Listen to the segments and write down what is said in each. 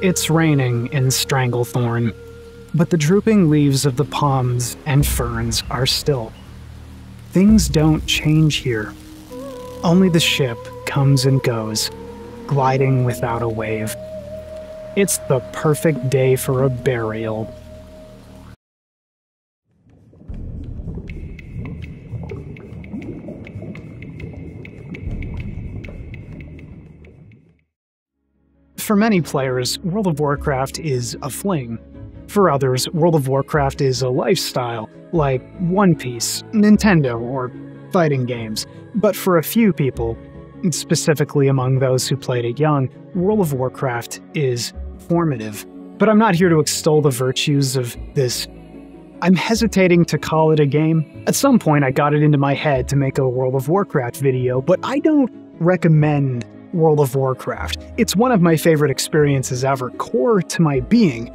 It's raining in Stranglethorn, but the drooping leaves of the palms and ferns are still. Things don't change here. Only the ship comes and goes, gliding without a wave. It's the perfect day for a burial. For many players, World of Warcraft is a fling. For others, World of Warcraft is a lifestyle, like One Piece, Nintendo, or fighting games. But for a few people, specifically among those who played it young, World of Warcraft is formative. But I'm not here to extol the virtues of this. I'm hesitating to call it a game. At some point, I got it into my head to make a World of Warcraft video, but I don't recommend World of Warcraft. It's one of my favorite experiences ever, core to my being.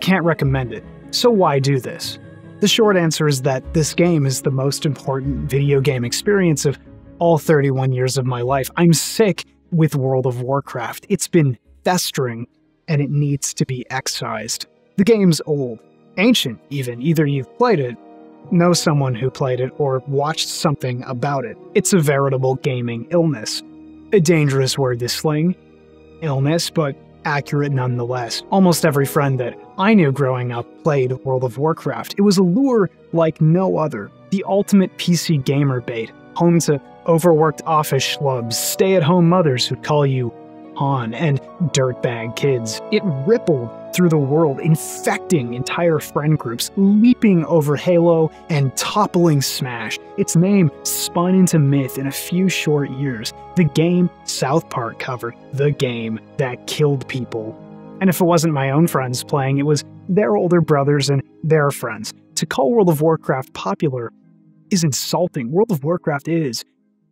Can't recommend it. So why do this? The short answer is that this game is the most important video game experience of all 31 years of my life. I'm sick with World of Warcraft. It's been festering, and it needs to be excised. The game's old, ancient even. Either you've played it, know someone who played it, or watched something about it. It's a veritable gaming illness. A dangerous word to sling, illness, but accurate nonetheless. Almost every friend that I knew growing up played World of Warcraft. It was a lure like no other, the ultimate PC gamer bait, home to overworked office schlubs, stay-at-home mothers who'd call you Han, and dirtbag kids. It rippled through the world, infecting entire friend groups, leaping over Halo and toppling Smash. Its name spun into myth in a few short years. The game South Park covered, the game that killed people. And if it wasn't my own friends playing, it was their older brothers and their friends. To call World of Warcraft popular is insulting. World of Warcraft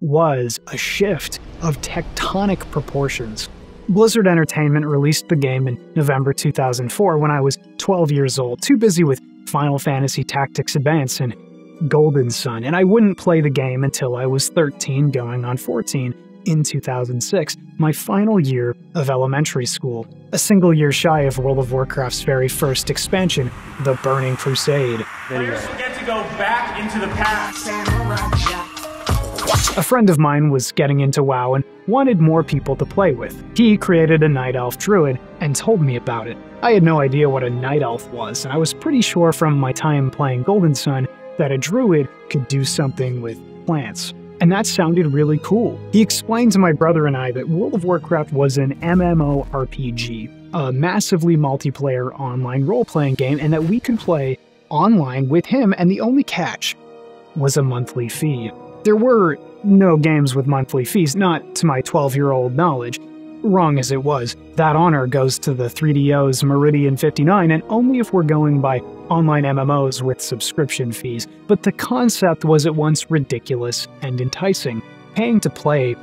was a shift of tectonic proportions. Blizzard Entertainment released the game in November 2004 when I was 12 years old, too busy with Final Fantasy Tactics Advance and Golden Sun, and I wouldn't play the game until I was 13 going on 14 in 2006, my final year of elementary school, a single year shy of World of Warcraft's very first expansion, The Burning Crusade. Players will get to go back into the past. A friend of mine was getting into WoW and wanted more people to play with. He created a Night Elf Druid and told me about it. I had no idea what a Night Elf was, and I was pretty sure from my time playing Golden Sun that a Druid could do something with plants. And that sounded really cool. He explained to my brother and I that World of Warcraft was an MMORPG, a massively multiplayer online role-playing game, and that we could play online with him, and the only catch was a monthly fee. There were no games with monthly fees, not to my 12-year-old knowledge. Wrong as it was, that honor goes to the 3DO's Meridian 59, and only if we're going by online MMOs with subscription fees. But the concept was at once ridiculous and enticing. Paying to play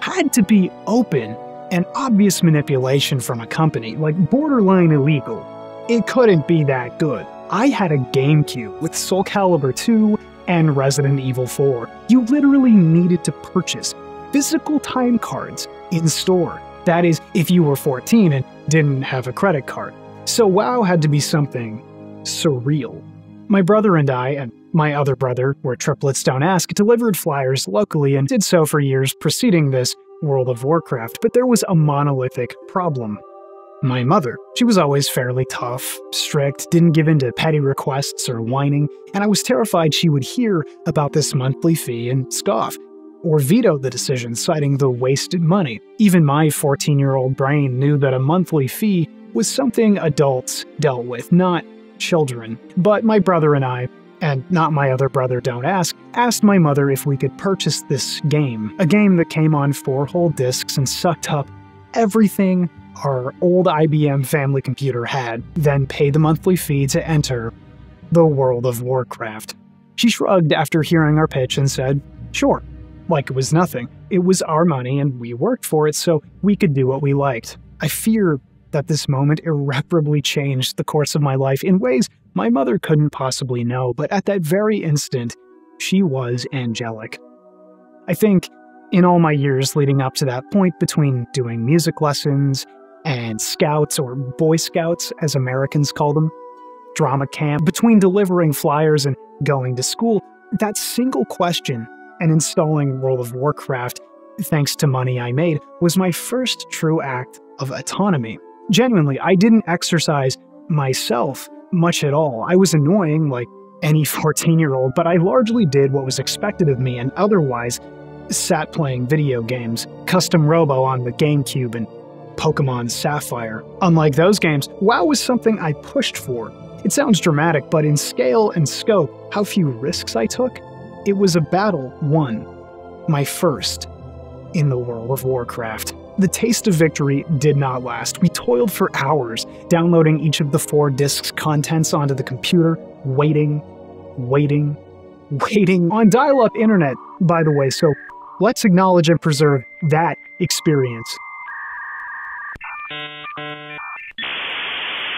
had to be open and obvious manipulation from a company, like borderline illegal. It couldn't be that good. I had a GameCube with Soul Calibur 2 and Resident Evil 4. You literally needed to purchase physical time cards in store. That is, if you were 14 and didn't have a credit card. So WoW had to be something surreal. My brother and I, and my other brother, were triplets don't ask, delivered flyers locally and did so for years preceding this World of Warcraft, but there was a monolithic problem. My mother. She was always fairly tough, strict, didn't give in to petty requests or whining, and I was terrified she would hear about this monthly fee and scoff, or veto the decision, citing the wasted money. Even my 14-year-old brain knew that a monthly fee was something adults dealt with, not children. But my brother and I, and not my other brother don't ask, asked my mother if we could purchase this game, a game that came on 4 whole discs and sucked up everything our old IBM family computer had, then pay the monthly fee to enter the World of Warcraft. She shrugged after hearing our pitch and said, sure, like it was nothing. It was our money and we worked for it, so we could do what we liked. I fear that this moment irreparably changed the course of my life in ways my mother couldn't possibly know, but at that very instant, she was angelic. I think in all my years leading up to that point, between doing music lessons, and scouts, or Boy Scouts as Americans call them, drama camp. Between delivering flyers and going to school, that single question and installing World of Warcraft, thanks to money I made, was my first true act of autonomy. Genuinely, I didn't exercise myself much at all. I was annoying like any 14-year-old, but I largely did what was expected of me and otherwise sat playing video games, Custom Robo on the GameCube and Pokemon Sapphire. Unlike those games, WoW was something I pushed for. It sounds dramatic, but in scale and scope, how few risks I took, it was a battle won. My first in the World of Warcraft. The taste of victory did not last. We toiled for hours, downloading each of the 4 discs' contents onto the computer, waiting on dial-up internet, by the way, so let's acknowledge and preserve that experience.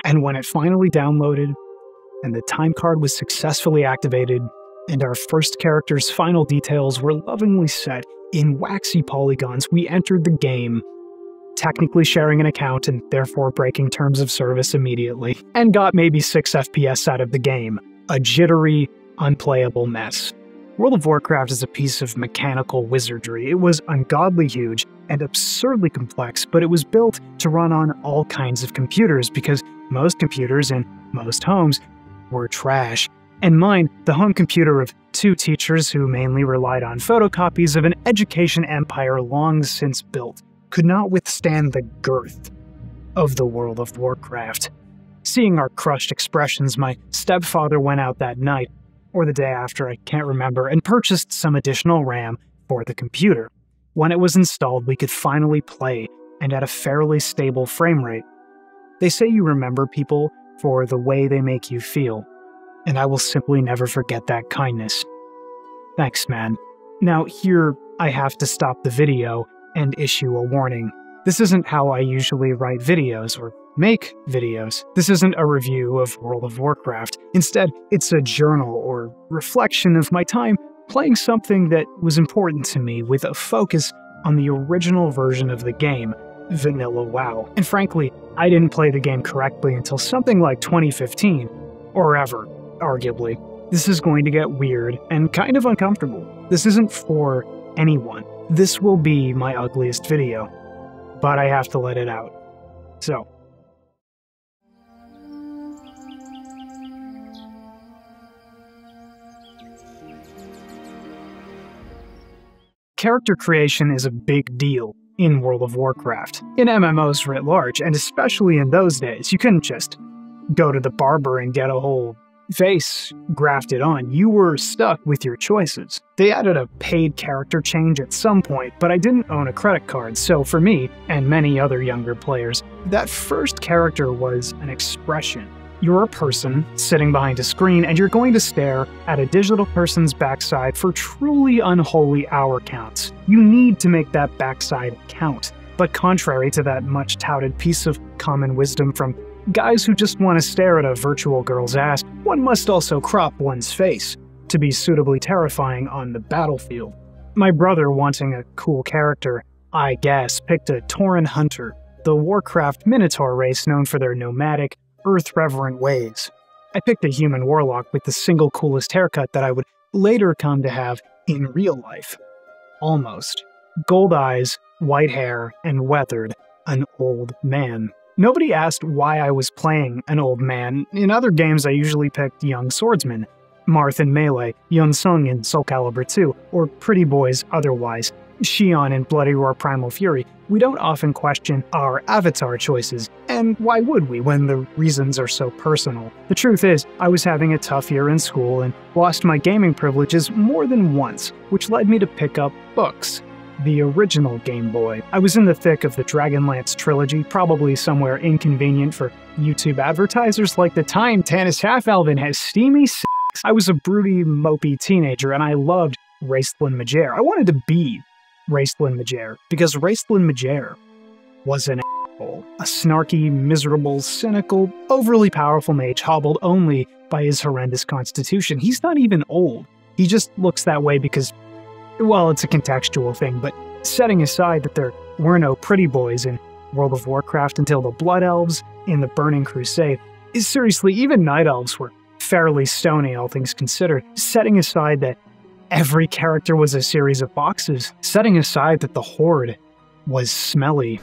And when it finally downloaded, and the time card was successfully activated, and our first character's final details were lovingly set in waxy polygons, we entered the game, technically sharing an account and therefore breaking terms of service immediately, and got maybe 6 FPS out of the game. A jittery, unplayable mess. World of Warcraft is a piece of mechanical wizardry. It was ungodly huge and absurdly complex, but it was built to run on all kinds of computers because most computers in most homes were trash. And mine, the home computer of 2 teachers who mainly relied on photocopies of an education empire long since built, could not withstand the girth of the World of Warcraft. Seeing our crushed expressions, my stepfather went out that night, or the day after, I can't remember, and purchased some additional RAM for the computer. When it was installed, we could finally play, and at a fairly stable frame rate. They say you remember people for the way they make you feel. And I will simply never forget that kindness. Thanks, man. Now, here, I have to stop the video and issue a warning. This isn't how I usually write videos, or make videos. This isn't a review of World of Warcraft. Instead, it's a journal or reflection of my time playing something that was important to me with a focus on the original version of the game, Vanilla WoW. And frankly, I didn't play the game correctly until something like 2015, or ever. Arguably. This is going to get weird and kind of uncomfortable. This isn't for anyone. This will be my ugliest video, but I have to let it out. So. Character creation is a big deal in World of Warcraft, in MMOs writ large, and especially in those days. You couldn't just go to the barber and get a whole face grafted on. You were stuck with your choices. They added a paid character change at some point, but I didn't own a credit card, so for me, and many other younger players, that first character was an expression. You're a person sitting behind a screen, and you're going to stare at a digital person's backside for truly unholy hour counts. You need to make that backside count. But contrary to that much-touted piece of common wisdom from guys who just want to stare at a virtual girl's ass, one must also crop one's face to be suitably terrifying on the battlefield. My brother, wanting a cool character, I guess, picked a Tauren Hunter, the Warcraft Minotaur race known for their nomadic, earth-reverent ways. I picked a human warlock with the single coolest haircut that I would later come to have in real life. Almost. Gold eyes, white hair, and weathered. An old man. Nobody asked why I was playing an old man. In other games, I usually picked young swordsmen, Marth in Melee, Yunsung in Soul Calibur 2, or pretty boys otherwise, Shion in Bloody Roar Primal Fury. We don't often question our avatar choices, and why would we when the reasons are so personal? The truth is, I was having a tough year in school and lost my gaming privileges more than once, which led me to pick up books. The original Game Boy. I was in the thick of the Dragonlance trilogy, probably somewhere inconvenient for YouTube advertisers like the time Tannis Half-Elven has steamy sex. I was a broody, mopey teenager, and I loved Raistlin Majere. I wanted to be Raistlin Majere, because Raistlin Majere was an asshole. A snarky, miserable, cynical, overly powerful mage hobbled only by his horrendous constitution. He's not even old. He just looks that way because, well, it's a contextual thing, but setting aside that there were no pretty boys in World of Warcraft until the Blood Elves in The Burning Crusade. Seriously, even Night Elves were fairly stony, all things considered, setting aside that every character was a series of boxes, setting aside that the Horde was smelly.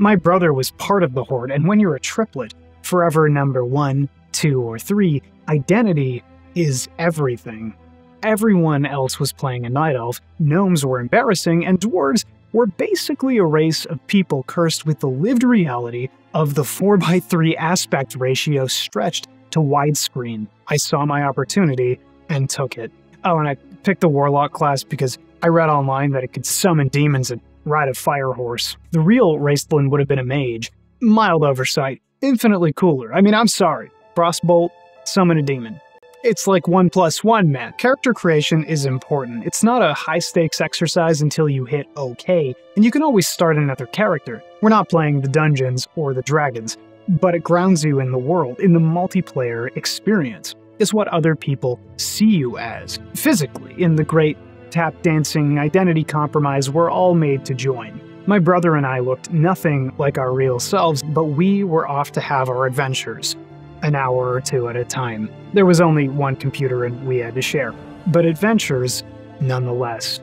My brother was part of the Horde, and when you're a triplet, forever number 1, 2, or 3, identity is everything. Everyone else was playing a Night Elf, Gnomes were embarrassing, and Dwarves were basically a race of people cursed with the lived reality of the 4x3 aspect ratio stretched to widescreen. I saw my opportunity and took it. Oh, and I picked the Warlock class because I read online that it could summon demons and ride a fire horse. The real Raistlin would have been a mage. Mild oversight, infinitely cooler. I mean, I'm sorry. Frostbolt, summon a demon. It's like 1 + 1, man. Character creation is important. It's not a high-stakes exercise until you hit OK, and you can always start another character. We're not playing the dungeons or the dragons, but it grounds you in the world, in the multiplayer experience. It's what other people see you as, physically, in the great tap-dancing identity compromise we're all made to join. My brother and I looked nothing like our real selves, but we were off to have our adventures. An hour or two at a time. There was only one computer and we had to share, but adventures nonetheless.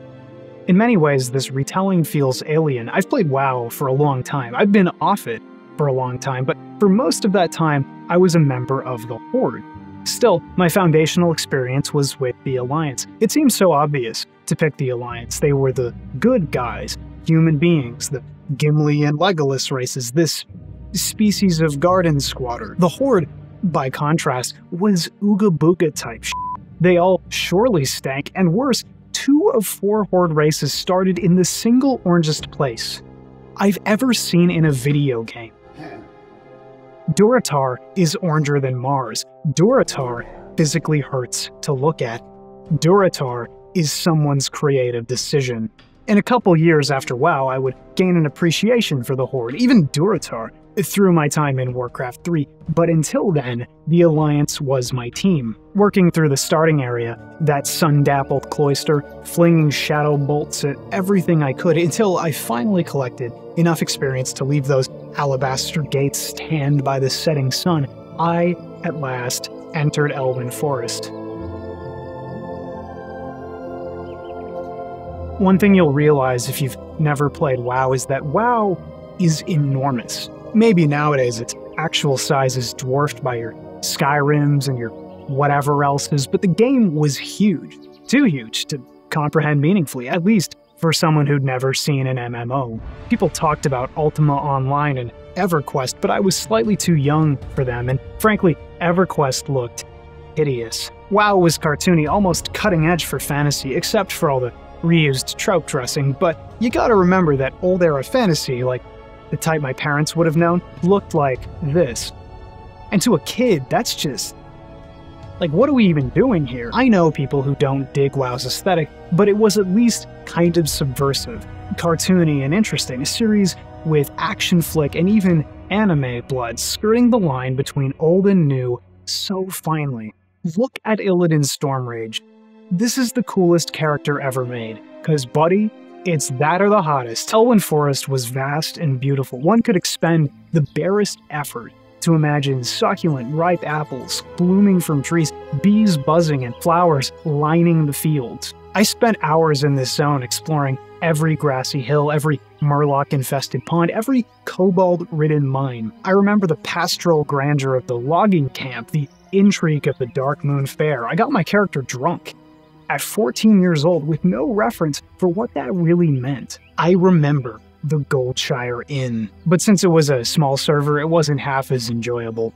In many ways, this retelling feels alien. I've played WoW for a long time. I've been off it for a long time, but for most of that time, I was a member of the Horde. Still, my foundational experience was with the Alliance. It seemed so obvious to pick the Alliance. They were the good guys, human beings, the Gimli and Legolas races, this species of garden squatter. The Horde, by contrast, was Ooga Booga type shit. They all surely stank, and worse, 2 of 4 Horde races started in the single orangest place I've ever seen in a video game. Durotar is oranger than Mars. Durotar physically hurts to look at. Durotar is someone's creative decision. In a couple years after WoW, I would gain an appreciation for the Horde, even Durotar, through my time in Warcraft 3, but until then, the Alliance was my team. Working through the starting area, that sun-dappled cloister, flinging shadow bolts at everything I could until I finally collected enough experience to leave those alabaster gates tanned by the setting sun, I, at last, entered Elwynn Forest. One thing you'll realize if you've never played WoW is that WoW is enormous. Maybe nowadays its actual size is dwarfed by your Skyrims and your whatever else's, but the game was huge. Too huge to comprehend meaningfully, at least for someone who'd never seen an MMO. People talked about Ultima Online and EverQuest, but I was slightly too young for them, and frankly, EverQuest looked hideous. WoW was cartoony, almost cutting edge for fantasy, except for all the reused trope dressing, but you gotta remember that old-era fantasy, like the type my parents would have known, looked like this. And to a kid, that's just... like, what are we even doing here? I know people who don't dig WoW's aesthetic, but it was at least kind of subversive, cartoony and interesting, a series with action flick and even anime blood, skirting the line between old and new so finely. Look at Illidan Stormrage. This is the coolest character ever made, cause buddy, it's that or the hottest. Elwynn Forest was vast and beautiful. One could expend the barest effort to imagine succulent, ripe apples blooming from trees, bees buzzing, and flowers lining the fields. I spent hours in this zone exploring every grassy hill, every murloc-infested pond, every kobold-ridden mine. I remember the pastoral grandeur of the logging camp, the intrigue of the Dark Moon Fair. I got my character drunk at 14 years old with no reference for what that really meant. I remember the Goldshire Inn, but since it was a small server, it wasn't half as enjoyable.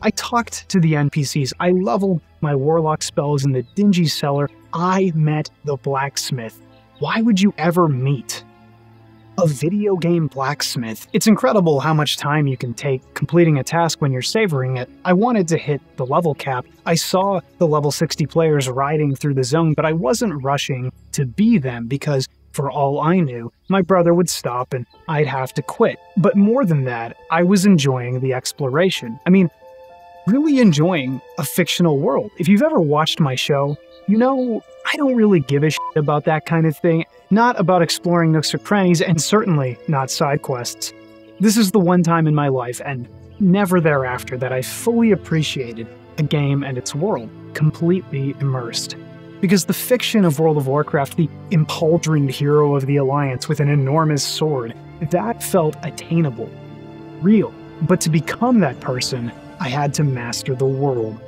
I talked to the NPCs, I leveled my warlock spells in the dingy cellar, I met the blacksmith. Why would you ever meet a video game blacksmith? It's incredible how much time you can take completing a task when you're savoring it. I wanted to hit the level cap. I saw the level 60 players riding through the zone, but I wasn't rushing to be them because, for all I knew, my brother would stop and I'd have to quit. But more than that, I was enjoying the exploration. I mean, really enjoying a fictional world. If you've ever watched my show, you know I don't really give a shit about that kind of thing, not about exploring nooks or crannies, and certainly not side quests. This is the one time in my life, and never thereafter, that I fully appreciated a game and its world, completely immersed. Because the fiction of World of Warcraft, the empaltrined hero of the Alliance with an enormous sword, that felt attainable, real. But to become that person, I had to master the world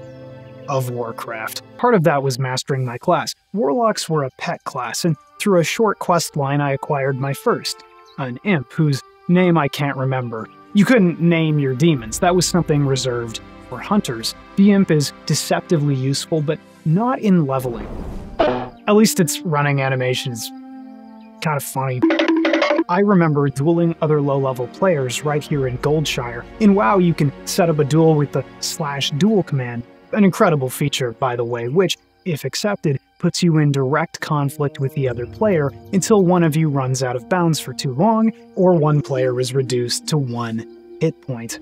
of Warcraft. Part of that was mastering my class. Warlocks were a pet class, and through a short quest line I acquired my first, an imp whose name I can't remember. You couldn't name your demons, that was something reserved for hunters. The imp is deceptively useful, but not in leveling. At least its running animation is kind of funny. I remember dueling other low-level players right here in Goldshire. In WoW, you can set up a duel with the /duel command, an incredible feature, by the way, which, if accepted, puts you in direct conflict with the other player until one of you runs out of bounds for too long, or one player is reduced to 1 hit point.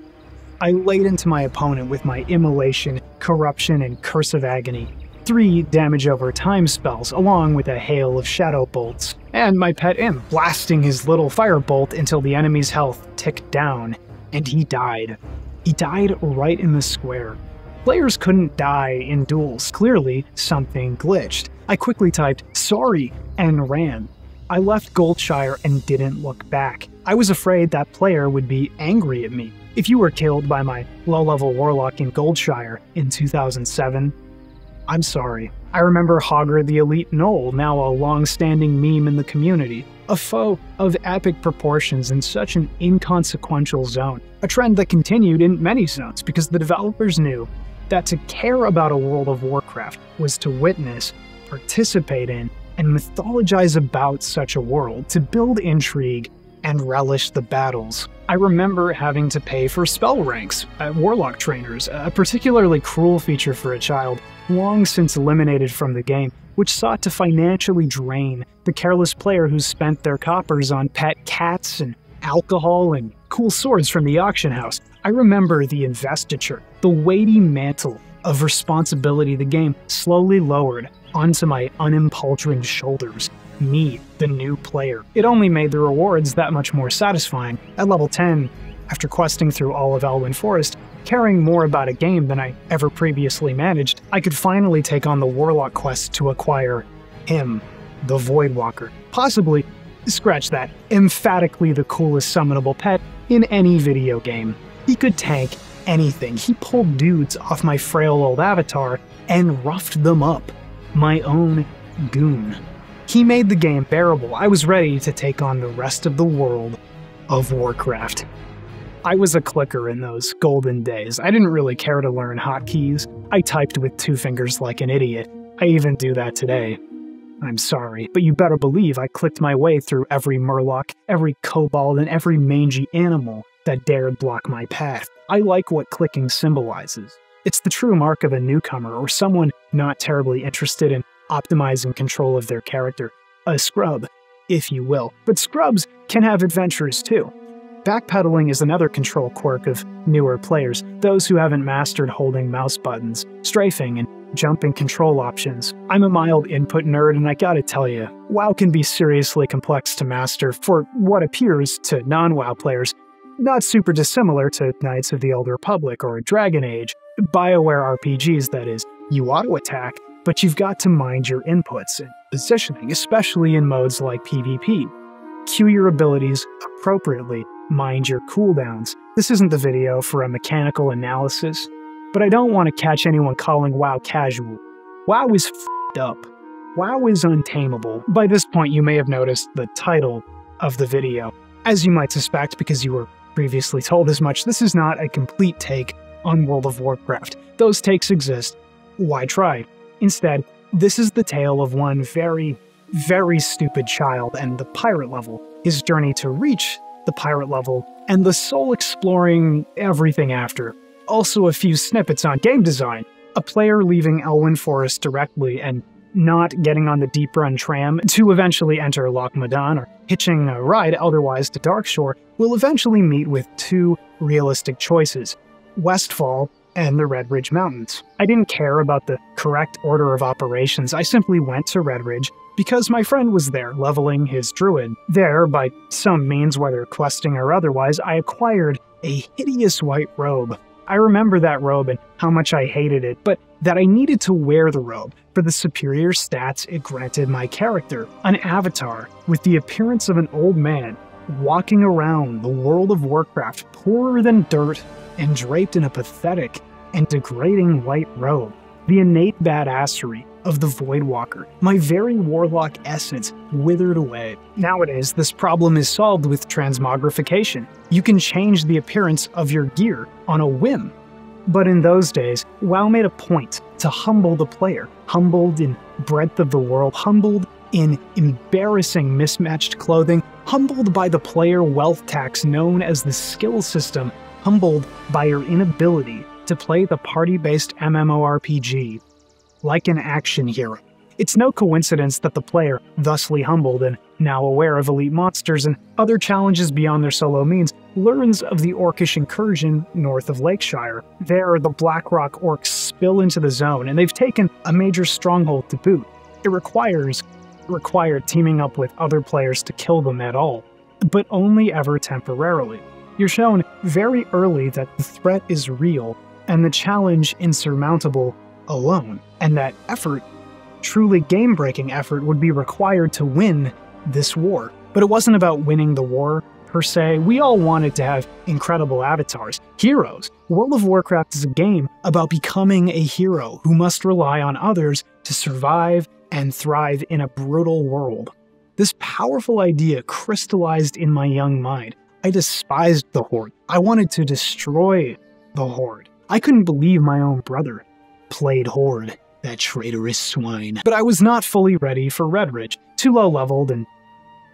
I laid into my opponent with my Immolation, Corruption, and Curse of Agony, 3 damage over time spells, along with a hail of shadow bolts, and my pet imp blasting his little firebolt until the enemy's health ticked down, and he died. He died right in the square. Players couldn't die in duels. Clearly, something glitched. I quickly typed, "Sorry," and ran. I left Goldshire and didn't look back. I was afraid that player would be angry at me. If you were killed by my low-level warlock in Goldshire in 2007, I'm sorry. I remember Hogger the Elite Gnoll, now a long-standing meme in the community, a foe of epic proportions in such an inconsequential zone, a trend that continued in many zones because the developers knew that to care about a World of Warcraft was to witness, participate in, and mythologize about such a world, to build intrigue and relish the battles. I remember having to pay for spell ranks at Warlock Trainers, a particularly cruel feature for a child, long since eliminated from the game, which sought to financially drain the careless player who spent their coppers on pet cats and alcohol and cool swords from the auction house. I remember the investiture, the weighty mantle of responsibility the game slowly lowered onto my unimpaltrined shoulders. Me, the new player. It only made the rewards that much more satisfying. At level 10, after questing through all of Elwynn Forest, caring more about a game than I ever previously managed, I could finally take on the Warlock quest to acquire him, the Voidwalker. Possibly, scratch that, emphatically the coolest summonable pet in any video game. He could tank anything. He pulled dudes off my frail old avatar and roughed them up. My own goon. He made the game bearable. I was ready to take on the rest of the world of Warcraft. I was a clicker in those golden days. I didn't really care to learn hotkeys. I typed with 2 fingers like an idiot. I even do that today. I'm sorry, but you better believe I clicked my way through every murloc, every kobold, and every mangy animal that dared block my path. I like what clicking symbolizes. It's the true mark of a newcomer or someone not terribly interested in optimizing control of their character. A scrub, if you will. But scrubs can have adventures too. Backpedaling is another control quirk of newer players, those who haven't mastered holding mouse buttons, strafing, and jumping control options. I'm a mild input nerd, and I gotta tell you, WoW can be seriously complex to master for what appears to non-WoW players not super dissimilar to Knights of the Old Republic or Dragon Age, BioWare RPGs that is. You ought to attack, but you've got to mind your inputs and positioning, especially in modes like PvP. Cue your abilities appropriately, mind your cooldowns. This isn't the video for a mechanical analysis, but I don't want to catch anyone calling WoW casual. WoW is f***ed up. WoW is untameable. By this point, you may have noticed the title of the video. As you might suspect, because you were previously told as much, this is not a complete take on World of Warcraft. Those takes exist. Why try? Instead, this is the tale of one very, very stupid child and the pirate level, his journey to reach the pirate level, and the soul exploring everything after. Also a few snippets on game design, a player leaving Elwynn Forest directly and not getting on the Deep Run tram to eventually enter Loch Madan, or hitching a ride otherwise to Darkshire, will eventually meet with 2 realistic choices. Westfall, and the Redridge Mountains. I didn't care about the correct order of operations, I simply went to Redridge because my friend was there leveling his druid. There, by some means, whether questing or otherwise, I acquired a hideous white robe. I remember that robe and how much I hated it, but that I needed to wear the robe for the superior stats it granted my character, an avatar with the appearance of an old man, walking around the World of Warcraft poorer than dirt and draped in a pathetic and degrading white robe. The innate badassery of the Voidwalker, my very warlock essence, withered away. Nowadays, this problem is solved with transmogrification. You can change the appearance of your gear on a whim. But in those days, WoW made a point to humble the player, humbled in breadth of the world, humbled in embarrassing mismatched clothing, humbled by the player wealth tax known as the skill system, humbled by your inability to play the party-based MMORPG like an action hero. It's no coincidence that the player, thusly humbled and now aware of elite monsters and other challenges beyond their solo means, learns of the orcish incursion north of Lakeshire. There, the Blackrock orcs spill into the zone, and they've taken a major stronghold to boot. It required teaming up with other players to kill them at all, but only ever temporarily. You're shown very early that the threat is real and the challenge insurmountable alone, and that effort, truly game-breaking effort, would be required to win this war. But it wasn't about winning the war, per se. We all wanted to have incredible avatars, heroes. World of Warcraft is a game about becoming a hero who must rely on others to survive and thrive in a brutal world. This powerful idea crystallized in my young mind. I despised the Horde. I wanted to destroy the Horde. I couldn't believe my own brother played Horde, that traitorous swine. But I was not fully ready for Redridge, too low-leveled and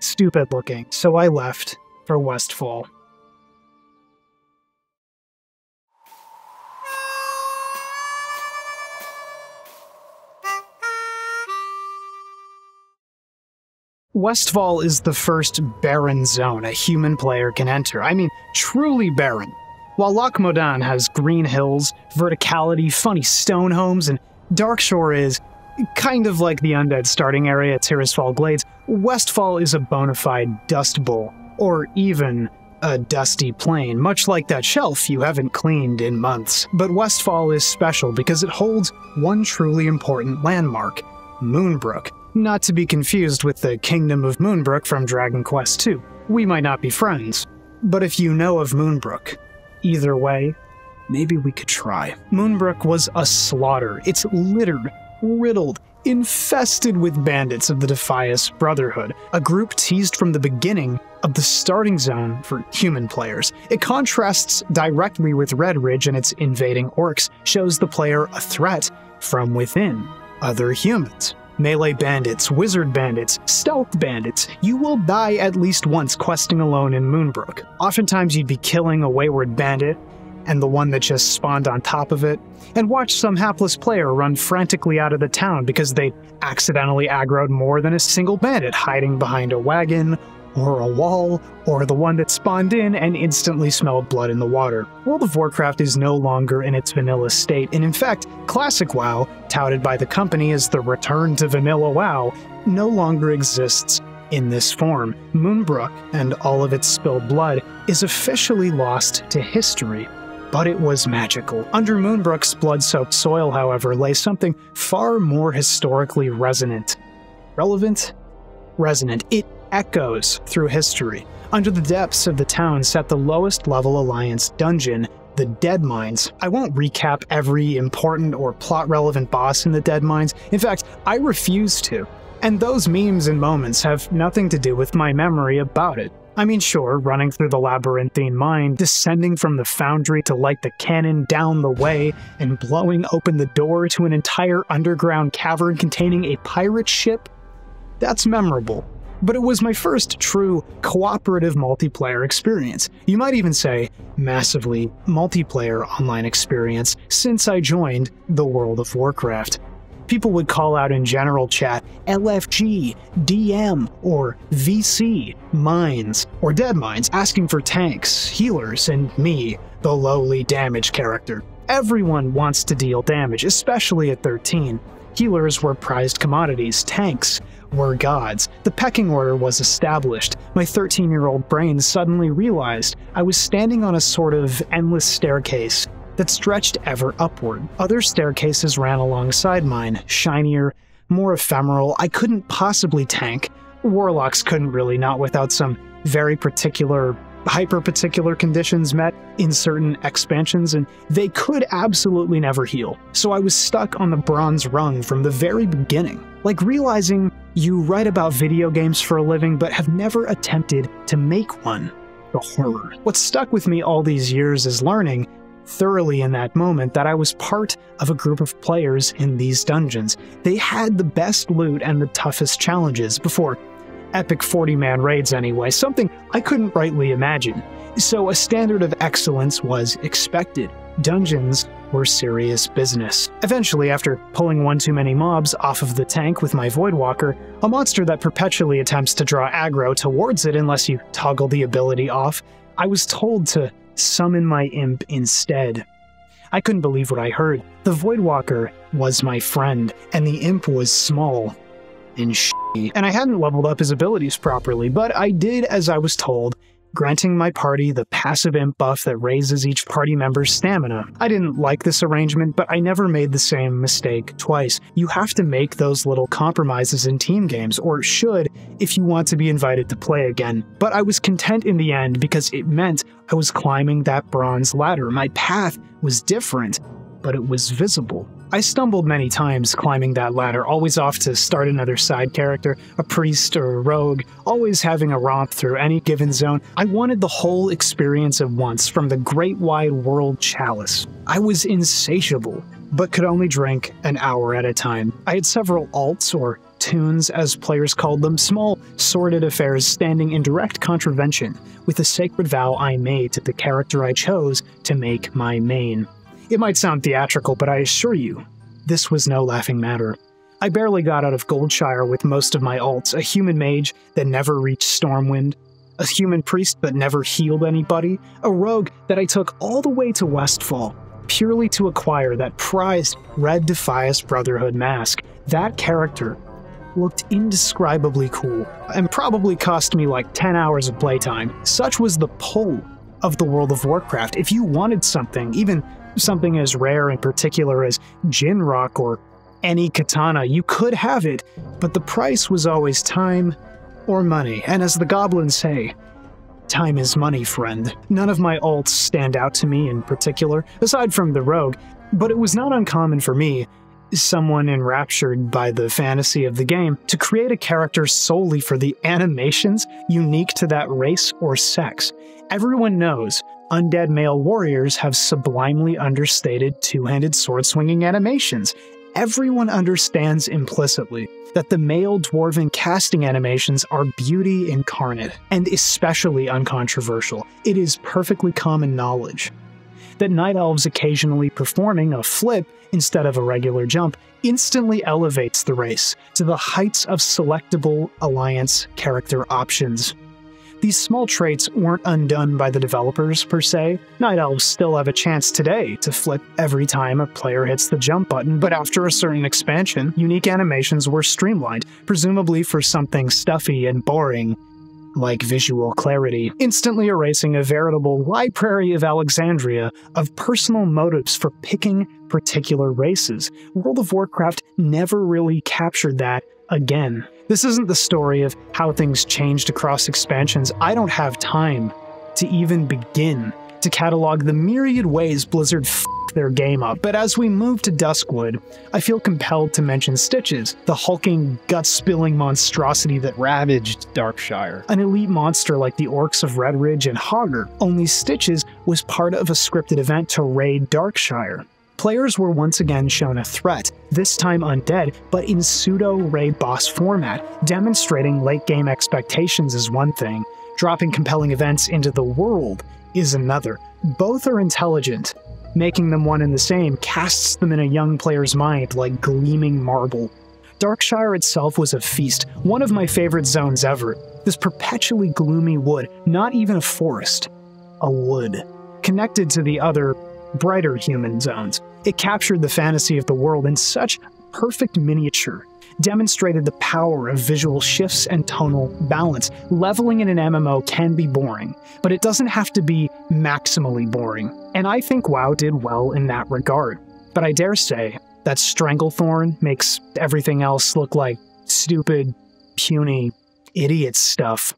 stupid-looking, so I left for Westfall. Westfall is the first barren zone a human player can enter. I mean, truly barren. While Loch Modan has green hills, verticality, funny stone homes, and Darkshire is kind of like the undead starting area at Tirisfal Glades, Westfall is a bona fide dust bowl, or even a dusty plain, much like that shelf you haven't cleaned in months. But Westfall is special because it holds one truly important landmark, Moonbrook. Not to be confused with the Kingdom of Moonbrook from Dragon Quest II. We might not be friends, but if you know of Moonbrook, either way, maybe we could try. Moonbrook was a slaughter. It's littered, riddled, infested with bandits of the Defias Brotherhood, a group teased from the beginning of the starting zone for human players. It contrasts directly with Redridge and its invading orcs, shows the player a threat from within, other humans. Melee bandits, wizard bandits, stealth bandits. You will die at least once questing alone in Moonbrook. Oftentimes you'd be killing a wayward bandit, and the one that just spawned on top of it, and watch some hapless player run frantically out of the town because they accidentally aggroed more than a single bandit hiding behind a wagon, or a wall, or the one that spawned in and instantly smelled blood in the water. World of Warcraft is no longer in its vanilla state, and in fact, Classic WoW, touted by the company as the return to vanilla WoW, no longer exists in this form. Moonbrook, and all of its spilled blood, is officially lost to history. But it was magical. Under Moonbrook's blood-soaked soil, however, lay something far more historically resonant. Relevant? Resonant. It echoes through history. Under the depths of the town sat the lowest level Alliance dungeon, the Deadmines. I won't recap every important or plot-relevant boss in the Deadmines. In fact, I refuse to. And those memes and moments have nothing to do with my memory about it. I mean, sure, running through the labyrinthine mine, descending from the foundry to light the cannon down the way, and blowing open the door to an entire underground cavern containing a pirate ship? That's memorable. But it was my first true cooperative multiplayer experience. You might even say massively multiplayer online experience since I joined the World of Warcraft. People would call out in general chat LFG, DM, or VC, mines, or deadmines, asking for tanks, healers, and me, the lowly damage character. Everyone wants to deal damage, especially at 13. Healers were prized commodities, tanks were gods. The pecking order was established. My 13-year-old brain suddenly realized I was standing on a sort of endless staircase that stretched ever upward. Other staircases ran alongside mine, shinier, more ephemeral. I couldn't possibly tank. Warlocks couldn't really, not without some very particular, hyper-particular conditions met in certain expansions, and they could absolutely never heal. So I was stuck on the bronze rung from the very beginning. Like realizing you write about video games for a living but have never attempted to make one. The horror. What stuck with me all these years is learning, thoroughly in that moment, that I was part of a group of players in these dungeons. They had the best loot and the toughest challenges, before epic 40-man raids anyway, something I couldn't rightly imagine. So a standard of excellence was expected. Dungeons were serious business. Eventually, after pulling one too many mobs off of the tank with my Voidwalker, a monster that perpetually attempts to draw aggro towards it unless you toggle the ability off, I was told to summon my imp instead. I couldn't believe what I heard. The Voidwalker was my friend, and the imp was small and shitty. And I hadn't leveled up his abilities properly, but I did as I was told, granting my party the passive imp buff that raises each party member's stamina. I didn't like this arrangement, but I never made the same mistake twice. You have to make those little compromises in team games, or should, if you want to be invited to play again. But I was content in the end because it meant I was climbing that bronze ladder. My path was different, but it was visible. I stumbled many times climbing that ladder, always off to start another side character, a priest or a rogue, always having a romp through any given zone. I wanted the whole experience at once from the great wide world chalice. I was insatiable, but could only drink an hour at a time. I had several alts, or tunes as players called them, small, sordid affairs standing in direct contravention with the sacred vow I made to the character I chose to make my main. It might sound theatrical, but I assure you, this was no laughing matter. I barely got out of Goldshire with most of my alts, a human mage that never reached Stormwind, a human priest that never healed anybody, a rogue that I took all the way to Westfall, purely to acquire that prized Red Defias Brotherhood mask. That character looked indescribably cool, and probably cost me like 10 hours of playtime. Such was the pull of the World of Warcraft. If you wanted something, even something as rare in particular as Jinrock or any katana, you could have it, but the price was always time or money. And as the goblins say, time is money, friend. None of my alts stand out to me in particular, aside from the rogue, but it was not uncommon for me, someone enraptured by the fantasy of the game, to create a character solely for the animations unique to that race or sex. Everyone knows undead male warriors have sublimely understated two-handed sword-swinging animations. Everyone understands implicitly that the male dwarven casting animations are beauty incarnate, and especially uncontroversial. It is perfectly common knowledge that Night Elves occasionally performing a flip instead of a regular jump instantly elevates the race to the heights of selectable Alliance character options. These small traits weren't undone by the developers, per se. Night Elves still have a chance today to flip every time a player hits the jump button, but after a certain expansion, unique animations were streamlined, presumably for something stuffy and boring, like visual clarity, instantly erasing a veritable library of Alexandria of personal motives for picking particular races. World of Warcraft never really captured that again. This isn't the story of how things changed across expansions. I don't have time to even begin to catalog the myriad ways Blizzard f***ed their game up. But as we move to Duskwood, I feel compelled to mention Stitches, the hulking, gut-spilling monstrosity that ravaged Darkshire. An elite monster like the orcs of Redridge and Hogger, only Stitches was part of a scripted event to raid Darkshire. Players were once again shown a threat, this time undead, but in pseudo-raid boss format. Demonstrating late-game expectations is one thing, dropping compelling events into the world is another. Both are intelligent. Making them one and the same casts them in a young player's mind like gleaming marble. Darkshire itself was a feast, one of my favorite zones ever. This perpetually gloomy wood, not even a forest, a wood, connected to the other brighter human zones. It captured the fantasy of the world in such perfect miniature, demonstrated the power of visual shifts and tonal balance. Leveling in an MMO can be boring, but it doesn't have to be maximally boring. And I think WoW did well in that regard. But I dare say that Stranglethorn makes everything else look like stupid, puny, idiot stuff.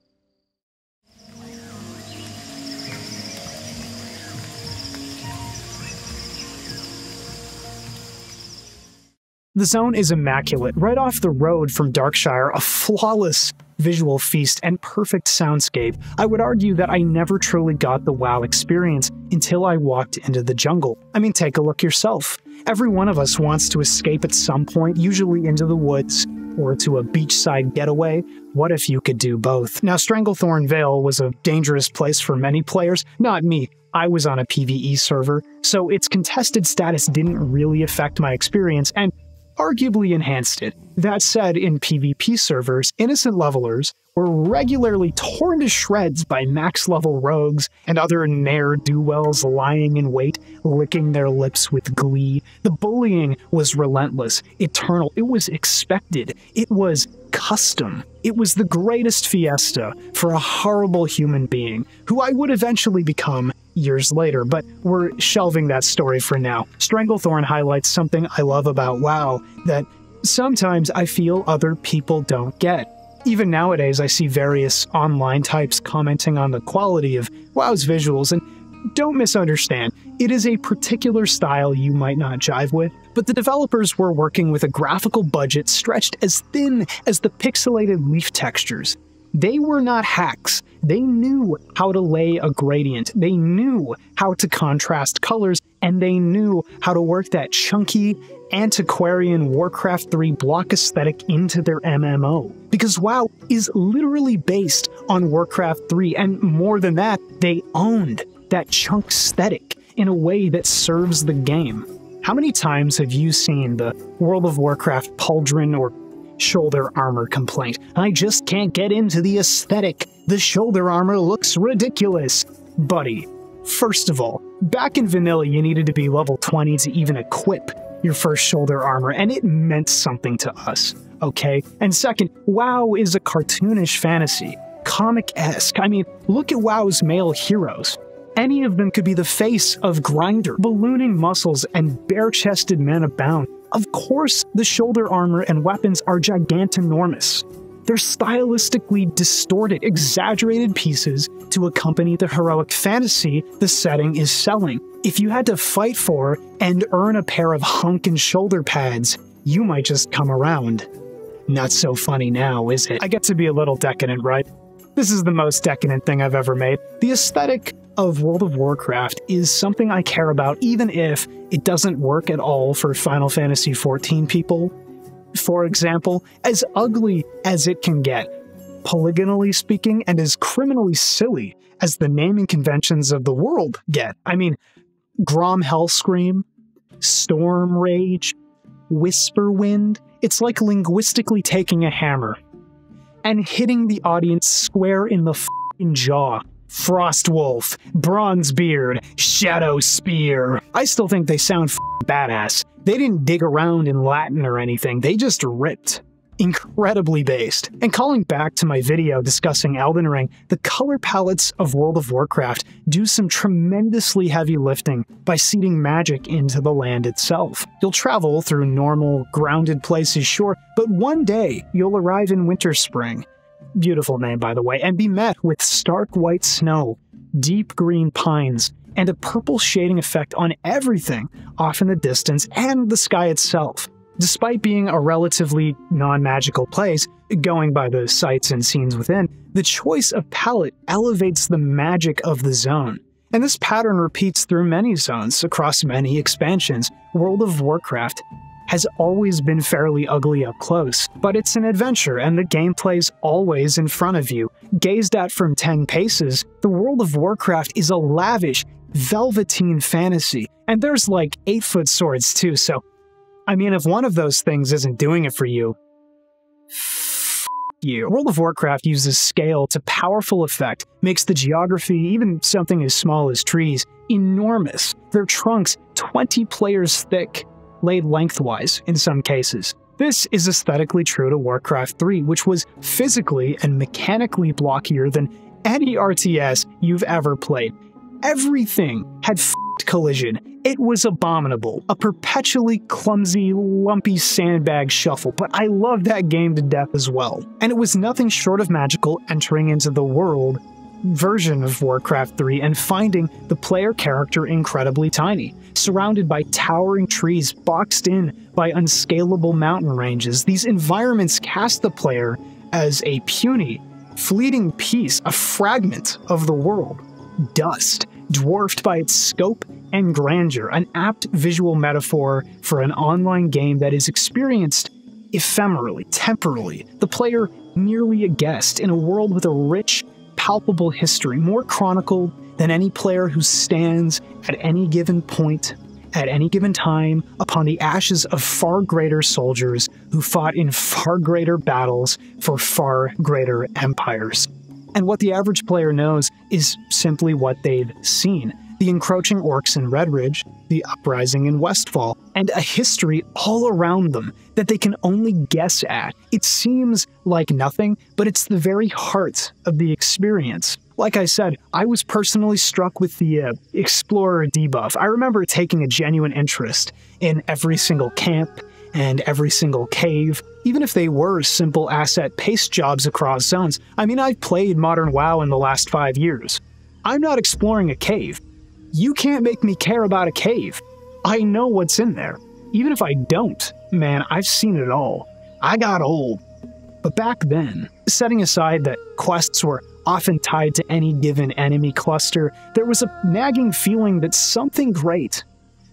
The zone is immaculate. Right off the road from Darkshire, a flawless visual feast and perfect soundscape. I would argue that I never truly got the WoW experience until I walked into the jungle. I mean, take a look yourself. Every one of us wants to escape at some point, usually into the woods or to a beachside getaway. What if you could do both? Now, Stranglethorn Vale was a dangerous place for many players. Not me. I was on a PvE server, so its contested status didn't really affect my experience, and arguably enhanced it. That said, in PvP servers, innocent levelers were regularly torn to shreds by max-level rogues and other ne'er-do-wells lying in wait, licking their lips with glee. The bullying was relentless, eternal. It was expected. It was custom. It was the greatest fiesta for a horrible human being, who I would eventually become years later, but we're shelving that story for now. Stranglethorn highlights something I love about WoW that sometimes I feel other people don't get. Even nowadays, I see various online types commenting on the quality of WoW's visuals, and don't misunderstand, it is a particular style you might not jive with, but the developers were working with a graphical budget stretched as thin as the pixelated leaf textures. They were not hacks. They knew how to lay a gradient, they knew how to contrast colors, and they knew how to work that chunky, antiquarian Warcraft 3 block aesthetic into their MMO. Because WoW is literally based on Warcraft 3, and more than that, they owned that chunk aesthetic in a way that serves the game. How many times have you seen the World of Warcraft pauldron or shoulder armor complaint? I just can't get into the aesthetic. The shoulder armor looks ridiculous. Buddy, first of all, back in vanilla, you needed to be level 20 to even equip your first shoulder armor, and it meant something to us, okay? And second, WoW is a cartoonish fantasy, comic-esque. I mean, look at WoW's male heroes. Any of them could be the face of Grinder, ballooning muscles and bare-chested men abound. Of course, the shoulder armor and weapons are gigantinormous. They're stylistically distorted, exaggerated pieces to accompany the heroic fantasy the setting is selling. If you had to fight for and earn a pair of honkin' shoulder pads, you might just come around. Not so funny now, is it? I get to be a little decadent, right? This is the most decadent thing I've ever made. The aesthetic of World of Warcraft is something I care about, even if it doesn't work at all for Final Fantasy XIV people. For example, as ugly as it can get, polygonally speaking, and as criminally silly as the naming conventions of the world get. I mean, Grom Hellscream, Storm Rage, Whisperwind. It's like linguistically taking a hammer and hitting the audience square in the f***ing jaw. Frostwolf, Bronzebeard, Shadow Spear. I still think they sound f***ing badass. They didn't dig around in Latin or anything, they just ripped. Incredibly based. And calling back to my video discussing Elden Ring, the color palettes of World of Warcraft do some tremendously heavy lifting by seeding magic into the land itself. You'll travel through normal, grounded places, sure, but one day you'll arrive in Winterspring, beautiful name by the way, and be met with stark white snow, deep green pines, and a purple shading effect on everything off in the distance and the sky itself. Despite being a relatively non-magical place, going by the sights and scenes within, the choice of palette elevates the magic of the zone. And this pattern repeats through many zones, across many expansions. World of Warcraft has always been fairly ugly up close, but it's an adventure and the gameplay's always in front of you. Gazed at from 10 paces, the World of Warcraft is a lavish, velveteen fantasy, and there's like 8-foot swords too, so I mean if one of those things isn't doing it for you, you. World of Warcraft uses scale to powerful effect, makes the geography, even something as small as trees, enormous. Their trunks 20 players thick, laid lengthwise in some cases. This is aesthetically true to Warcraft 3, which was physically and mechanically blockier than any RTS you've ever played. Everything had f***ed collision. It was abominable. A perpetually clumsy, lumpy sandbag shuffle, but I loved that game to death as well. And it was nothing short of magical entering into the world version of Warcraft 3 and finding the player character incredibly tiny, surrounded by towering trees, boxed in by unscalable mountain ranges. These environments cast the player as a puny, fleeting piece, a fragment of the world, dust, dwarfed by its scope and grandeur, an apt visual metaphor for an online game that is experienced ephemerally, temporally, the player merely a guest in a world with a rich, palpable history, more chronicled than any player who stands at any given point, at any given time, upon the ashes of far greater soldiers who fought in far greater battles for far greater empires. And what the average player knows is simply what they've seen. The encroaching orcs in Redridge, the uprising in Westfall, and a history all around them that they can only guess at. It seems like nothing, but it's the very heart of the experience. Like I said, I was personally struck with the Explorer debuff. I remember taking a genuine interest in every single camp and every single cave, even if they were simple asset paste jobs across zones. I mean, I've played Modern WoW in the last 5 years. I'm not exploring a cave. You can't make me care about a cave. I know what's in there. Even if I don't, man, I've seen it all. I got old. But back then, setting aside that quests were often tied to any given enemy cluster, there was a nagging feeling that something great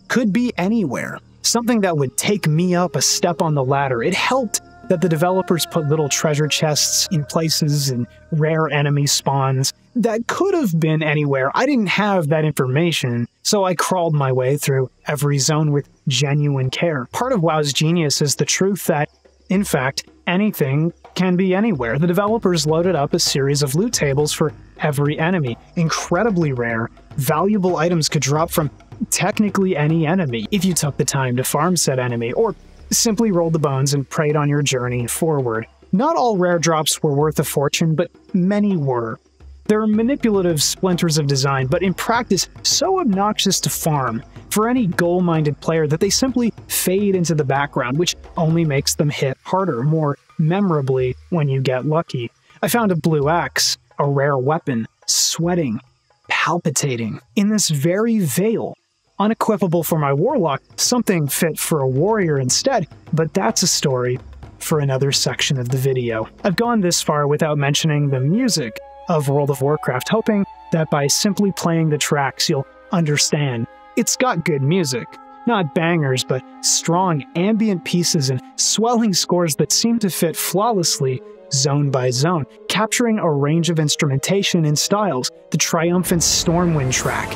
could be anywhere, something that would take me up a step on the ladder. It helped that the developers put little treasure chests in places and rare enemy spawns that could have been anywhere. I didn't have that information, so I crawled my way through every zone with genuine care. Part of WoW's genius is the truth that, in fact, anything can be anywhere. The developers loaded up a series of loot tables for every enemy. Incredibly rare, valuable items could drop from technically any enemy if you took the time to farm said enemy, or simply rolled the bones and prayed on your journey forward. Not all rare drops were worth a fortune, but many were. There are manipulative splinters of design, but in practice, so obnoxious to farm for any goal-minded player that they simply fade into the background, which only makes them hit harder, more memorably when you get lucky. I found a blue axe, a rare weapon, sweating, palpitating, in this very vale. Unequipable for my warlock, something fit for a warrior instead, but that's a story for another section of the video. I've gone this far without mentioning the music of World of Warcraft, hoping that by simply playing the tracks you'll understand. It's got good music. Not bangers, but strong ambient pieces and swelling scores that seem to fit flawlessly zone by zone, capturing a range of instrumentation and styles. The triumphant Stormwind track,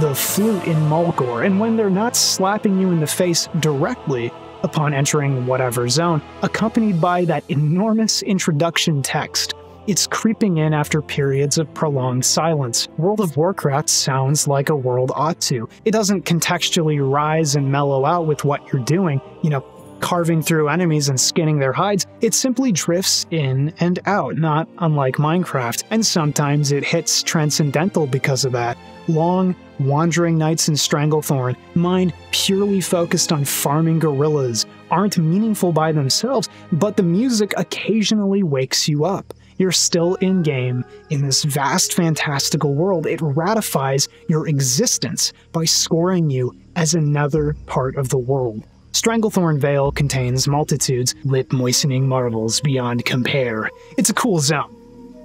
the flute in Mulgore, and when they're not slapping you in the face directly upon entering whatever zone, accompanied by that enormous introduction text. It's creeping in after periods of prolonged silence. World of Warcraft sounds like a world ought to. It doesn't contextually rise and mellow out with what you're doing, you know, carving through enemies and skinning their hides. It simply drifts in and out, not unlike Minecraft, and sometimes it hits transcendental because of that. Long, wandering nights in Stranglethorn, mind purely focused on farming gorillas, aren't meaningful by themselves, but the music occasionally wakes you up. You're still in-game, in this vast, fantastical world. It ratifies your existence by scoring you as another part of the world. Stranglethorn Vale contains multitudes, lip-moistening marvels beyond compare. It's a cool zone.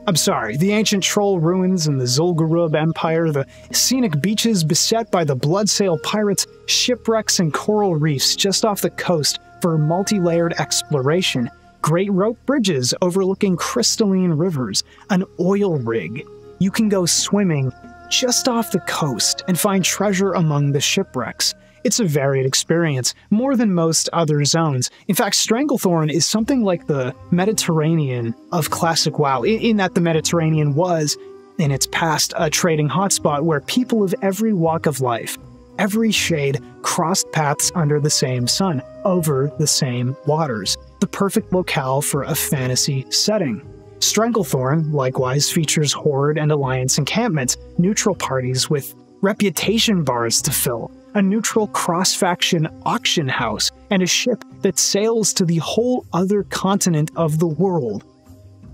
I'm sorry, the ancient troll ruins in the Zul'Gurub Empire, the scenic beaches beset by the Bloodsail pirates, shipwrecks and coral reefs just off the coast for multi-layered exploration, great rope bridges overlooking crystalline rivers, an oil rig. You can go swimming just off the coast and find treasure among the shipwrecks. It's a varied experience, more than most other zones. In fact, Stranglethorn is something like the Mediterranean of classic WoW, in that the Mediterranean was, in its past, a trading hotspot where people of every walk of life, every shade, crossed paths under the same sun, over the same waters. The perfect locale for a fantasy setting. Stranglethorn, likewise, features Horde and Alliance encampments, neutral parties with reputation bars to fill, a neutral cross-faction auction house, and a ship that sails to the whole other continent of the world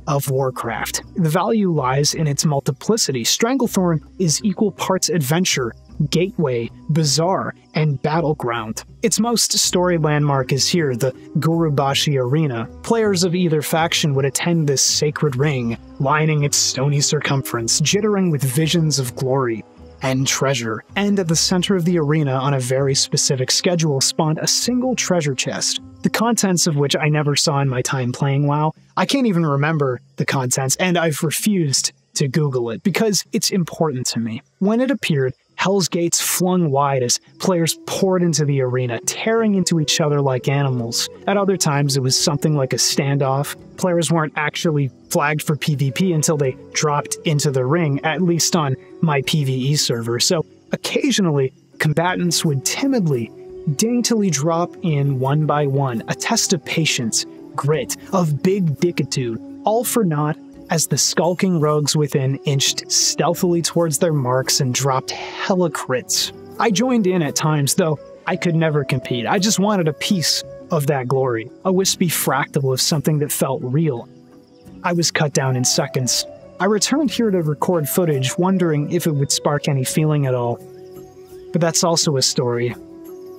of Warcraft. The value lies in its multiplicity. Stranglethorn is equal parts adventure, gateway, bazaar, and battleground. Its most story landmark is here, the Gurubashi Arena. Players of either faction would attend this sacred ring, lining its stony circumference, jittering with visions of glory and treasure. And at the center of the arena, on a very specific schedule, spawned a single treasure chest, the contents of which I never saw in my time playing WoW. I can't even remember the contents, and I've refused to Google it, because it's important to me. When it appeared, Hell's gates flung wide as players poured into the arena, tearing into each other like animals. At other times, it was something like a standoff. Players weren't actually flagged for PvP until they dropped into the ring, at least on my PvE server. So occasionally, combatants would timidly, daintily drop in one by one, a test of patience, grit, of big dickitude, all for naught, as the skulking rogues within inched stealthily towards their marks and dropped hella crits. I joined in at times, though I could never compete. I just wanted a piece of that glory, a wispy fractal of something that felt real. I was cut down in seconds. I returned here to record footage, wondering if it would spark any feeling at all. But that's also a story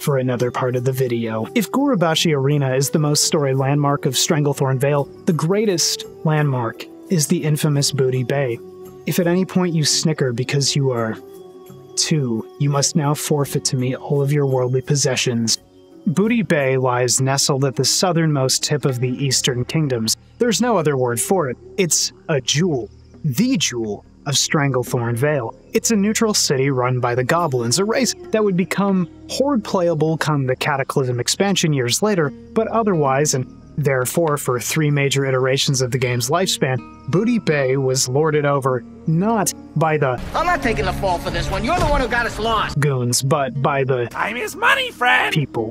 for another part of the video. If Gurubashi Arena is the most story landmark of Stranglethorn Vale, the greatest landmark is the infamous Booty Bay. If at any point you snicker because you are too, you must now forfeit to me all of your worldly possessions. Booty Bay lies nestled at the southernmost tip of the Eastern Kingdoms. There's no other word for it. It's a jewel, the jewel of Stranglethorn Vale. It's a neutral city run by the Goblins, a race that would become Horde playable come the Cataclysm expansion years later, but otherwise, and therefore, for three major iterations of the game's lifespan, Booty Bay was lorded over not by the "I'm not taking the fall for this one, you're the one who got us lost" goons, but by the "I'm his money, friend" people.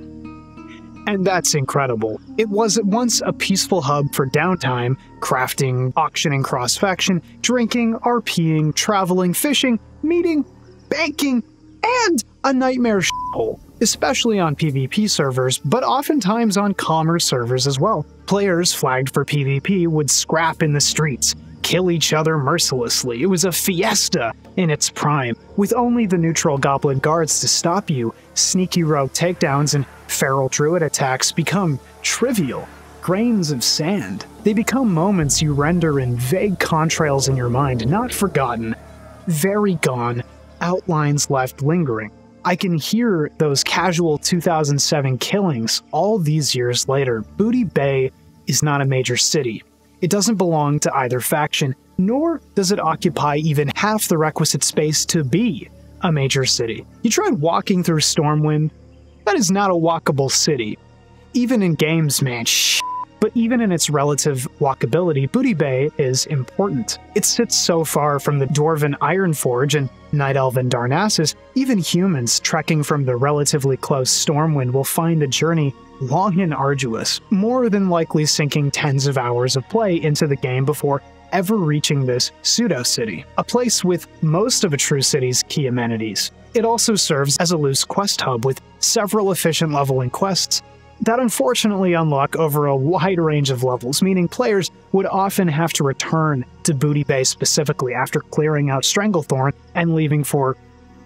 And that's incredible. It was at once a peaceful hub for downtime, crafting, auctioning cross-faction, drinking, RPing, traveling, fishing, meeting, banking, and a nightmare shithole. Especially on PvP servers, but oftentimes on commerce servers as well. Players flagged for PvP would scrap in the streets, kill each other mercilessly. It was a fiesta in its prime, with only the neutral goblin guards to stop you. Sneaky rogue takedowns and feral druid attacks become trivial grains of sand. They become moments you render in vague contrails in your mind, not forgotten, very gone, outlines left lingering. I can hear those casual 2007 killings all these years later. Booty Bay is not a major city. It doesn't belong to either faction, nor does it occupy even half the requisite space to be a major city. You tried walking through Stormwind? That is not a walkable city. Even in games, man, shit. But even in its relative walkability, Booty Bay is important. It sits so far from the Dwarven Ironforge and Night Elf and Darnassus, even humans trekking from the relatively close Stormwind will find the journey long and arduous, more than likely sinking tens of hours of play into the game before ever reaching this pseudo-city, a place with most of a true city's key amenities. It also serves as a loose quest hub with several efficient leveling quests that unfortunately unlock over a wide range of levels, meaning players would often have to return to Booty Bay specifically after clearing out Stranglethorn and leaving for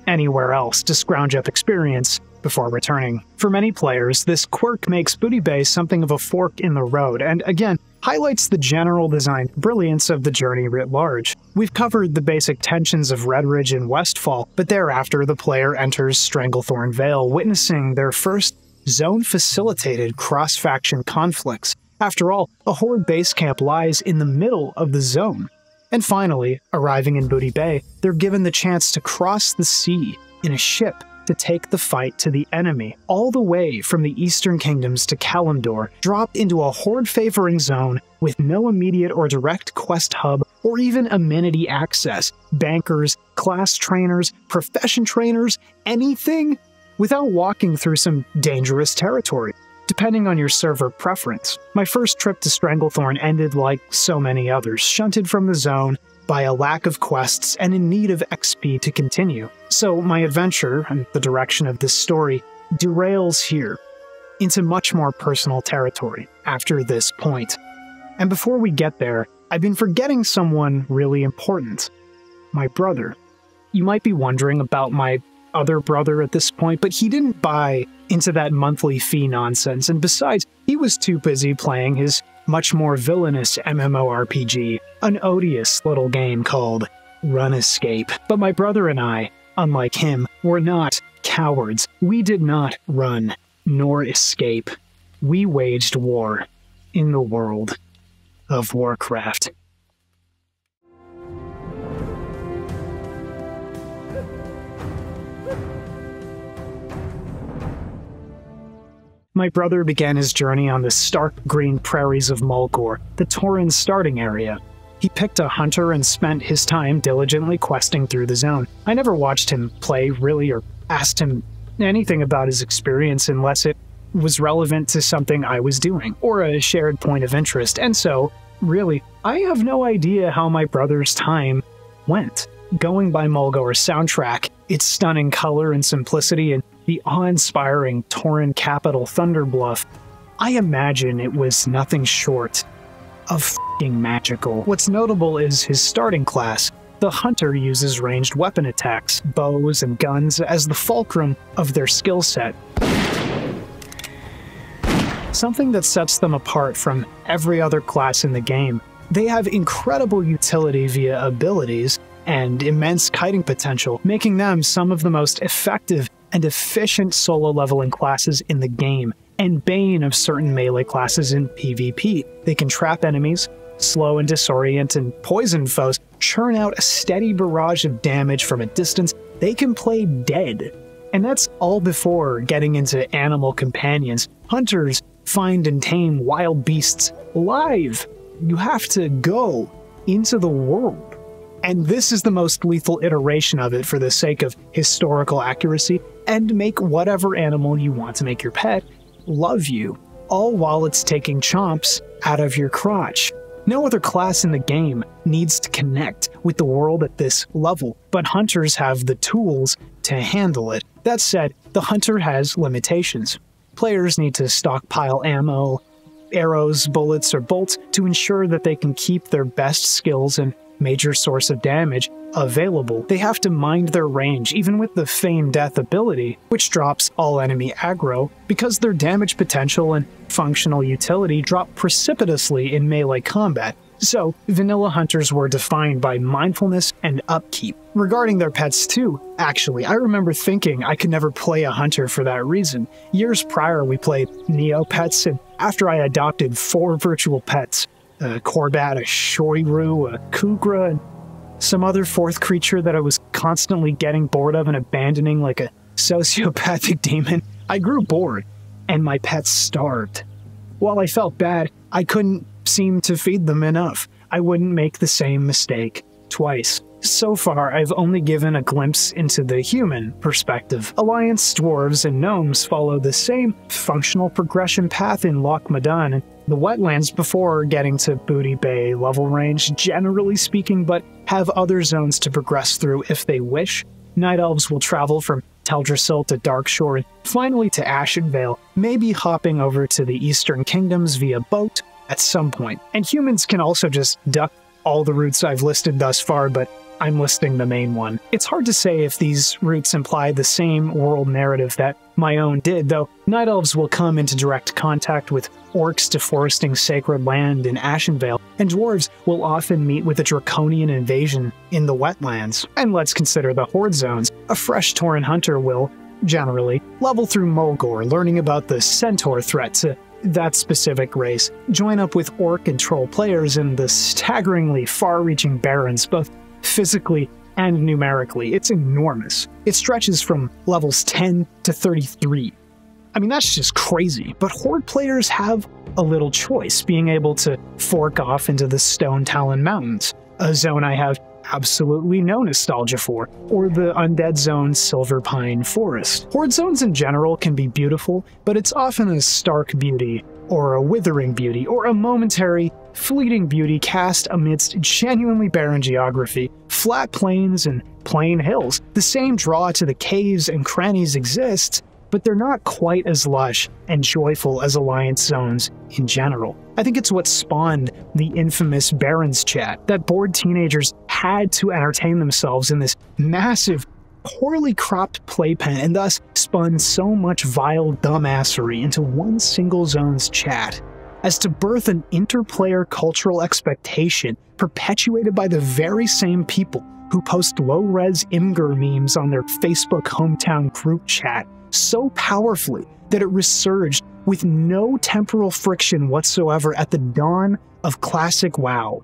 anywhere else to scrounge up experience before returning. For many players, this quirk makes Booty Bay something of a fork in the road, and again, highlights the general design brilliance of the journey writ large. We've covered the basic tensions of Redridge and Westfall, but thereafter the player enters Stranglethorn Vale, witnessing their first zone-facilitated cross-faction conflicts. After all, a Horde base camp lies in the middle of the zone. And finally, arriving in Booty Bay, they're given the chance to cross the sea in a ship, to take the fight to the enemy, all the way from the Eastern Kingdoms to Kalimdor, dropped into a Horde-favoring zone with no immediate or direct quest hub or even amenity access, bankers, class trainers, profession trainers, anything, without walking through some dangerous territory, depending on your server preference. My first trip to Stranglethorn ended like so many others, shunted from the zone by a lack of quests and in need of XP to continue. So my adventure, and the direction of this story, derails here, into much more personal territory after this point. And before we get there, I've been forgetting someone really important. My brother. You might be wondering about my other brother at this point, but he didn't buy into that monthly fee nonsense, and besides, he was too busy playing his much more villainous MMORPG, an odious little game called Run Escape. But my brother and I, unlike him, were not cowards. We did not run, nor escape. We waged war in the World of Warcraft. My brother began his journey on the stark green prairies of Mulgore, the Tauren starting area. He picked a hunter and spent his time diligently questing through the zone. I never watched him play, really, or asked him anything about his experience unless it was relevant to something I was doing, or a shared point of interest, and so, really, I have no idea how my brother's time went. Going by Mulgore's soundtrack, its stunning color and simplicity, and the awe-inspiring Tauren capital Thunderbluff, I imagine it was nothing short of f***ing magical. What's notable is his starting class. The Hunter uses ranged weapon attacks, bows and guns, as the fulcrum of their skill set, something that sets them apart from every other class in the game. They have incredible utility via abilities and immense kiting potential, making them some of the most effective and efficient solo leveling classes in the game, and bane of certain melee classes in PvP. They can trap enemies, slow and disorient, and poison foes, churn out a steady barrage of damage from a distance. They can play dead. And that's all before getting into animal companions. Hunters find and tame wild beasts live. You have to go into the world. And this is the most lethal iteration of it for the sake of historical accuracy, and make whatever animal you want to make your pet love you, all while it's taking chomps out of your crotch. No other class in the game needs to connect with the world at this level, but hunters have the tools to handle it. That said, the hunter has limitations. Players need to stockpile ammo, arrows, bullets, or bolts to ensure that they can keep their best skills and major source of damage available. They have to mind their range, even with the Feign Death ability, which drops all enemy aggro, because their damage potential and functional utility drop precipitously in melee combat. So, vanilla hunters were defined by mindfulness and upkeep. Regarding their pets too, actually, I remember thinking I could never play a hunter for that reason. Years prior, we played Neopets, and after I adopted 4 virtual pets, a Korbat, a Shoiru, a Kugra, and some other fourth creature that I was constantly getting bored of and abandoning like a sociopathic demon, I grew bored, and my pets starved. While I felt bad, I couldn't seem to feed them enough. I wouldn't make the same mistake twice. So far, I've only given a glimpse into the human perspective. Alliance, Dwarves, and Gnomes follow the same functional progression path in Loch Madan and the wetlands before getting to Booty Bay level range, generally speaking, but have other zones to progress through if they wish. Night Elves will travel from Teldrassil to Darkshire and finally to Ashenvale, maybe hopping over to the Eastern Kingdoms via boat at some point. And humans can also just duck all the routes I've listed thus far, but I'm listing the main one. It's hard to say if these routes imply the same world narrative that my own did, though Night Elves will come into direct contact with orcs deforesting sacred land in Ashenvale, and Dwarves will often meet with a draconian invasion in the wetlands. And let's consider the Horde zones. A fresh Tauren hunter will, generally, level through Mulgore, learning about the centaur threat to that specific race, join up with orc and troll players in the staggeringly far-reaching barrens, both physically and numerically. It's enormous. It stretches from levels 10 to 33. I mean, that's just crazy, but Horde players have a little choice, being able to fork off into the Stone Talon Mountains, a zone I have absolutely no nostalgia for, or the Undead Zone Silver Pine Forest. Horde zones in general can be beautiful, but it's often a stark beauty, or a withering beauty, or a momentary, fleeting beauty cast amidst genuinely barren geography, flat plains and plain hills. The same draw to the caves and crannies exists, but they're not quite as lush and joyful as Alliance zones in general. I think it's what spawned the infamous Barons chat, that bored teenagers had to entertain themselves in this massive, poorly cropped playpen, and thus spun so much vile dumbassery into one single zone's chat, as to birth an interplayer cultural expectation perpetuated by the very same people who post low-res Imgur memes on their Facebook hometown group chat so powerfully that it resurged with no temporal friction whatsoever at the dawn of classic WoW.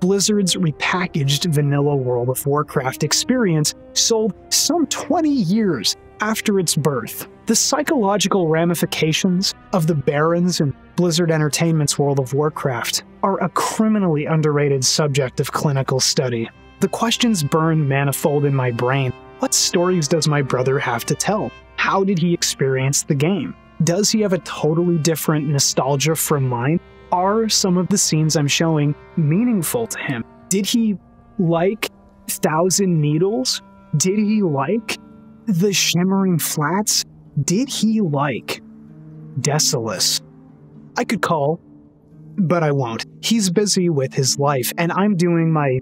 Blizzard's repackaged vanilla World of Warcraft experience sold some 20 years after its birth. The psychological ramifications of the Barons and Blizzard Entertainment's World of Warcraft are a criminally underrated subject of clinical study. The questions burn manifold in my brain. What stories does my brother have to tell? How did he experience the game? Does he have a totally different nostalgia from mine? Are some of the scenes I'm showing meaningful to him? Did he like Thousand Needles? Did he like the Shimmering Flats? Did he like Desolus? I could call, but I won't. He's busy with his life, and I'm doing my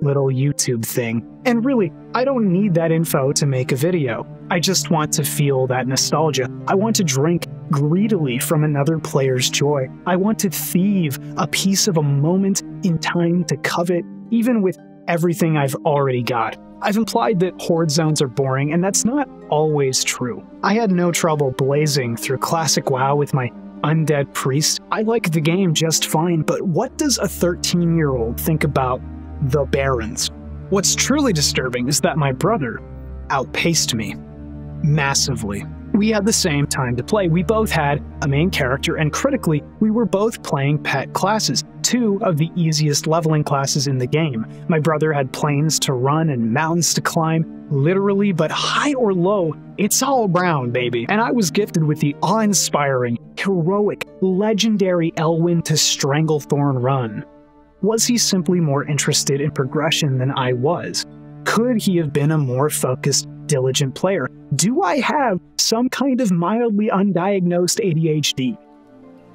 little YouTube thing. And really, I don't need that info to make a video. I just want to feel that nostalgia. I want to drink greedily from another player's joy. I want to thieve a piece of a moment in time to covet, even with everything I've already got. I've implied that Horde zones are boring, and that's not always true. I had no trouble blazing through Classic WoW with my undead priest. I like the game just fine, but what does a 13-year-old think about the Barons? What's truly disturbing is that my brother outpaced me. Massively. We had the same time to play. We both had a main character, and critically, we were both playing pet classes, two of the easiest leveling classes in the game. My brother had plains to run and mountains to climb, literally, but high or low, it's all brown, baby. And I was gifted with the awe-inspiring, heroic, legendary Elwynn to Stranglethorn run. Was he simply more interested in progression than I was? Could he have been a more focused, diligent player? Do I have some kind of mildly undiagnosed ADHD?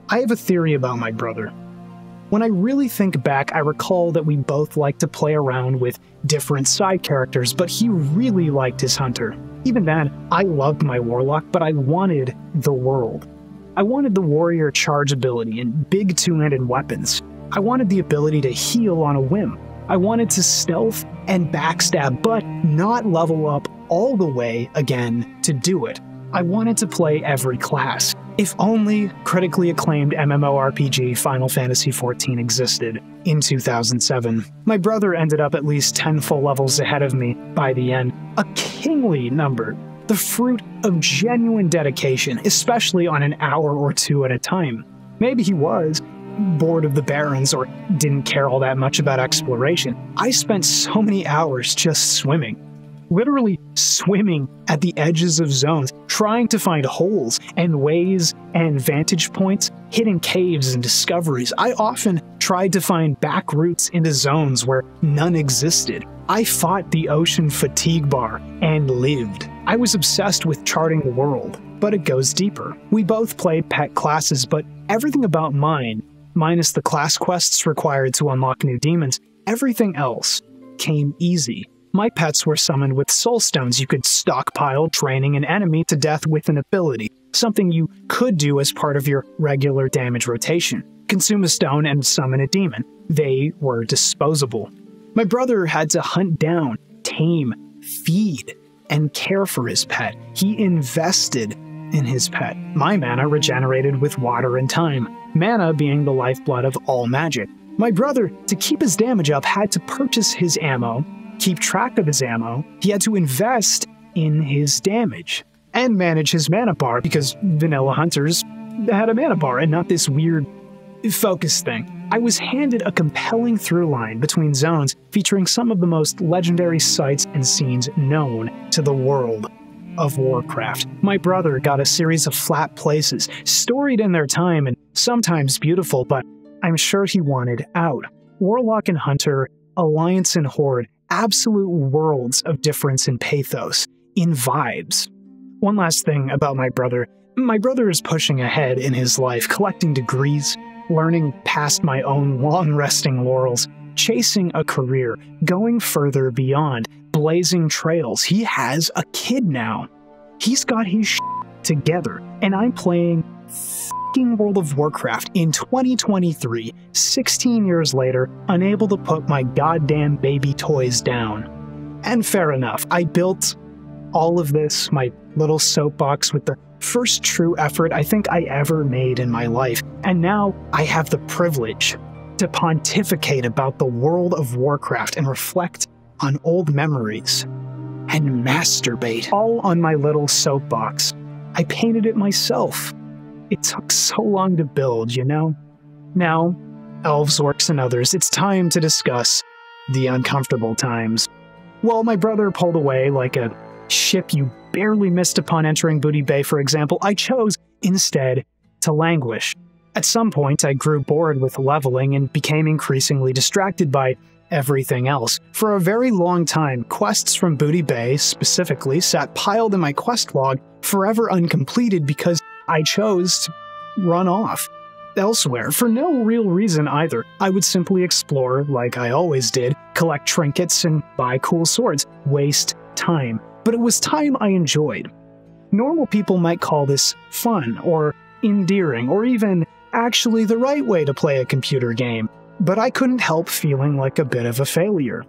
I have a theory about my brother. When I really think back, I recall that we both liked to play around with different side characters, but he really liked his Hunter. Even then, I loved my Warlock, but I wanted the world. I wanted the warrior charge ability and big two-handed weapons. I wanted the ability to heal on a whim. I wanted to stealth and backstab, but not level up all the way again to do it. I wanted to play every class. If only critically acclaimed MMORPG Final Fantasy XIV existed in 2007. My brother ended up at least 10 full levels ahead of me by the end, a kingly number, the fruit of genuine dedication, especially on an hour or two at a time. Maybe he was bored of the Barons or didn't care all that much about exploration. I spent so many hours just swimming. Literally swimming at the edges of zones, trying to find holes and ways and vantage points, hidden caves and discoveries. I often tried to find back routes into zones where none existed. I fought the ocean fatigue bar and lived. I was obsessed with charting the world, but it goes deeper. We both played pet classes, but everything about mine, minus the class quests required to unlock new demons, everything else came easy. My pets were summoned with soulstones. You could stockpile draining an enemy to death with an ability, something you could do as part of your regular damage rotation. Consume a stone and summon a demon. They were disposable. My brother had to hunt down, tame, feed, and care for his pet. He invested in his pet. My mana regenerated with water and time, mana being the lifeblood of all magic. My brother, to keep his damage up, had to purchase his ammo, keep track of his ammo, he had to invest in his damage and manage his mana bar, because vanilla hunters had a mana bar and not this weird focus thing. I was handed a compelling through-line between zones featuring some of the most legendary sights and scenes known to the world of Warcraft. My brother got a series of flat places, storied in their time and sometimes beautiful, but I'm sure he wanted out. Warlock and Hunter, Alliance and Horde, absolute worlds of difference in pathos, in vibes. One last thing about my brother. My brother is pushing ahead in his life, collecting degrees, learning past my own long-resting laurels, chasing a career, going further beyond, blazing trails. He has a kid now. He's got his shit together, and I'm playing fucking World of Warcraft in 2023, 16 years later, unable to put my goddamn baby toys down. And fair enough, I built all of this, my little soapbox, with the first true effort I think I ever made in my life, and now I have the privilege to pontificate about the World of Warcraft and reflect on old memories and masturbate. All on my little soapbox. I painted it myself. It took so long to build, you know? Now, elves, orcs, and others, it's time to discuss the uncomfortable times. Well, my brother pulled away like a ship you barely missed upon entering Booty Bay, for example. I chose, instead, to languish. At some point, I grew bored with leveling and became increasingly distracted by everything else. For a very long time, quests from Booty Bay, specifically, sat piled in my quest log, forever uncompleted because I chose to run off elsewhere, for no real reason either. I would simply explore, like I always did, collect trinkets and buy cool swords, waste time. But it was time I enjoyed. Normal people might call this fun, or endearing, or even actually the right way to play a computer game, but I couldn't help feeling like a bit of a failure.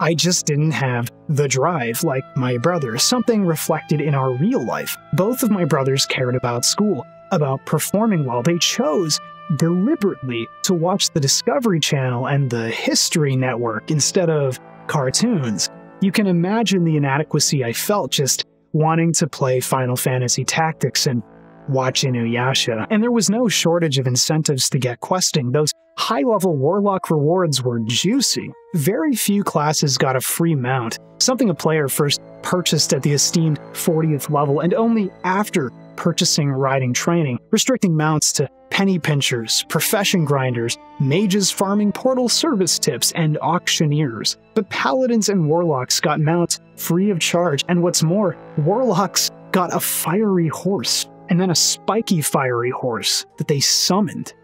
I just didn't have the drive like my brother, something reflected in our real life. Both of my brothers cared about school, about performing well. They chose deliberately to watch the Discovery Channel and the History Network instead of cartoons. You can imagine the inadequacy I felt just wanting to play Final Fantasy Tactics and watch Inuyasha. And there was no shortage of incentives to get questing. Those high-level warlock rewards were juicy. Very few classes got a free mount, something a player first purchased at the esteemed 40th level and only after purchasing riding training, restricting mounts to penny pinchers, profession grinders, mages farming portal service tips, and auctioneers. But paladins and warlocks got mounts free of charge, and what's more, warlocks got a fiery horse, and then a spiky fiery horse that they summoned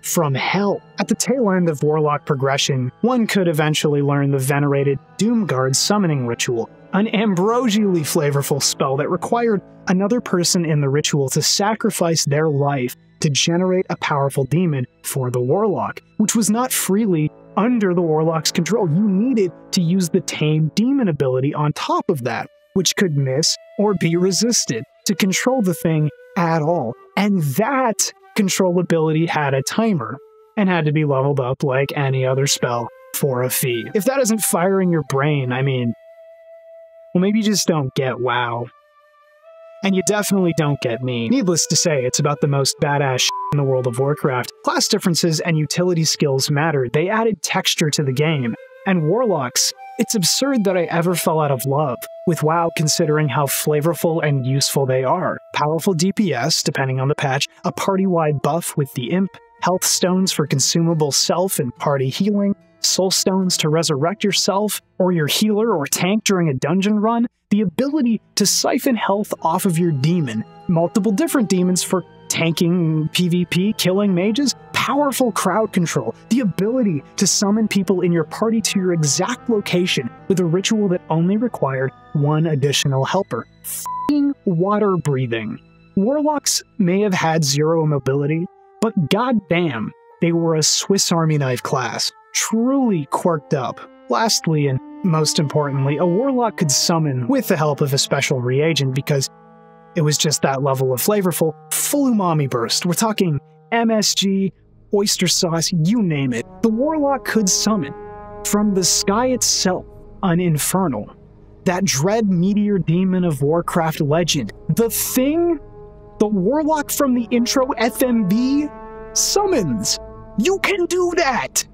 from hell. At the tail end of warlock progression, one could eventually learn the venerated Doomguard summoning ritual, an ambrosially flavorful spell that required another person in the ritual to sacrifice their life to generate a powerful demon for the warlock, which was not freely under the warlock's control. You needed to use the tame demon ability on top of that, which could miss or be resisted, to control the thing at all. And that control ability had a timer and had to be leveled up like any other spell for a fee. If that isn't firing your brain, I mean, well, maybe you just don't get WoW. And you definitely don't get me. Needless to say, it's about the most badass shit in the World of Warcraft. Class differences and utility skills mattered. They added texture to the game. And warlocks, it's absurd that I ever fell out of love with WoW, considering how flavorful and useful they are. Powerful DPS, depending on the patch, a party-wide buff with the imp, health stones for consumable self and party healing, soul stones to resurrect yourself or your healer or tank during a dungeon run, the ability to siphon health off of your demon, multiple different demons for tanking PvP, killing mages, powerful crowd control, the ability to summon people in your party to your exact location with a ritual that only required one additional helper, f***ing water breathing. Warlocks may have had zero mobility, but goddamn, they were a Swiss Army knife class, truly quirked up. Lastly, and most importantly, a warlock could summon with the help of a special reagent because it was just that level of flavorful, full umami burst. We're talking MSG, oyster sauce, you name it. The warlock could summon from the sky itself an Infernal, that dread meteor demon of Warcraft legend, the thing the Warlock from the intro FMB summons. You can do that!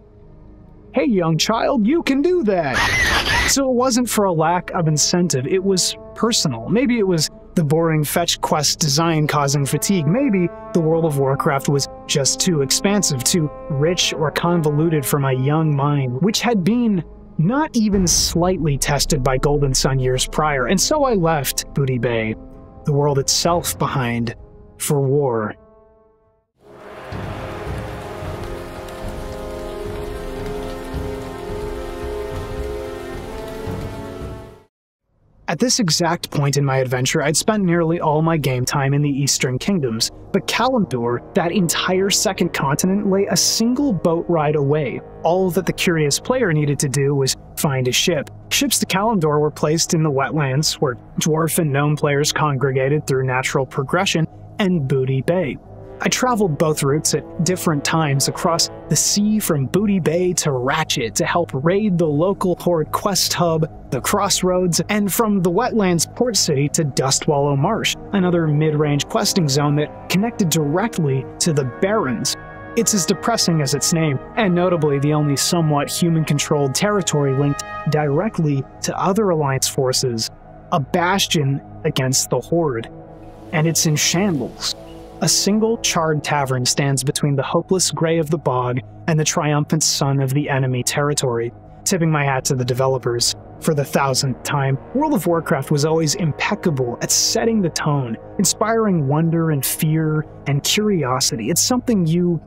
Hey, young child, you can do that! So it wasn't for a lack of incentive, it was personal. Maybe it was the boring fetch quest design causing fatigue. Maybe the World of Warcraft was just too expansive, too rich or convoluted for my young mind, which had been not even slightly tested by Golden Sun years prior. And so I left Booty Bay, the world itself, behind for war. At this exact point in my adventure, I'd spent nearly all my game time in the Eastern Kingdoms, but Kalimdor, that entire second continent, lay a single boat ride away. All that the curious player needed to do was find a ship. Ships to Kalimdor were placed in the wetlands, where dwarf and gnome players congregated through natural progression, and Booty Bay. I traveled both routes at different times across the sea from Booty Bay to Ratchet to help raid the local Horde quest hub, the Crossroads, and from the wetlands port city to Dustwallow Marsh, another mid-range questing zone that connected directly to the Barrens. It's as depressing as its name, and notably the only somewhat human-controlled territory linked directly to other Alliance forces, a bastion against the Horde. And it's in shambles. A single charred tavern stands between the hopeless gray of the bog and the triumphant sun of the enemy territory. Tipping my hat to the developers for the 1000th time, World of Warcraft was always impeccable at setting the tone, inspiring wonder and fear and curiosity. It's something you,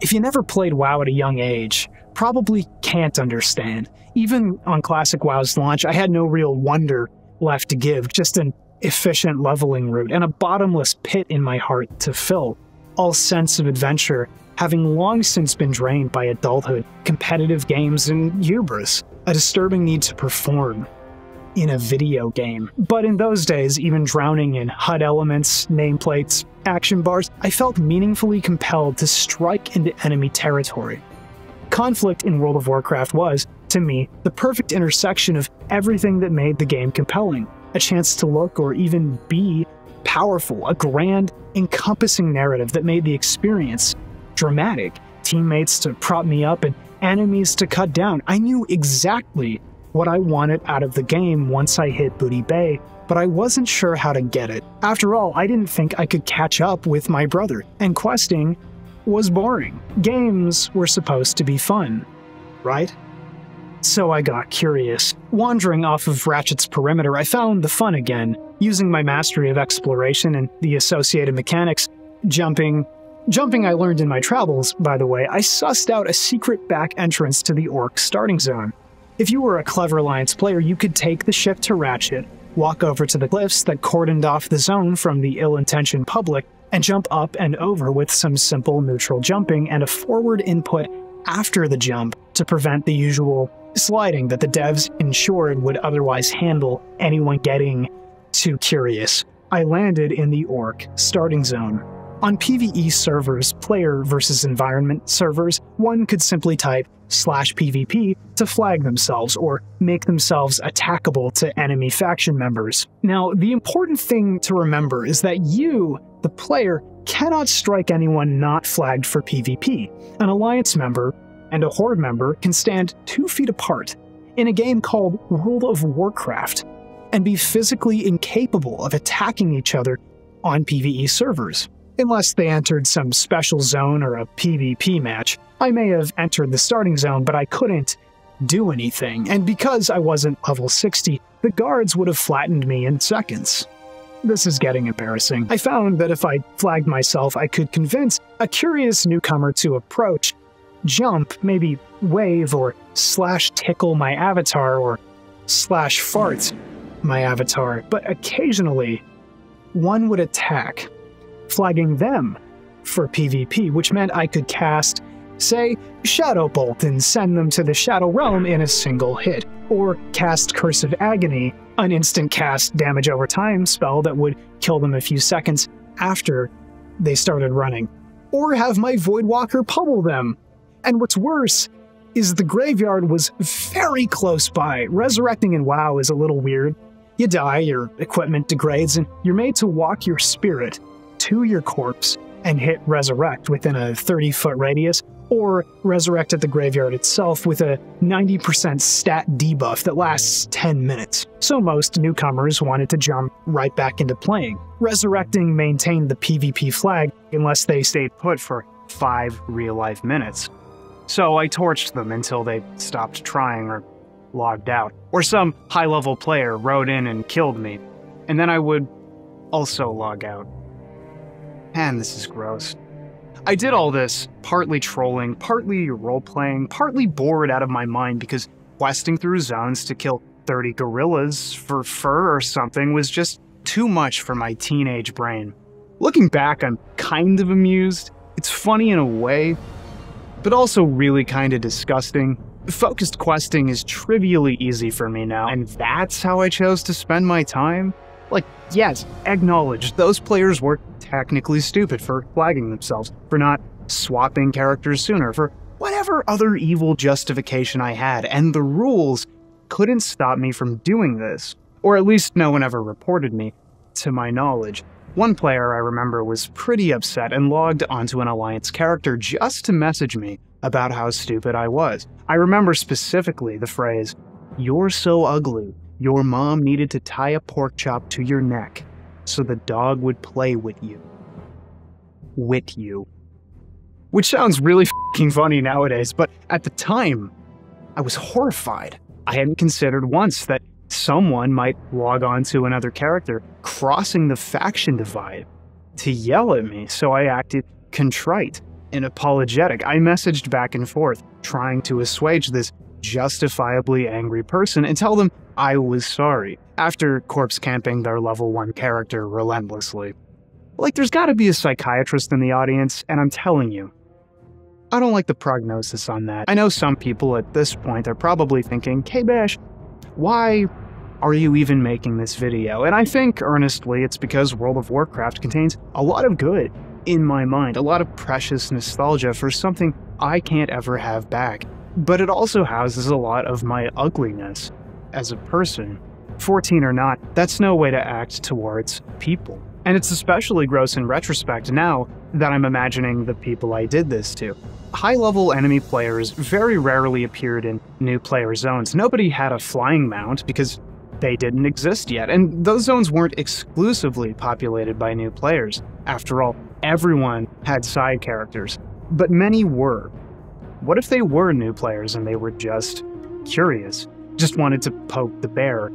if you never played WoW at a young age, probably can't understand. Even on classic WoW's launch, I had no real wonder left to give, just an efficient leveling route, and a bottomless pit in my heart to fill. All sense of adventure having long since been drained by adulthood, competitive games, and hubris, a disturbing need to perform in a video game. But in those days, even drowning in HUD elements, nameplates, action bars, I felt meaningfully compelled to strike into enemy territory. Conflict in World of Warcraft was, to me, the perfect intersection of everything that made the game compelling. A chance to look, or even be, powerful, a grand, encompassing narrative that made the experience dramatic. Teammates to prop me up and enemies to cut down. I knew exactly what I wanted out of the game once I hit Booty Bay, but I wasn't sure how to get it. After all, I didn't think I could catch up with my brother, and questing was boring. Games were supposed to be fun, right? So I got curious. Wandering off of Ratchet's perimeter, I found the fun again, using my mastery of exploration and the associated mechanics. Jumping I learned in my travels, by the way. I sussed out a secret back entrance to the Orc starting zone. If you were a clever Alliance player, you could take the ship to Ratchet, walk over to the cliffs that cordoned off the zone from the ill-intentioned public, and jump up and over with some simple neutral jumping and a forward input after the jump to prevent the usual sliding that the devs ensured would otherwise handle anyone getting too curious. I landed in the Orc starting zone. On PvE servers, player versus environment servers, one could simply type /PvP to flag themselves or make themselves attackable to enemy faction members. Now, the important thing to remember is that you, the player, cannot strike anyone not flagged for PvP. An Alliance member and a Horde member can stand 2 feet apart in a game called World of Warcraft and be physically incapable of attacking each other on PvE servers, unless they entered some special zone or a PvP match. I may have entered the starting zone, but I couldn't do anything, and because I wasn't level 60, the guards would have flattened me in seconds. This is getting embarrassing. I found that if I flagged myself, I could convince a curious newcomer to approach, jump, maybe wave, or /tickle my avatar, or /fart my avatar, but occasionally one would attack, flagging them for PvP, which meant I could cast, say, Shadow Bolt and send them to the Shadow Realm in a single hit, or cast Curse of Agony, an instant cast damage over time spell that would kill them a few seconds after they started running, or have my Voidwalker pummel them. And what's worse is the graveyard was very close by. Resurrecting in WoW is a little weird. You die, your equipment degrades, and you're made to walk your spirit to your corpse and hit resurrect within a 30-foot radius, or resurrect at the graveyard itself with a 90% stat debuff that lasts 10 minutes. So most newcomers wanted to jump right back into playing. Resurrecting maintained the PvP flag unless they stayed put for 5 real-life minutes. So I torched them until they stopped trying or logged out, or some high-level player rode in and killed me, and then I would also log out. Man, this is gross. I did all this, partly trolling, partly role-playing, partly bored out of my mind because questing through zones to kill 30 gorillas for fur or something was just too much for my teenage brain. Looking back, I'm kind of amused. It's funny in a way, but also really kind of disgusting. Focused questing is trivially easy for me now, and that's how I chose to spend my time? Like, yes, acknowledge those players were technically stupid for flagging themselves, for not swapping characters sooner, for whatever other evil justification I had, and the rules couldn't stop me from doing this. Or at least no one ever reported me, to my knowledge. One player I remember was pretty upset and logged onto an Alliance character just to message me about how stupid I was. I remember specifically the phrase, "You're so ugly. Your mom needed to tie a pork chop to your neck so the dog would play with you." With you. Which sounds really f***ing funny nowadays, but at the time, I was horrified. I hadn't considered once that someone might log on to another character, crossing the faction divide, to yell at me, so I acted contrite and apologetic. I messaged back and forth, trying to assuage this justifiably angry person and tell them I was sorry, after corpse camping their level 1 character relentlessly. Like, there's gotta be a psychiatrist in the audience, and I'm telling you, I don't like the prognosis on that. I know some people at this point are probably thinking, "Hey Bash, why are you even making this video?" And I think, earnestly, it's because World of Warcraft contains a lot of good in my mind, a lot of precious nostalgia for something I can't ever have back. But it also houses a lot of my ugliness as a person. 14 or not, that's no way to act towards people. And it's especially gross in retrospect now that I'm imagining the people I did this to. High-level enemy players very rarely appeared in new player zones. Nobody had a flying mount because they didn't exist yet, and those zones weren't exclusively populated by new players. After all, everyone had side characters, but many were. What if they were new players and they were just curious, just wanted to poke the bear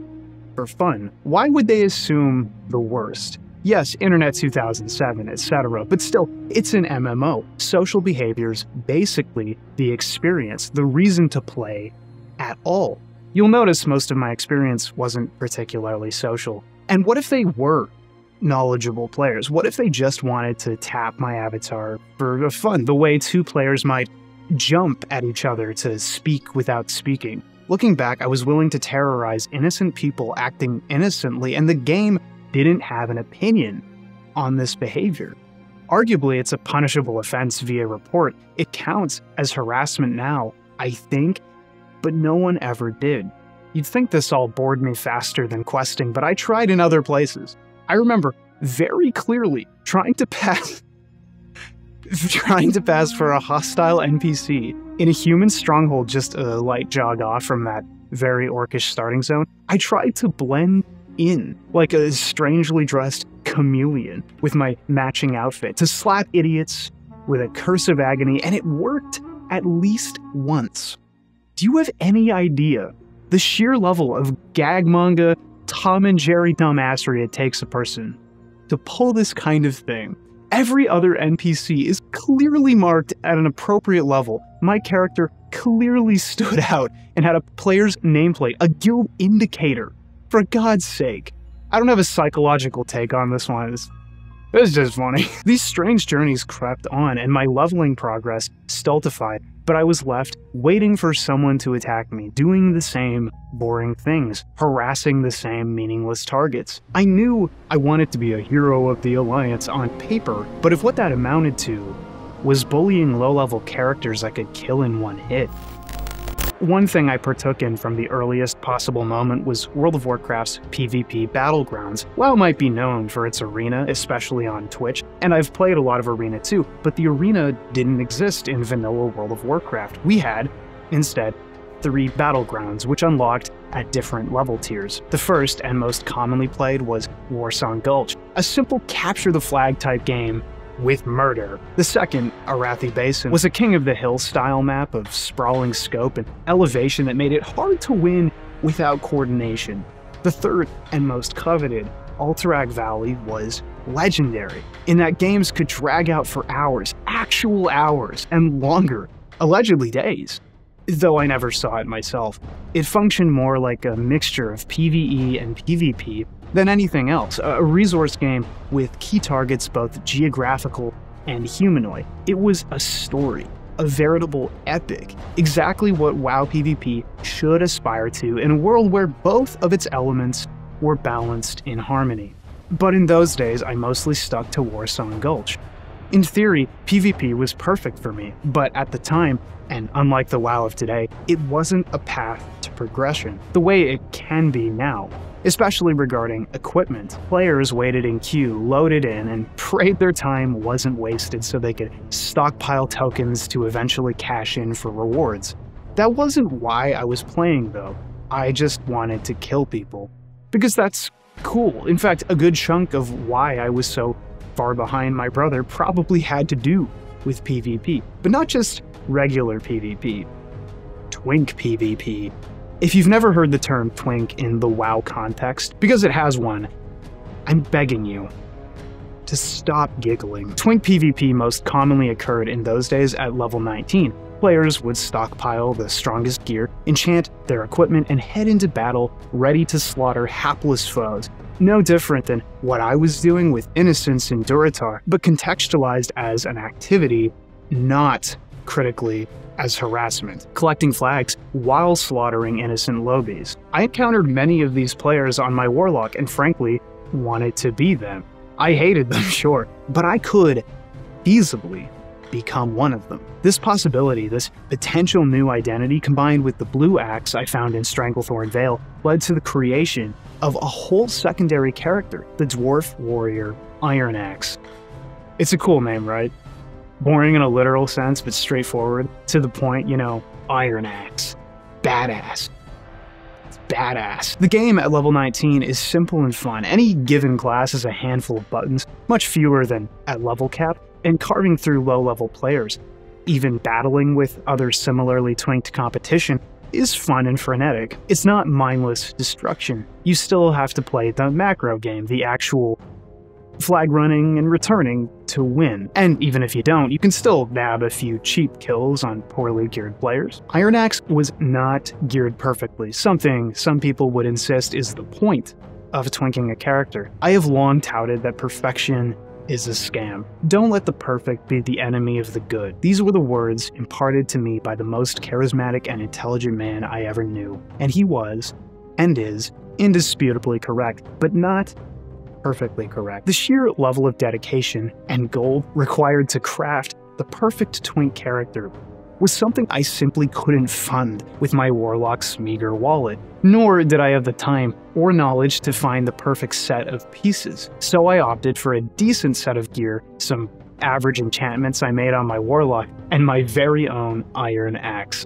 for fun? Why would they assume the worst? Yes, Internet 2007, etc., but still, it's an MMO. Social behavior's basically the experience, the reason to play at all. You'll notice most of my experience wasn't particularly social. And what if they were knowledgeable players? What if they just wanted to tap my avatar for fun, the way two players might jump at each other to speak without speaking? Looking back, I was willing to terrorize innocent people acting innocently, and the game didn't have an opinion on this behavior. Arguably, it's a punishable offense via report. It counts as harassment now, I think, but no one ever did. You'd think this all bored me faster than questing, but I tried in other places. I remember very clearly trying to pass for a hostile NPC in a human stronghold, just a light jog off from that very orcish starting zone. I tried to blend in like a strangely dressed chameleon with my matching outfit, to slap idiots with a Curse of Agony, and it worked at least once. Do you have any idea the sheer level of gag manga, Tom and Jerry dumbassery it takes a person to pull this kind of thing? Every other NPC is clearly marked at an appropriate level. My character clearly stood out and had a player's nameplate, a guild indicator. For God's sake. I don't have a psychological take on this one. It's just funny. These strange journeys crept on, and my leveling progress stultified, but I was left waiting for someone to attack me, doing the same boring things, harassing the same meaningless targets. I knew I wanted to be a hero of the Alliance on paper, but if what that amounted to was bullying low-level characters I could kill in one hit, One thing I partook in from the earliest possible moment was World of Warcraft's PvP Battlegrounds. WoW might be known for its arena, especially on Twitch, and I've played a lot of arena too, but the arena didn't exist in vanilla World of Warcraft. We had, instead, 3 battlegrounds, which unlocked at different level tiers. The first and most commonly played was Warsong Gulch, a simple capture-the-flag type game with murder. The second, Arathi Basin, was a King of the Hill style map of sprawling scope and elevation that made it hard to win without coordination. The third and most coveted, Alterac Valley, was legendary, in that games could drag out for hours, actual hours, and longer, allegedly days, though I never saw it myself. It functioned more like a mixture of PvE and PvP than anything else, a resource game with key targets both geographical and humanoid. It was a story, a veritable epic, exactly what WoW PvP should aspire to in a world where both of its elements were balanced in harmony. But in those days, I mostly stuck to Warsong Gulch. In theory, PvP was perfect for me, but at the time, and unlike the WoW of today, it wasn't a path to progression the way it can be now, especially regarding equipment. Players waited in queue, loaded in, and prayed their time wasn't wasted so they could stockpile tokens to eventually cash in for rewards. That wasn't why I was playing, though. I just wanted to kill people, because that's cool. In fact, a good chunk of why I was so far behind my brother probably had to do with PvP, but not just regular PvP, twink PvP. If you've never heard the term twink in the WoW context, because it has one, I'm begging you to stop giggling. Twink PvP most commonly occurred in those days at level 19. Players would stockpile the strongest gear, enchant their equipment, and head into battle ready to slaughter hapless foes. No different than what I was doing with Innocence and Durottar, but contextualized as an activity, not critically as harassment, collecting flags while slaughtering innocent lobbies. I encountered many of these players on my Warlock and frankly wanted to be them. I hated them, sure, but I could feasibly become one of them. This possibility, this potential new identity, combined with the blue axe I found in Stranglethorn Vale, led to the creation of a whole secondary character, the Dwarf Warrior Iron Axe. It's a cool name, right? Boring in a literal sense, but straightforward, to the point, you know, Iron Axe. Badass. It's badass. The game at level 19 is simple and fun. Any given class has a handful of buttons, much fewer than at level cap, and carving through low-level players, even battling with other similarly twinked competition, is fun and frenetic. It's not mindless destruction. You still have to play the macro game, the actual flag running and returning to win. And even if you don't, you can still nab a few cheap kills on poorly geared players. Iron Axe was not geared perfectly, something some people would insist is the point of twinking a character. I have long touted that perfection is a scam. Don't let the perfect be the enemy of the good. These were the words imparted to me by the most charismatic and intelligent man I ever knew, and he was, and is, indisputably correct, but not perfectly correct. The sheer level of dedication and goal required to craft the perfect twink character was something I simply couldn't fund with my Warlock's meager wallet, nor did I have the time or knowledge to find the perfect set of pieces. So I opted for a decent set of gear, some average enchantments I made on my Warlock, and my very own Iron Axe.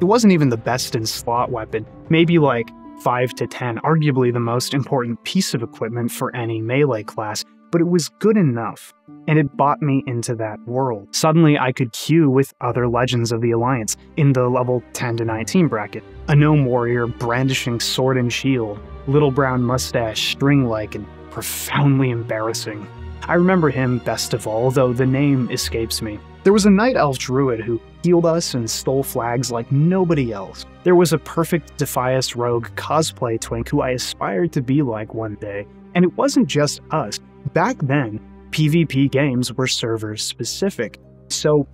It wasn't even the best in slot weapon, maybe like 5 to 10, arguably the most important piece of equipment for any melee class, but it was good enough, and it bought me into that world. Suddenly, I could queue with other legends of the Alliance in the level 10 to 19 bracket. A gnome warrior brandishing sword and shield, little brown mustache, string-like, and profoundly embarrassing. I remember him best of all, though the name escapes me. There was a Night Elf Druid who healed us and stole flags like nobody else. There was a perfect Defias Rogue cosplay twink who I aspired to be like one day. And it wasn't just us. Back then, PvP games were server-specific. So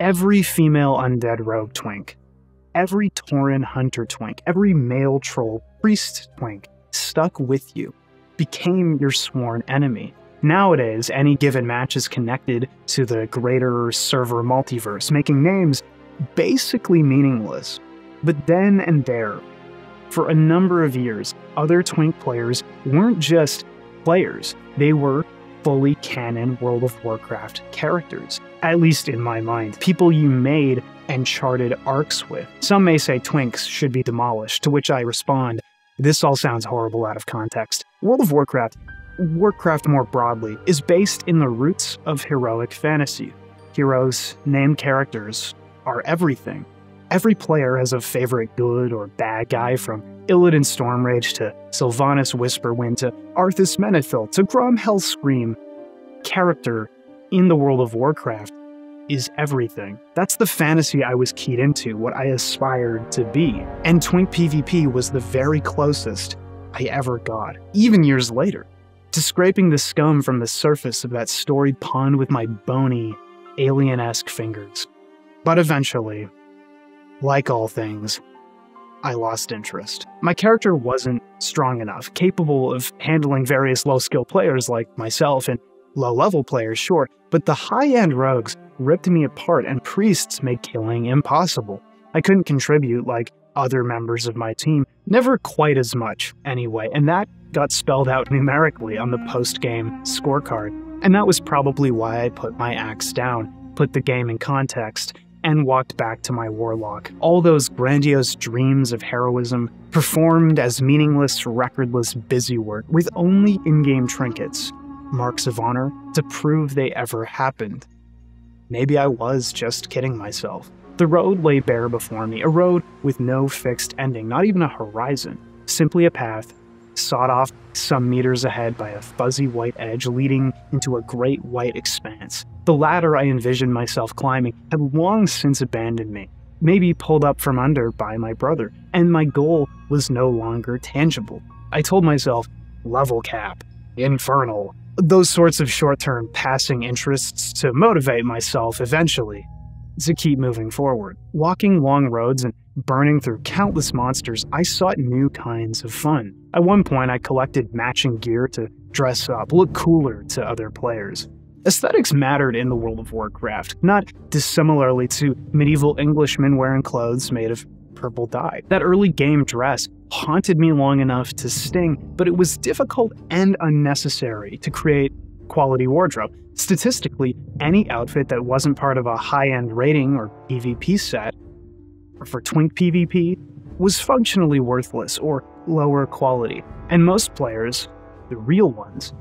every female undead rogue twink, every Tauren hunter twink, every male troll priest twink stuck with you, became your sworn enemy. Nowadays, any given match is connected to the greater server multiverse, making names basically meaningless. But then and there, for a number of years, other Twink players weren't just players, they were fully canon World of Warcraft characters, at least in my mind, people you made and charted arcs with. Some may say Twinks should be demolished, to which I respond, this all sounds horrible out of context. World of Warcraft, Warcraft more broadly, is based in the roots of heroic fantasy. Heroes, named characters, are everything. Every player has a favorite good or bad guy, from Illidan Stormrage to Sylvanas Whisperwind to Arthas Menethil to Grom Hellscream. Character in the World of Warcraft is everything. That's the fantasy I was keyed into, what I aspired to be. And Twink PvP was the very closest I ever got, even years later, to scraping the scum from the surface of that storied pond with my bony, alien-esque fingers. But eventually, like all things, I lost interest. My character wasn't strong enough, capable of handling various low-skill players like myself and low-level players, sure, but the high-end rogues ripped me apart and priests made killing impossible. I couldn't contribute like other members of my team, never quite as much anyway, and that got spelled out numerically on the post-game scorecard. And that was probably why I put my axe down, put the game in context, and walked back to my warlock. All those grandiose dreams of heroism performed as meaningless, recordless busywork with only in-game trinkets, marks of honor, to prove they ever happened. Maybe I was just kidding myself. The road lay bare before me, a road with no fixed ending, not even a horizon, simply a path sawed off some meters ahead by a fuzzy white edge leading into a great white expanse. The ladder I envisioned myself climbing had long since abandoned me, maybe pulled up from under by my brother, and my goal was no longer tangible. I told myself, level cap, infernal, those sorts of short-term passing interests to motivate myself eventually to keep moving forward. Walking long roads and burning through countless monsters, I sought new kinds of fun. At one point, I collected matching gear to dress up, look cooler to other players. Aesthetics mattered in the World of Warcraft, not dissimilarly to medieval Englishmen wearing clothes made of purple dye. That early game dress haunted me long enough to sting, but it was difficult and unnecessary to create quality wardrobe. Statistically, any outfit that wasn't part of a high-end raiding or PvP set, or for Twink PvP, was functionally worthless or lower quality, and most players, the real ones,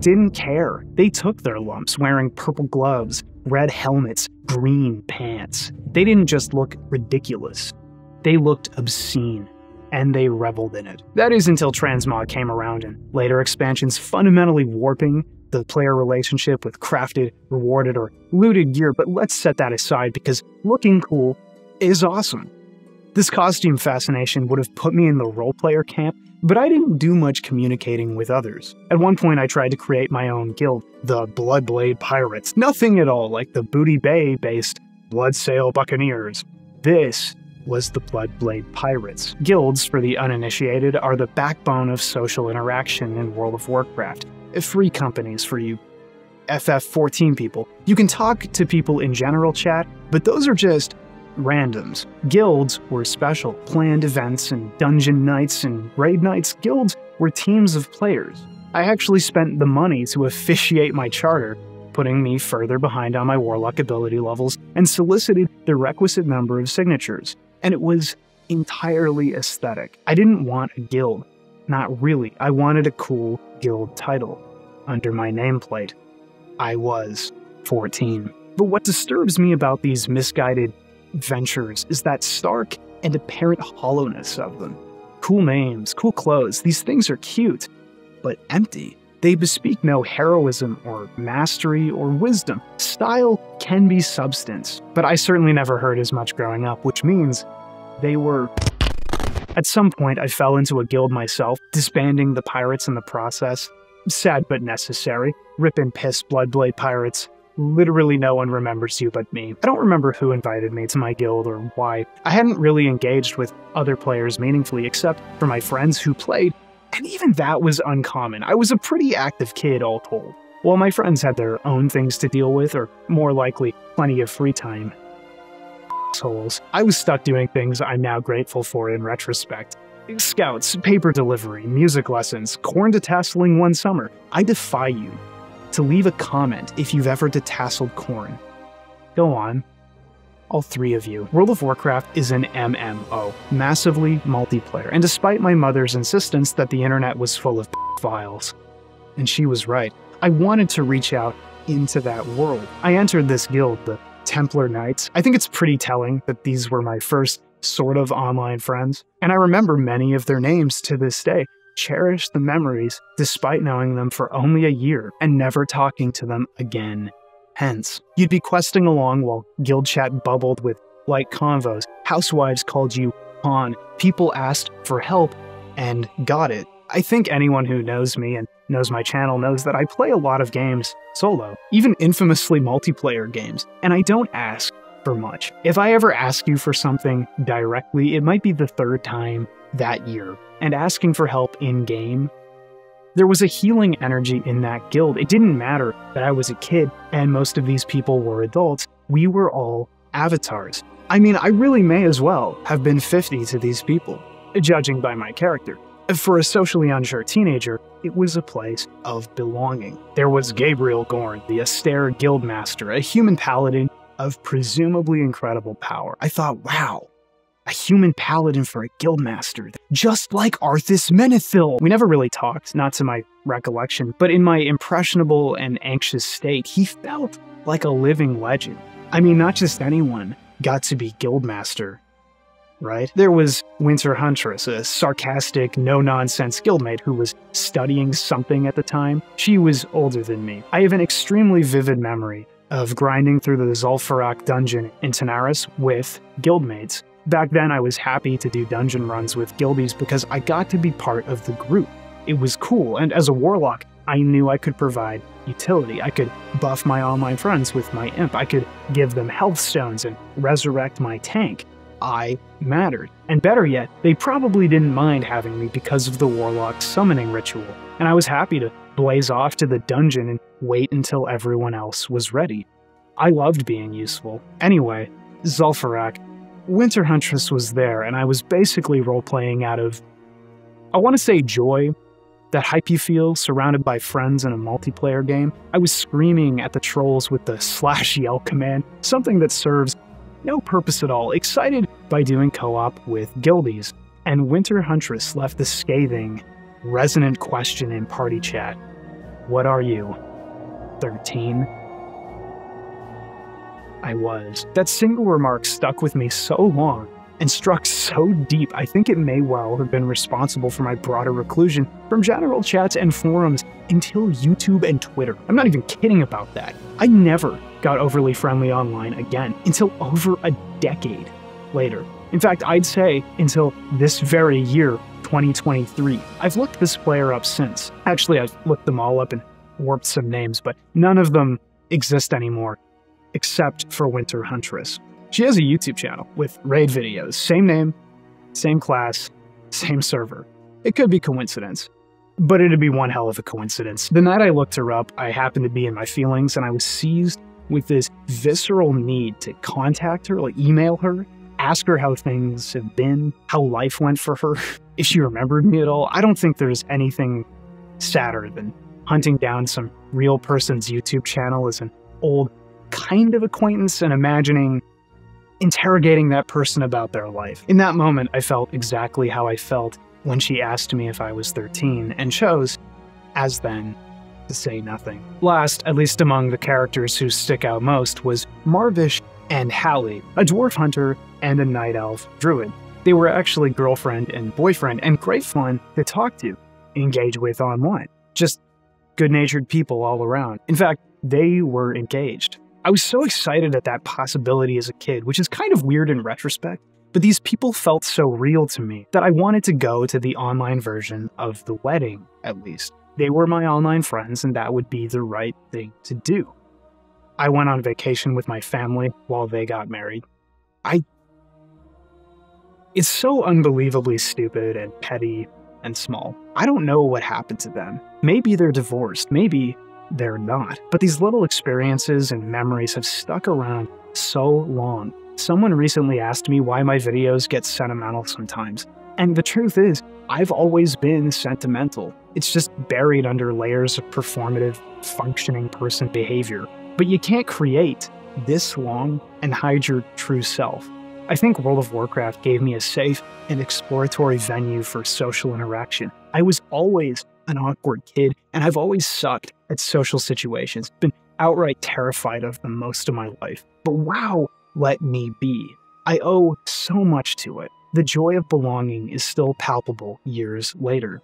didn't care. They took their lumps wearing purple gloves, red helmets, green pants. They didn't just look ridiculous, they looked obscene, and they reveled in it. That is until transmog came around and later expansions fundamentally warping the player relationship with crafted, rewarded, or looted gear, but let's set that aside because looking cool is awesome. This costume fascination would have put me in the role-player camp, but I didn't do much communicating with others. At one point, I tried to create my own guild, the Bloodblade Pirates. Nothing at all like the Booty Bay-based Bloodsail Buccaneers. This was the Bloodblade Pirates. Guilds, for the uninitiated, are the backbone of social interaction in World of Warcraft. Free companies for you FF14 people. You can talk to people in general chat, but those are just randoms. Guilds were special, planned events and dungeon nights and raid nights. Guilds were teams of players. I actually spent the money to officiate my charter, putting me further behind on my warlock ability levels, and solicited the requisite number of signatures. And it was entirely aesthetic. I didn't want a guild. Not really. I wanted a cool guild title. Under my nameplate, I was 14. But what disturbs me about these misguided ventures is that stark and apparent hollowness of them. Cool names, cool clothes, these things are cute, but empty. They bespeak no heroism or mastery or wisdom. Style can be substance, but I certainly never heard as much growing up, which means they were... At some point, I fell into a guild myself, disbanding the pirates in the process. Sad but necessary. Rip and piss, Bloodblade Pirates. Literally no one remembers you but me. I don't remember who invited me to my guild or why. I hadn't really engaged with other players meaningfully except for my friends who played, and even that was uncommon. I was a pretty active kid, all told. While my friends had their own things to deal with, or more likely, plenty of free time. assholes. I was stuck doing things I'm now grateful for in retrospect. Scouts, paper delivery, music lessons, corn detasseling one summer. I defy you to leave a comment if you've ever detasseled corn. Go on. All three of you. World of Warcraft is an MMO, massively multiplayer, and despite my mother's insistence that the internet was full of files, and she was right, I wanted to reach out into that world. I entered this guild, the Templar Knights. I think it's pretty telling that these were my first sort of online friends, and I remember many of their names to this day. Cherish the memories, despite knowing them for only a year and never talking to them again. Hence, you'd be questing along while guild chat bubbled with light convos, housewives called you on, people asked for help, and got it. I think anyone who knows me and knows my channel knows that I play a lot of games solo, even infamously multiplayer games, and I don't ask for much. If I ever ask you for something directly, it might be the third time that year, and asking for help in-game. There was a healing energy in that guild. It didn't matter that I was a kid and most of these people were adults. We were all avatars. I mean, I really may as well have been 50 to these people, judging by my character. For a socially unsure teenager, it was a place of belonging. There was Gabriel Gorn, the austere guildmaster, a human paladin of presumably incredible power. I thought, wow. A human paladin for a guildmaster, just like Arthas Menethil. We never really talked, not to my recollection, but in my impressionable and anxious state, he felt like a living legend. I mean, not just anyone got to be guildmaster, right? There was Winter Huntress, a sarcastic, no-nonsense guildmate who was studying something at the time. She was older than me. I have an extremely vivid memory of grinding through the Zul'Farak dungeon in Tanaris with guildmates. Back then, I was happy to do dungeon runs with guildies because I got to be part of the group. It was cool, and as a warlock, I knew I could provide utility. I could buff my online friends with my imp. I could give them health stones and resurrect my tank. I mattered. And better yet, they probably didn't mind having me because of the warlock summoning ritual, and I was happy to blaze off to the dungeon and wait until everyone else was ready. I loved being useful. Anyway, Zul'Farak, Winter Huntress was there, and I was basically role-playing out of, I want to say joy, that hype you feel surrounded by friends in a multiplayer game. I was screaming at the trolls with the /yell command, something that serves no purpose at all, excited by doing co-op with guildies. And Winter Huntress left the scathing, resonant question in party chat. What are you, 13? I was. That single remark stuck with me so long and struck so deep, I think it may well have been responsible for my broader reclusion from general chats and forums until YouTube and Twitter. I'm not even kidding about that. I never got overly friendly online again until over a decade later. In fact, I'd say until this very year, 2023. I've looked this player up since. Actually, I've looked them all up and warped some names, but none of them exist anymore, except for Winter Huntress. She has a YouTube channel with raid videos, same name, same class, same server. It could be coincidence, but it'd be one hell of a coincidence. The night I looked her up, I happened to be in my feelings, and I was seized with this visceral need to contact her, like email her, ask her how things have been, how life went for her, if she remembered me at all. I don't think there's anything sadder than hunting down some real person's YouTube channel as an old kind of acquaintance and imagining, interrogating that person about their life. In that moment, I felt exactly how I felt when she asked me if I was 13, and chose, as then, to say nothing. Last, at least among the characters who stick out most, was Marvish and Hallie, a dwarf hunter and a night elf druid. They were actually girlfriend and boyfriend, and great fun to talk to, engage with online. Just good-natured people all around. In fact, they were engaged. I was so excited at that possibility as a kid, which is kind of weird in retrospect, but these people felt so real to me that I wanted to go to the online version of the wedding, at least. They were my online friends, and that would be the right thing to do. I went on vacation with my family while they got married. It's so unbelievably stupid and petty and small. I don't know what happened to them. Maybe they're divorced, maybe they're not. But these little experiences and memories have stuck around so long Someone recently asked me why my videos get sentimental sometimes, and the truth is, I've always been sentimental. It's just buried under layers of performative, functioning person behavior. But you can't create this long and hide your true self. I think World of Warcraft gave me a safe and exploratory venue for social interaction. I was always an awkward kid, and I've always sucked at social situations, been outright terrified of them most of my life. But WoW let me be. I owe so much to it. The joy of belonging is still palpable years later.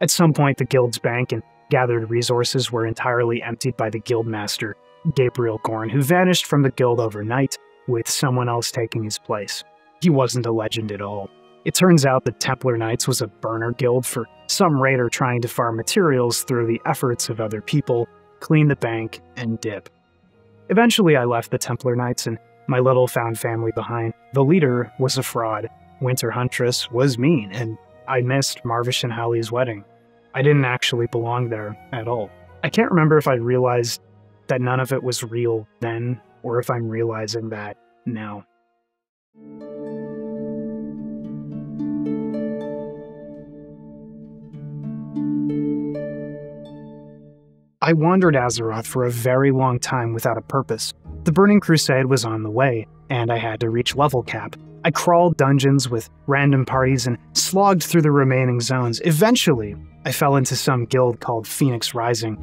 At some point, the guild's bank and gathered resources were entirely emptied by the guildmaster, Gabriel Gorn, who vanished from the guild overnight, with someone else taking his place. He wasn't a legend at all. It turns out the Templar Knights was a burner guild for some raider trying to farm materials through the efforts of other people, clean the bank, and dip. Eventually, I left the Templar Knights and my little found family behind. The leader was a fraud, Winter Huntress was mean, and I missed Marvish and Hallie's wedding. I didn't actually belong there at all. I can't remember if I realized that none of it was real then, or if I'm realizing that now. I wandered Azeroth for a very long time without a purpose. The Burning Crusade was on the way, and I had to reach level cap. I crawled dungeons with random parties and slogged through the remaining zones. Eventually, I fell into some guild called Phoenix Rising,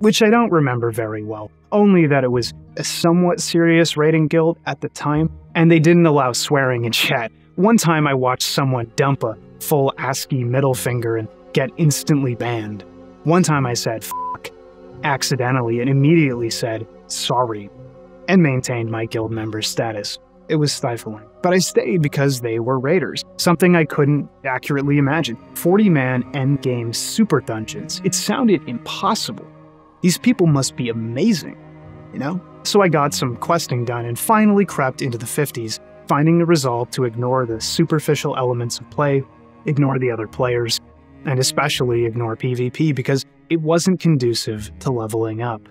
which I don't remember very well, only that it was a somewhat serious raiding guild at the time, and they didn't allow swearing in chat. One time I watched someone dump a full ASCII middle finger and get instantly banned. One time I said "fuck" accidentally and immediately said "sorry," and maintained my guild member status. It was stifling, but I stayed because they were raiders, something I couldn't accurately imagine. 40-man endgame super dungeons. It sounded impossible. These people must be amazing, you know? So I got some questing done and finally crept into the 50s, finding the resolve to ignore the superficial elements of play, ignore the other players, and especially ignore PvP because it wasn't conducive to leveling up.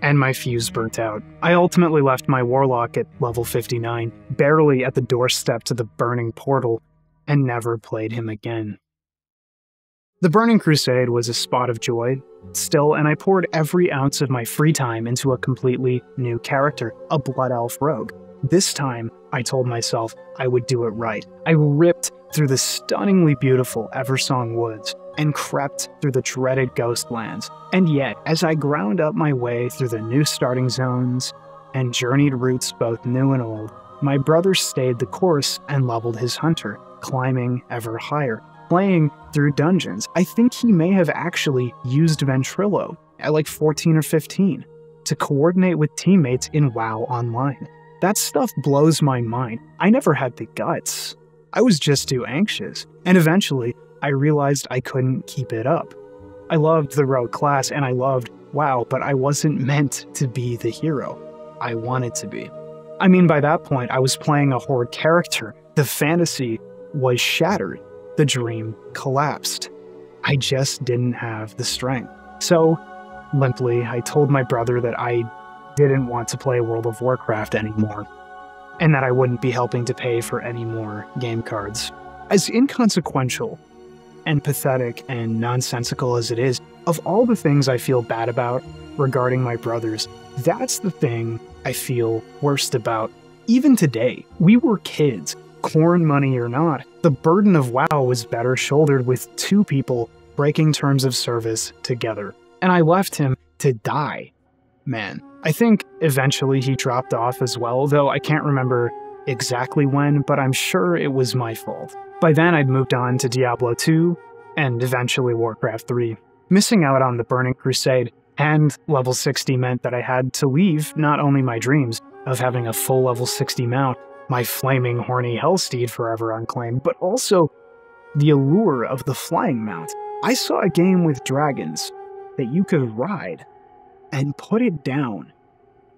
And my fuse burnt out. I ultimately left my Warlock at level 59, barely at the doorstep to the burning portal, and never played him again. The Burning Crusade was a spot of joy, still, and I poured every ounce of my free time into a completely new character, a Blood Elf rogue. This time, I told myself I would do it right. I ripped through the stunningly beautiful Eversong Woods, and crept through the dreaded Ghostlands. And yet, as I ground up my way through the new starting zones and journeyed routes both new and old, my brother stayed the course and leveled his hunter, climbing ever higher, playing through dungeons. I think he may have actually used Ventrilo at like 14 or 15 to coordinate with teammates in WoW Online. That stuff blows my mind. I never had the guts. I was just too anxious. And eventually, I realized I couldn't keep it up. I loved the rogue class and I loved WoW, but I wasn't meant to be the hero I wanted to be. I mean, by that point, I was playing a Horde character. The fantasy was shattered. The dream collapsed. I just didn't have the strength. So, limply, I told my brother that I didn't want to play World of Warcraft anymore, and that I wouldn't be helping to pay for any more game cards. As inconsequential and pathetic and nonsensical as it is, of all the things I feel bad about regarding my brothers, that's the thing I feel worst about. Even today, we were kids, corn money or not, the burden of WoW was better shouldered with two people breaking terms of service together. And I left him to die, man. I think eventually he dropped off as well, though I can't remember exactly when, but I'm sure it was my fault. By then, I'd moved on to Diablo 2, and eventually Warcraft 3. Missing out on the Burning Crusade and level 60 meant that I had to leave not only my dreams of having a full level 60 mount, my flaming horny hellsteed forever unclaimed, but also the allure of the flying mount. I saw a game with dragons that you could ride and put it down.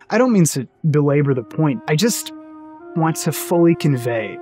I don't mean to belabor the point, I just want to fully convey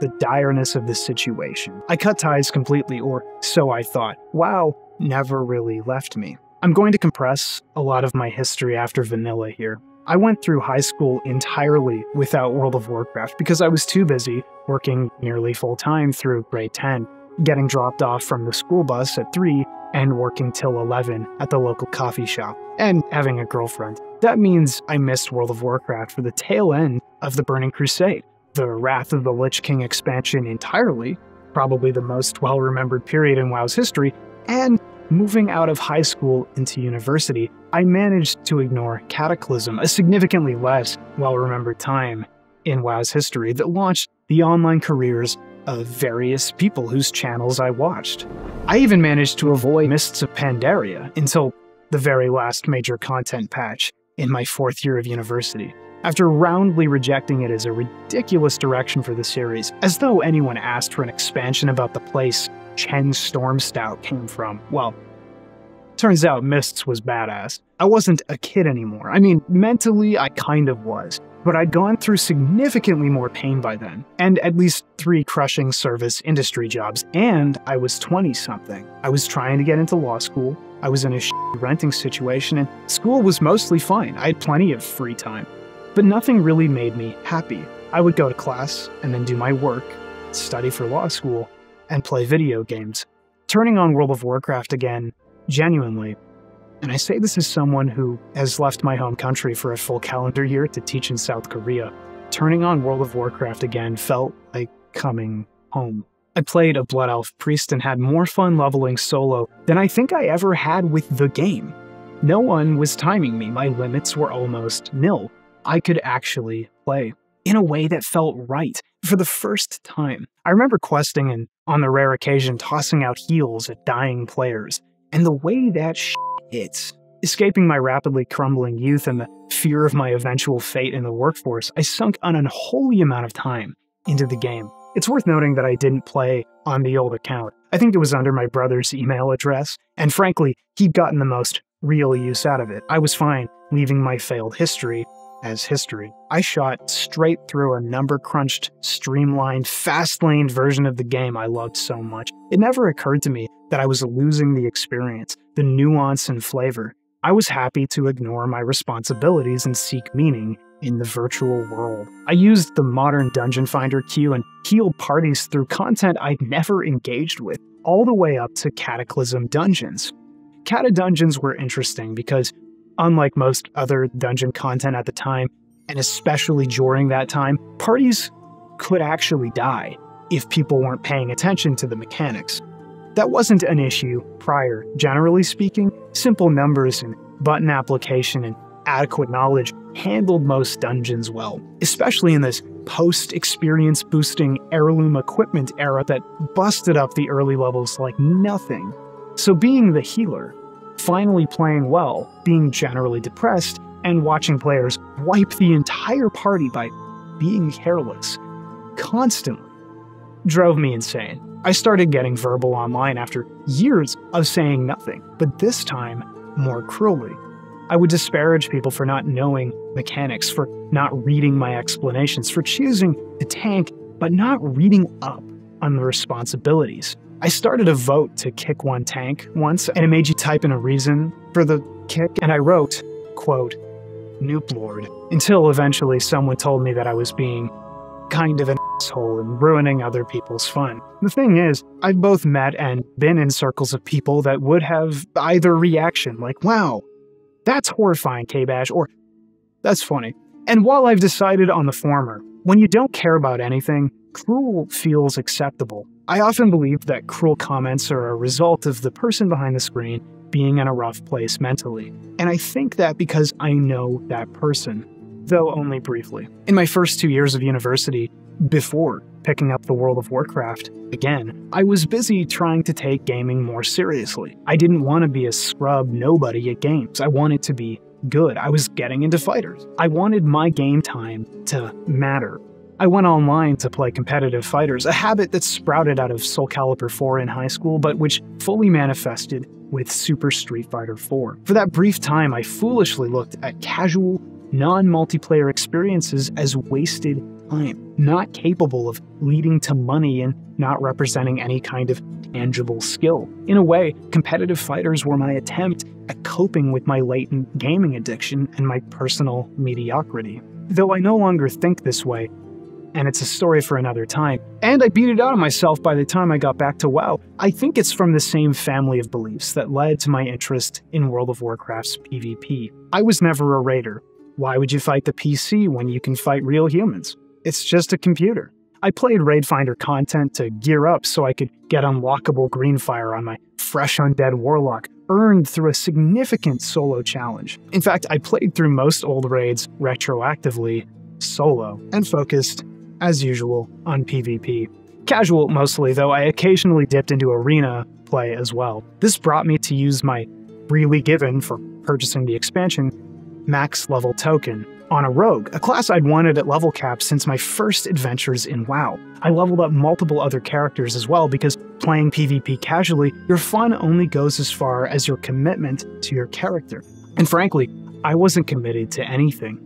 the direness of the situation. I cut ties completely, or so I thought. WoW never really left me. I'm going to compress a lot of my history after Vanilla here. I went through high school entirely without World of Warcraft because I was too busy working nearly full-time through grade 10, getting dropped off from the school bus at 3 and working till 11 at the local coffee shop, and having a girlfriend. That means I missed World of Warcraft for the tail end of The Burning Crusade, the Wrath of the Lich King expansion entirely, probably the most well-remembered period in WoW's history, and moving out of high school into university, I managed to ignore Cataclysm, a significantly less well-remembered time in WoW's history that launched the online careers of various people whose channels I watched. I even managed to avoid Mists of Pandaria until the very last major content patch in my fourth year of university, after roundly rejecting it as a ridiculous direction for the series, as though anyone asked for an expansion about the place Chen Stormstout came from. Well, turns out Mists was badass. I wasn't a kid anymore. I mean, mentally, I kind of was, but I'd gone through significantly more pain by then, and at least 3 crushing service industry jobs, and I was 20-something. I was trying to get into law school, I was in a shitty renting situation, and school was mostly fine. I had plenty of free time, but nothing really made me happy. I would go to class, and then do my work, study for law school, and play video games. Turning on World of Warcraft again, genuinely, and I say this as someone who has left my home country for a full calendar year to teach in South Korea, turning on World of Warcraft again felt like coming home. I played a Blood Elf priest and had more fun leveling solo than I think I ever had with the game. No one was timing me, my limits were almost nil. I could actually play in a way that felt right for the first time. I remember questing and, on the rare occasion, tossing out heals at dying players, and the way that shit hits. Escaping my rapidly crumbling youth and the fear of my eventual fate in the workforce, I sunk an unholy amount of time into the game. It's worth noting that I didn't play on the old account. I think it was under my brother's email address, and frankly, he'd gotten the most real use out of it. I was fine leaving my failed history as history. I shot straight through a number-crunched, streamlined, fast-laned version of the game I loved so much. It never occurred to me that I was losing the experience, the nuance and flavor. I was happy to ignore my responsibilities and seek meaning in the virtual world. I used the modern dungeon finder queue and healed parties through content I'd never engaged with, all the way up to Cataclysm dungeons. Cata dungeons were interesting because, unlike most other dungeon content at the time, and especially during that time, parties could actually die if people weren't paying attention to the mechanics. That wasn't an issue prior. Generally speaking, simple numbers and button application and adequate knowledge handled most dungeons well, especially in this post-experience boosting heirloom equipment era that busted up the early levels like nothing. So being the healer, finally playing well, being generally depressed, and watching players wipe the entire party by being careless constantly drove me insane. I started getting verbal online after years of saying nothing, but this time more cruelly. I would disparage people for not knowing mechanics, for not reading my explanations, for choosing to tank but not reading up on the responsibilities. I started a vote to kick one tank once, and it made you type in a reason for the kick, and I wrote, quote, "Noob Lord," until eventually someone told me that I was being kind of an asshole and ruining other people's fun. The thing is, I've both met and been in circles of people that would have either reaction, like, "Wow, that's horrifying, K-Bash," or "That's funny." And while I've decided on the former, when you don't care about anything, cruel feels acceptable. I often believe that cruel comments are a result of the person behind the screen being in a rough place mentally, and I think that because I know that person, though only briefly. In my first 2 years of university, before picking up the World of Warcraft again, I was busy trying to take gaming more seriously. I didn't want to be a scrub nobody at games. I wanted to be good. I was getting into fighters. I wanted my game time to matter. I went online to play competitive fighters, a habit that sprouted out of Soul Calibur 4 in high school, but which fully manifested with Super Street Fighter 4. For that brief time, I foolishly looked at casual, non-multiplayer experiences as wasted time, not capable of leading to money and not representing any kind of tangible skill. In a way, competitive fighters were my attempt at coping with my latent gaming addiction and my personal mediocrity. Though I no longer think this way, and it's a story for another time, and I beat it out of myself by the time I got back to WoW. I think it's from the same family of beliefs that led to my interest in World of Warcraft's PvP. I was never a raider. Why would you fight the PC when you can fight real humans? It's just a computer. I played Raid Finder content to gear up so I could get unlockable greenfire on my fresh undead warlock, earned through a significant solo challenge. In fact, I played through most old raids retroactively, solo, and focused, as usual, on PvP. Casual mostly, though I occasionally dipped into arena play as well. This brought me to use my freely given for purchasing the expansion max level token on a rogue, a class I'd wanted at level cap since my first adventures in WoW. I leveled up multiple other characters as well because playing PvP casually, your fun only goes as far as your commitment to your character. And frankly, I wasn't committed to anything.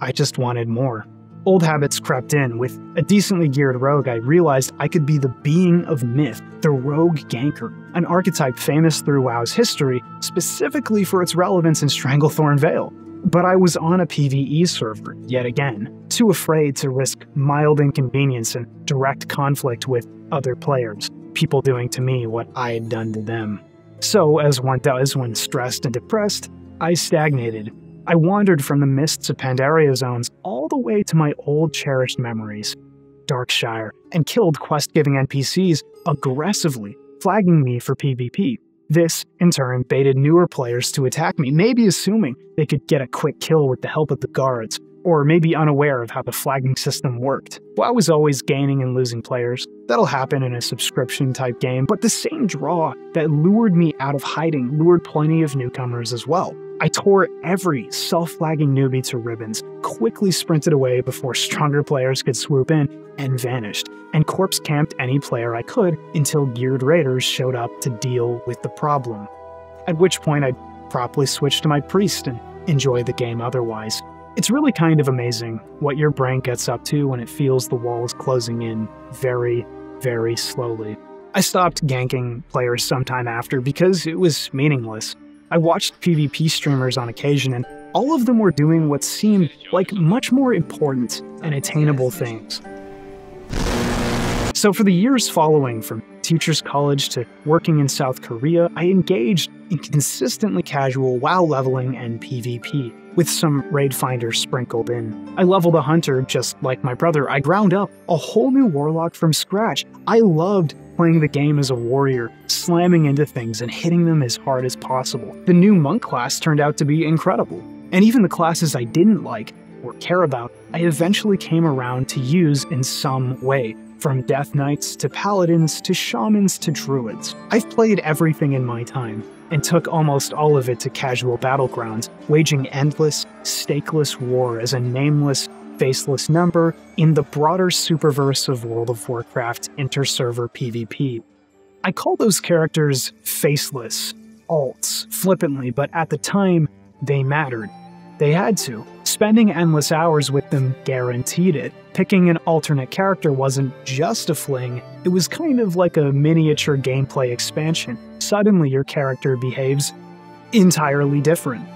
I just wanted more. Old habits crept in. With a decently geared rogue, I realized I could be the being of myth, the rogue ganker, an archetype famous through WoW's history, specifically for its relevance in Stranglethorn Vale. But I was on a PvE server, yet again, too afraid to risk mild inconvenience and direct conflict with other players, people doing to me what I had done to them. So, as one does when stressed and depressed, I stagnated. I wandered from the mists of Pandaria zones all the way to my old cherished memories, Darkshire, and killed quest-giving NPCs aggressively, flagging me for PvP. This, in turn, baited newer players to attack me, maybe assuming they could get a quick kill with the help of the guards, or maybe unaware of how the flagging system worked. WoW was always gaining and losing players. That'll happen in a subscription-type game, but the same draw that lured me out of hiding lured plenty of newcomers as well. I tore every self-flagging newbie to ribbons, quickly sprinted away before stronger players could swoop in, and vanished, and corpse-camped any player I could until geared raiders showed up to deal with the problem. At which point I'd promptly switch to my priest and enjoy the game otherwise. It's really kind of amazing what your brain gets up to when it feels the walls closing in very, very slowly. I stopped ganking players sometime after because it was meaningless. I watched PvP streamers on occasion, and all of them were doing what seemed like much more important and attainable things. So for the years following, from teacher's college to working in South Korea, I engaged in consistently casual WoW leveling and PvP, with some raid finder sprinkled in. I leveled a hunter just like my brother. I ground up a whole new warlock from scratch. I loved playing the game as a warrior, slamming into things and hitting them as hard as possible. The new monk class turned out to be incredible, and even the classes I didn't like or care about, I eventually came around to use in some way, from death knights to paladins to shamans to druids. I've played everything in my time, and took almost all of it to casual battlegrounds, waging endless, stakeless war as a nameless, faceless number in the broader superverse of World of Warcraft inter-server PvP. I call those characters faceless, alts, flippantly, but at the time, they mattered. They had to. Spending endless hours with them guaranteed it. Picking an alternate character wasn't just a fling, it was kind of like a miniature gameplay expansion. Suddenly your character behaves entirely different,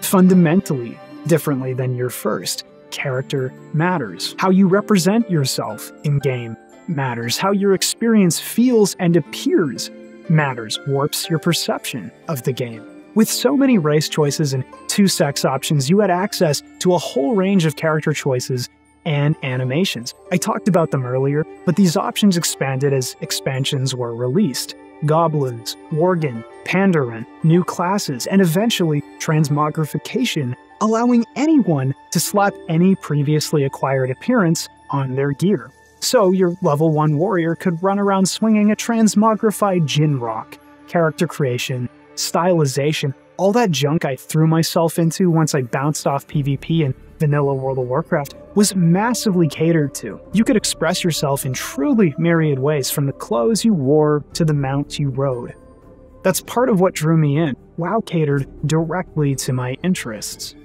fundamentally differently than your first. Character matters. How you represent yourself in-game matters. How your experience feels and appears matters. Warps your perception of the game. With so many race choices and two-sex options, you had access to a whole range of character choices and animations. I talked about them earlier, but these options expanded as expansions were released. Goblins, Worgen, Pandaren, new classes, and eventually transmogrification, allowing anyone to slap any previously acquired appearance on their gear. So your level 1 warrior could run around swinging a transmogrified Jinrock. Character creation, stylization, all that junk I threw myself into once I bounced off PvP and vanilla World of Warcraft was massively catered to. You could express yourself in truly myriad ways, from the clothes you wore to the mount you rode. That's part of what drew me in. WoW catered directly to my interests.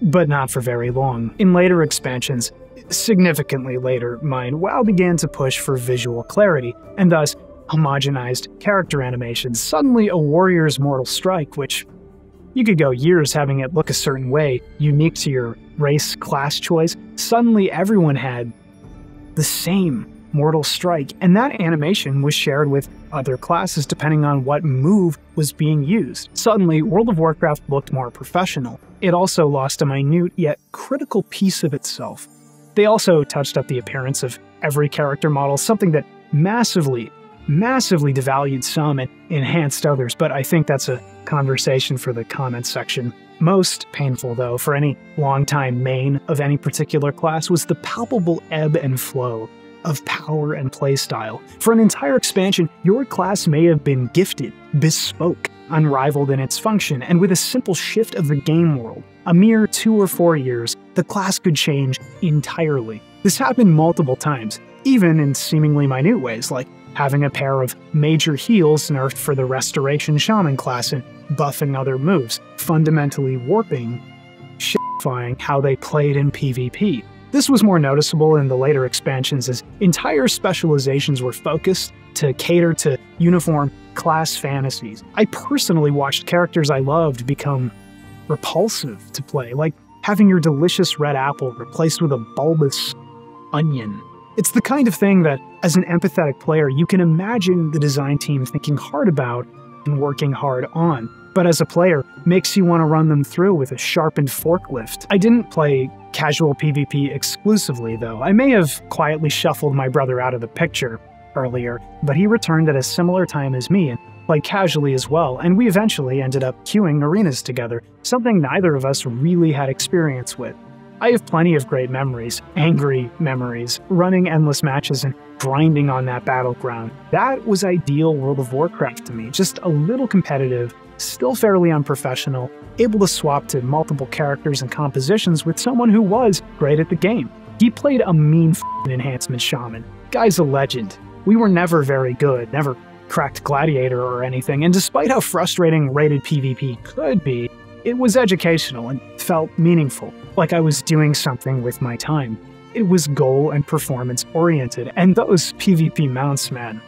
But not for very long. In later expansions, Significantly later, WoW began to push for visual clarity, and thus homogenized character animations. Suddenly, a warrior's mortal strike, which you could go years having it look a certain way, unique to your race, class choice, suddenly everyone had the same mortal strike, and that animation was shared with other classes depending on what move was being used. Suddenly, World of Warcraft looked more professional. It also lost a minute yet critical piece of itself. They also touched up the appearance of every character model, something that massively devalued some and enhanced others, but I think that's a conversation for the comments section. Most painful, though, for any longtime main of any particular class was the palpable ebb and flow of power and playstyle. For an entire expansion, your class may have been gifted, bespoke, unrivaled in its function, and with a simple shift of the game world, a mere 2 or 4 years, the class could change entirely. This happened multiple times, even in seemingly minute ways, like having a pair of major heals nerfed for the Restoration Shaman class and buffing other moves, fundamentally warping, shit-fying how they played in PvP. This was more noticeable in the later expansions as entire specializations were focused to cater to uniform class fantasies. I personally watched characters I loved become repulsive to play, like having your delicious red apple replaced with a bulbous onion. It's the kind of thing that, as an empathetic player, you can imagine the design team thinking hard about and working hard on, but as a player, makes you want to run them through with a sharpened forklift. I didn't play casual PvP exclusively, though. I may have quietly shuffled my brother out of the picture earlier, but he returned at a similar time as me and played casually as well, and we eventually ended up queuing arenas together, something neither of us really had experience with. I have plenty of great memories, angry memories, running endless matches and grinding on that battleground. That was ideal World of Warcraft to me, just a little competitive, still fairly unprofessional, able to swap to multiple characters and compositions with someone who was great at the game. He played a mean f***ing enhancement shaman. Guy's a legend. We were never very good, never cracked gladiator or anything, and despite how frustrating rated PvP could be, it was educational and felt meaningful, like I was doing something with my time. It was goal and performance oriented, and those PvP mounts, man.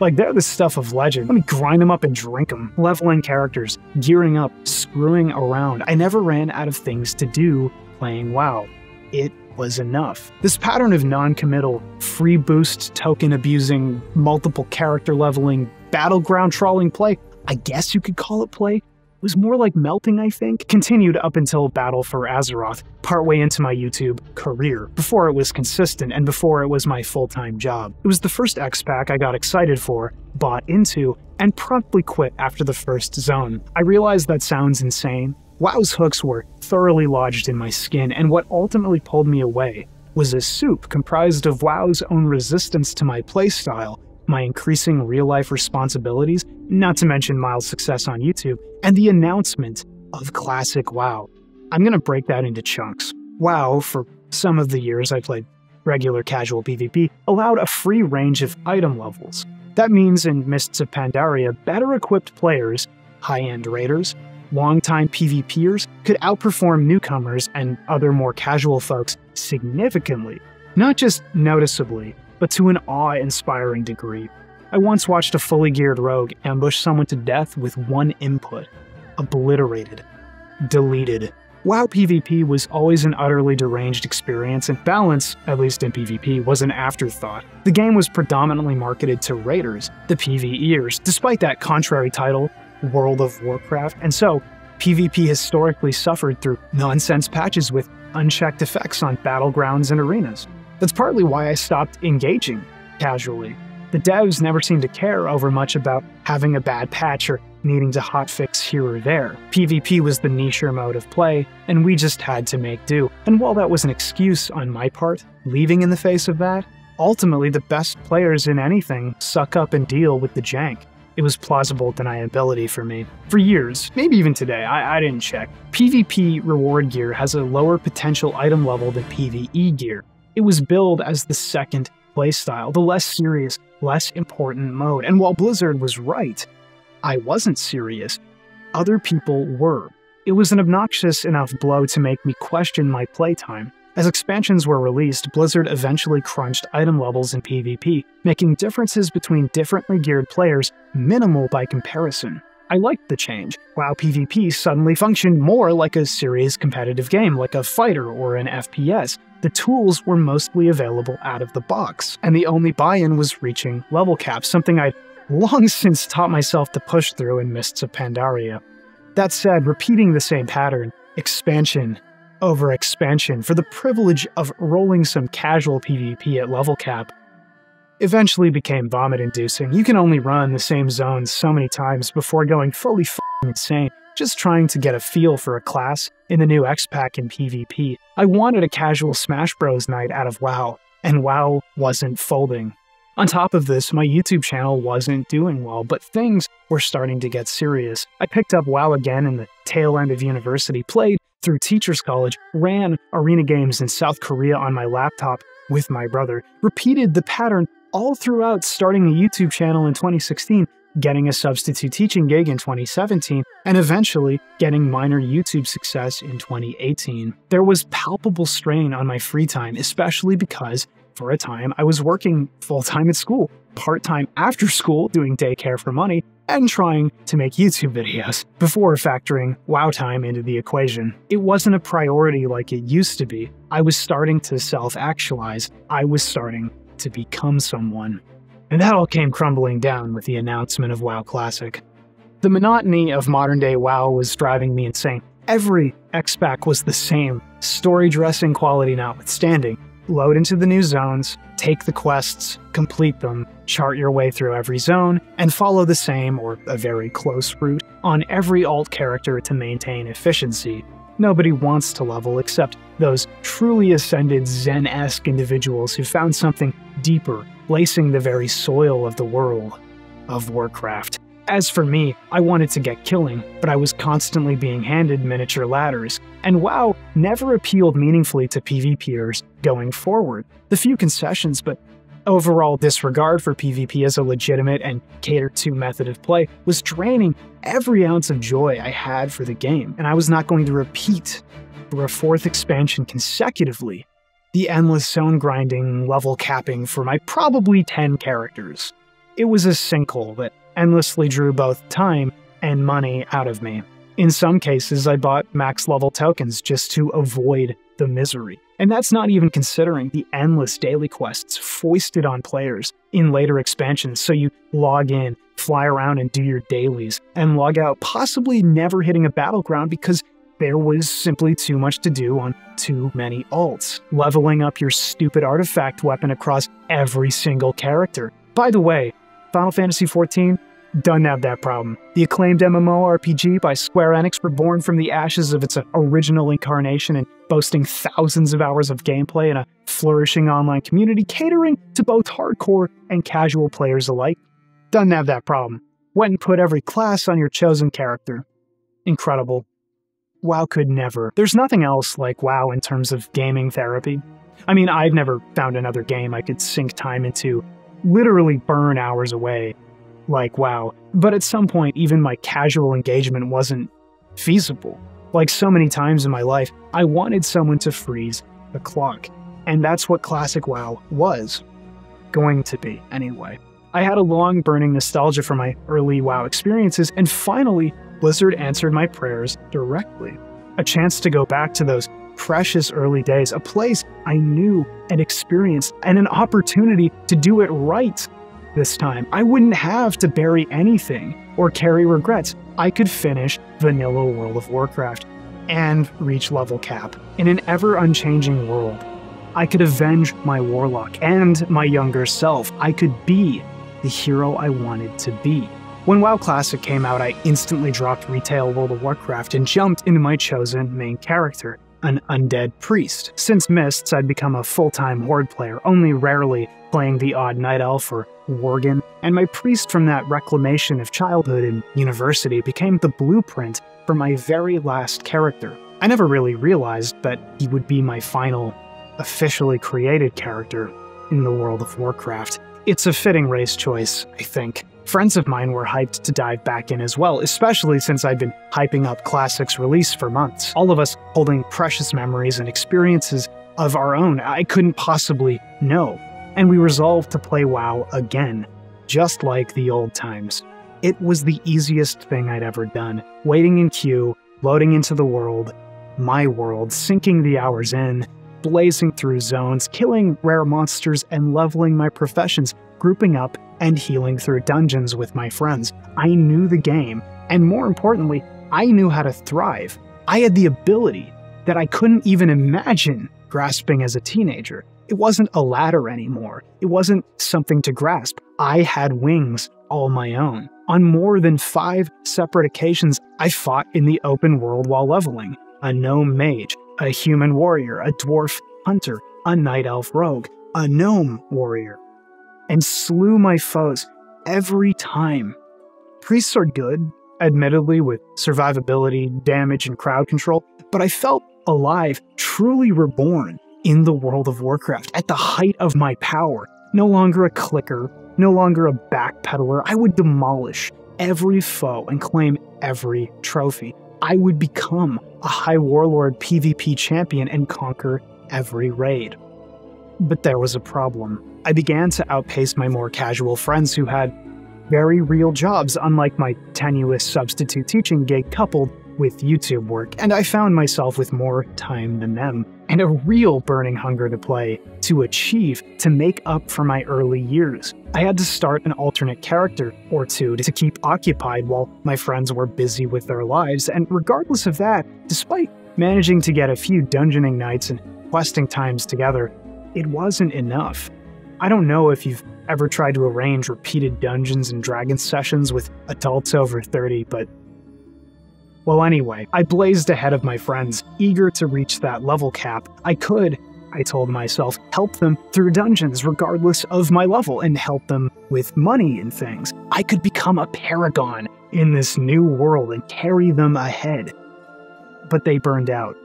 Like, they're the stuff of legend. Let me grind them up and drink them. Leveling characters, gearing up, screwing around. I never ran out of things to do playing WoW. It was enough. This pattern of non-committal, free boost, token abusing, multiple character leveling, battleground trawling play, I guess you could call it play, was more like melting, I think, continued up until Battle for Azeroth, partway into my YouTube career, before it was consistent and before it was my full-time job. It was the first X-Pack I got excited for, bought into, and promptly quit after the first zone. I realize that sounds insane. WoW's hooks were thoroughly lodged in my skin, and what ultimately pulled me away was a soup comprised of WoW's own resistance to my playstyle, my increasing real-life responsibilities, not to mention mild success on YouTube, and the announcement of classic WoW. I'm going to break that into chunks. WoW, for some of the years I played regular casual PvP, allowed a free range of item levels. That means in Mists of Pandaria, better-equipped players, high-end raiders, long-time PvPers could outperform newcomers and other more casual folks significantly, not just noticeably, but to an awe-inspiring degree. I once watched a fully geared rogue ambush someone to death with one input. Obliterated. Deleted. WoW PvP was always an utterly deranged experience, and balance, at least in PvP, was an afterthought. The game was predominantly marketed to raiders, the PvEers, despite that contrary title, World of Warcraft, and so PvP historically suffered through nonsense patches with unchecked effects on battlegrounds and arenas. That's partly why I stopped engaging casually. The devs never seemed to care over much about having a bad patch or needing to hotfix here or there. PvP was the nicher mode of play, and we just had to make do. And while that was an excuse on my part, leaving in the face of that, ultimately the best players in anything suck up and deal with the jank. It was plausible deniability for me. For years, maybe even today, I didn't check. PvP reward gear has a lower potential item level than PvE gear. It was billed as the second playstyle, the less serious, less important mode. And while Blizzard was right, I wasn't serious. Other people were. It was an obnoxious enough blow to make me question my playtime. As expansions were released, Blizzard eventually crunched item levels in PvP, making differences between differently geared players minimal by comparison. I liked the change. WoW PvP suddenly functioned more like a serious competitive game, like a fighter or an FPS. The tools were mostly available out of the box, and the only buy-in was reaching level caps, something I'd long since taught myself to push through in Mists of Pandaria. That said, repeating the same pattern, expansion over expansion, for the privilege of rolling some casual PvP at level cap, eventually became vomit-inducing. You can only run the same zones so many times before going fully f***ing insane, just trying to get a feel for a class in the new X-Pack in PvP. I wanted a casual Smash Bros night out of WoW, and WoW wasn't folding. On top of this, my YouTube channel wasn't doing well, but things were starting to get serious. I picked up WoW again in the tail end of university, played through teacher's college, ran arena games in South Korea on my laptop with my brother, repeated the pattern all throughout, starting a YouTube channel in 2016, getting a substitute teaching gig in 2017, and eventually getting minor YouTube success in 2018. There was palpable strain on my free time, especially because for a time, I was working full-time at school, part-time after school doing daycare for money, and trying to make YouTube videos, before factoring WoW time into the equation. It wasn't a priority like it used to be. I was starting to self-actualize. I was starting to become someone. And that all came crumbling down with the announcement of WoW Classic. The monotony of modern-day WoW was driving me insane. Every X-Pack was the same, story dressing quality notwithstanding. Load into the new zones, take the quests, complete them, chart your way through every zone, and follow the same, or a very close route, on every alt character to maintain efficiency. Nobody wants to level except those truly ascended Zen-esque individuals who found something deeper, lacing the very soil of the world of Warcraft. As for me, I wanted to get killing, but I was constantly being handed miniature ladders, and WoW never appealed meaningfully to PvPers going forward. The few concessions, but overall disregard for PvP as a legitimate and catered-to method of play was draining every ounce of joy I had for the game, and I was not going to repeat for a fourth expansion consecutively the endless zone grinding, level capping for my probably 10 characters. It was a sinkhole that endlessly drew both time and money out of me. In some cases, I bought max-level tokens just to avoid the misery. And that's not even considering the endless daily quests foisted on players in later expansions, so you log in, fly around and do your dailies, and log out, possibly never hitting a battleground because there was simply too much to do on too many alts, leveling up your stupid artifact weapon across every single character. By the way, Final Fantasy XIV doesn't have that problem. The acclaimed MMORPG by Square Enix, reborn from the ashes of its original incarnation and boasting thousands of hours of gameplay and a flourishing online community catering to both hardcore and casual players alike, doesn't have that problem. Went and put every class on your chosen character. Incredible. WoW could never. There's nothing else like WoW in terms of gaming therapy. I mean, I've never found another game I could sink time into, literally burn hours away like WoW, but at some point even my casual engagement wasn't feasible. Like so many times in my life, I wanted someone to freeze the clock, and that's what Classic WoW was. Going to be, anyway. I had a long burning nostalgia for my early WoW experiences, and finally, Blizzard answered my prayers directly. A chance to go back to those precious early days, a place I knew and experienced, and an opportunity to do it right this time. I wouldn't have to bury anything or carry regrets. I could finish vanilla World of Warcraft and reach level cap in an ever-unchanging world. I could avenge my warlock and my younger self. I could be the hero I wanted to be. When WoW Classic came out, I instantly dropped retail World of Warcraft and jumped into my chosen main character, an undead priest. Since Mists, I'd become a full-time Horde player, only rarely playing the odd Night Elf or Worgen, and my priest from that reclamation of childhood and university became the blueprint for my very last character. I never really realized that he would be my final, officially created character in the World of Warcraft. It's a fitting race choice, I think. Friends of mine were hyped to dive back in as well, especially since I'd been hyping up Classic's release for months, all of us holding precious memories and experiences of our own. I couldn't possibly know. And we resolved to play WoW again, just like the old times. It was the easiest thing I'd ever done. Waiting in queue, loading into the world, my world, sinking the hours in, blazing through zones, killing rare monsters and leveling my professions, grouping up and healing through dungeons with my friends. I knew the game, and more importantly, I knew how to thrive. I had the ability that I couldn't even imagine grasping as a teenager. It wasn't a ladder anymore. It wasn't something to grasp. I had wings all my own. On more than 5 separate occasions, I fought in the open world while leveling. A gnome mage, a human warrior, a dwarf hunter, a night elf rogue, a gnome warrior, and slew my foes every time. Priests are good, admittedly, with survivability, damage, and crowd control, but I felt alive, truly reborn in the World of Warcraft, at the height of my power. No longer a clicker, no longer a backpedaler. I would demolish every foe and claim every trophy. I would become a high warlord PvP champion and conquer every raid. But there was a problem. I began to outpace my more casual friends who had very real jobs, unlike my tenuous substitute teaching gig coupled with YouTube work, and I found myself with more time than them, and a real burning hunger to play, to achieve, to make up for my early years. I had to start an alternate character or two to keep occupied while my friends were busy with their lives, and regardless of that, despite managing to get a few dungeoning nights and questing times together, it wasn't enough. I don't know if you've ever tried to arrange repeated Dungeons and Dragons sessions with adults over 30, but... well, anyway, I blazed ahead of my friends, eager to reach that level cap. I could, I told myself, help them through dungeons regardless of my level and help them with money and things. I could become a paragon in this new world and carry them ahead. But they burned out.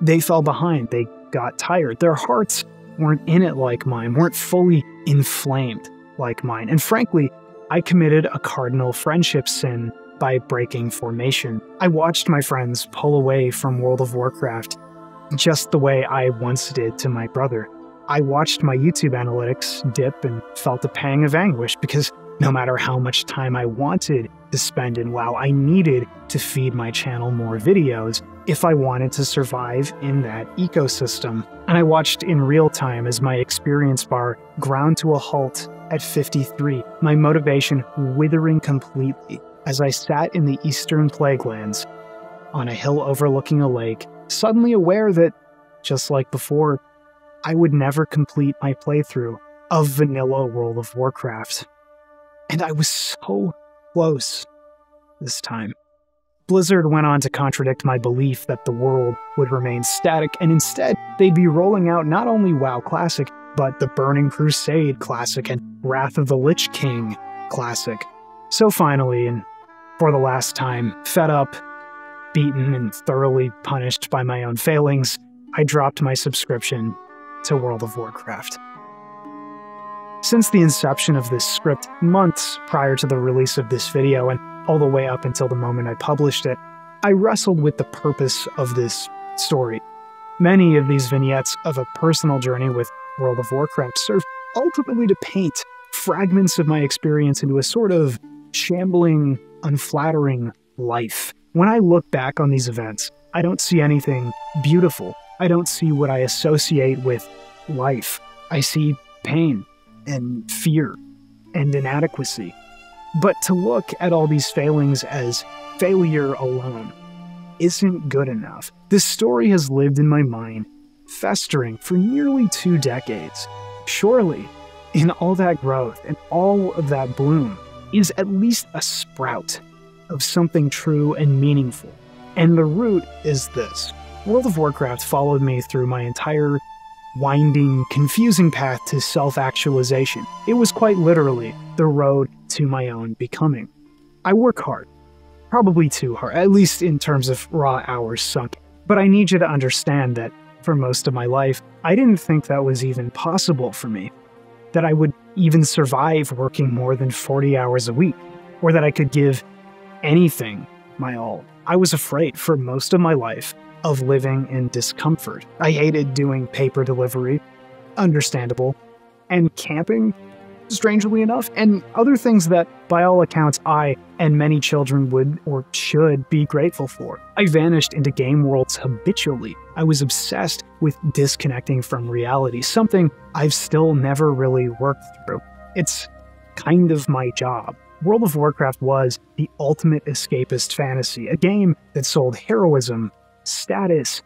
They fell behind. They got tired. Their hearts weren't in it like mine, weren't fully inflamed like mine. And frankly, I committed a cardinal friendship sin by breaking formation. I watched my friends pull away from World of Warcraft just the way I once did to my brother. I watched my YouTube analytics dip and felt a pang of anguish because no matter how much time I wanted to spend in WoW, I needed to feed my channel more videos if I wanted to survive in that ecosystem. And I watched in real time as my experience bar ground to a halt at 53, my motivation withering completely. As I sat in the eastern plaguelands, on a hill overlooking a lake, suddenly aware that, just like before, I would never complete my playthrough of vanilla World of Warcraft. And I was so close this time. Blizzard went on to contradict my belief that the world would remain static, and instead, they'd be rolling out not only WoW Classic, but The Burning Crusade Classic and Wrath of the Lich King Classic. So finally, and for the last time, fed up, beaten, and thoroughly punished by my own failings, I dropped my subscription to World of Warcraft. Since the inception of this script, months prior to the release of this video and all the way up until the moment I published it, I wrestled with the purpose of this story. Many of these vignettes of a personal journey with World of Warcraft served ultimately to paint fragments of my experience into a sort of shambling, unflattering life. When I look back on these events, I don't see anything beautiful. I don't see what I associate with life. I see pain and fear and inadequacy. But to look at all these failings as failure alone isn't good enough. This story has lived in my mind, festering for nearly 2 decades. Surely, in all that growth and all of that bloom, is at least a sprout of something true and meaningful. And the root is this. World of Warcraft followed me through my entire winding, confusing path to self-actualization. It was quite literally the road to my own becoming. I work hard, probably too hard, at least in terms of raw hours sunk. But I need you to understand that for most of my life, I didn't think that was even possible for me, that I would even survive working more than 40 hours a week, or that I could give anything my all. I was afraid for most of my life of living in discomfort. I hated doing paper delivery, understandable, and camping, strangely enough, and other things that, by all accounts, I and many children would or should be grateful for. I vanished into game worlds habitually. I was obsessed with disconnecting from reality, something I've still never really worked through. It's kind of my job. World of Warcraft was the ultimate escapist fantasy, a game that sold heroism, status,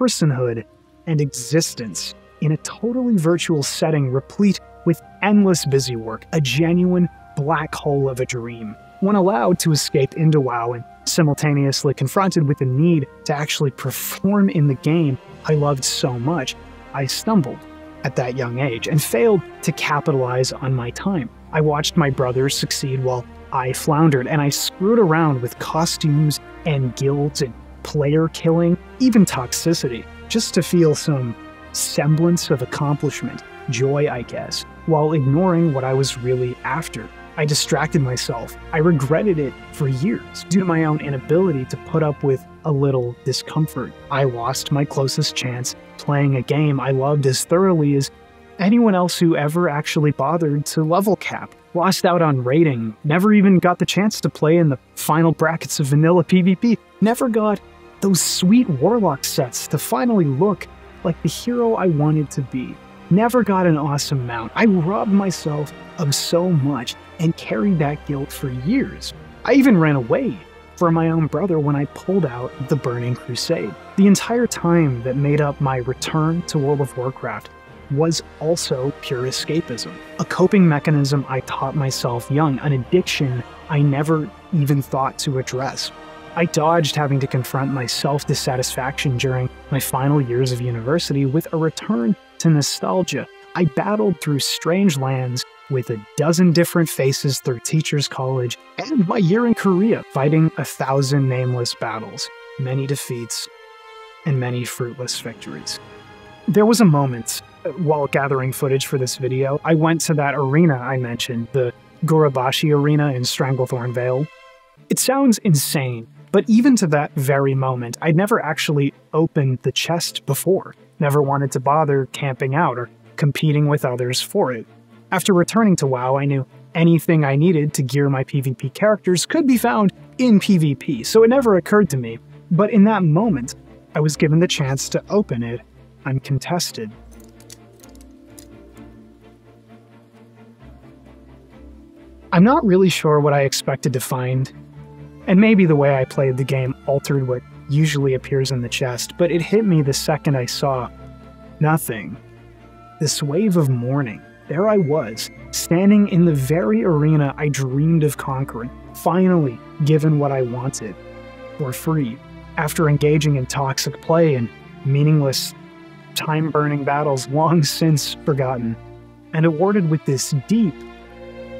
personhood, and existence in a totally virtual setting replete with endless busy work, a genuine black hole of a dream. When allowed to escape into WoW and simultaneously confronted with the need to actually perform in the game I loved so much, I stumbled at that young age and failed to capitalize on my time. I watched my brothers succeed while I floundered, and I screwed around with costumes and guilds and player killing, even toxicity, just to feel some semblance of accomplishment, joy, I guess, while ignoring what I was really after. I distracted myself. I regretted it for years due to my own inability to put up with a little discomfort. I lost my closest chance playing a game I loved as thoroughly as anyone else who ever actually bothered to level cap. Lost out on raiding, never even got the chance to play in the final brackets of vanilla PvP, never got those sweet Warlock sets to finally look like the hero I wanted to be. Never got an awesome mount. I robbed myself of so much and carried that guilt for years. I even ran away from my own brother when I pulled out The Burning Crusade. The entire time that made up my return to World of Warcraft was also pure escapism, a coping mechanism I taught myself young, an addiction I never even thought to address. I dodged having to confront my self-dissatisfaction during my final years of university with a return to nostalgia. I battled through strange lands with a dozen different faces through teacher's college and my year in Korea, fighting 1,000 nameless battles, many defeats, and many fruitless victories. There was a moment, while gathering footage for this video, I went to that arena I mentioned, the Gorabashi Arena in Stranglethorn Vale. It sounds insane, but even to that very moment, I'd never actually opened the chest before, never wanted to bother camping out or competing with others for it. After returning to WoW, I knew anything I needed to gear my PvP characters could be found in PvP, so it never occurred to me. But in that moment, I was given the chance to open it uncontested. I'm not really sure what I expected to find, and maybe the way I played the game altered what usually appears in the chest, but it hit me the second I saw nothing. This wave of mourning. There I was, standing in the very arena I dreamed of conquering, finally given what I wanted, for free, after engaging in toxic play and meaningless, time-burning battles long since forgotten, and awarded with this deep,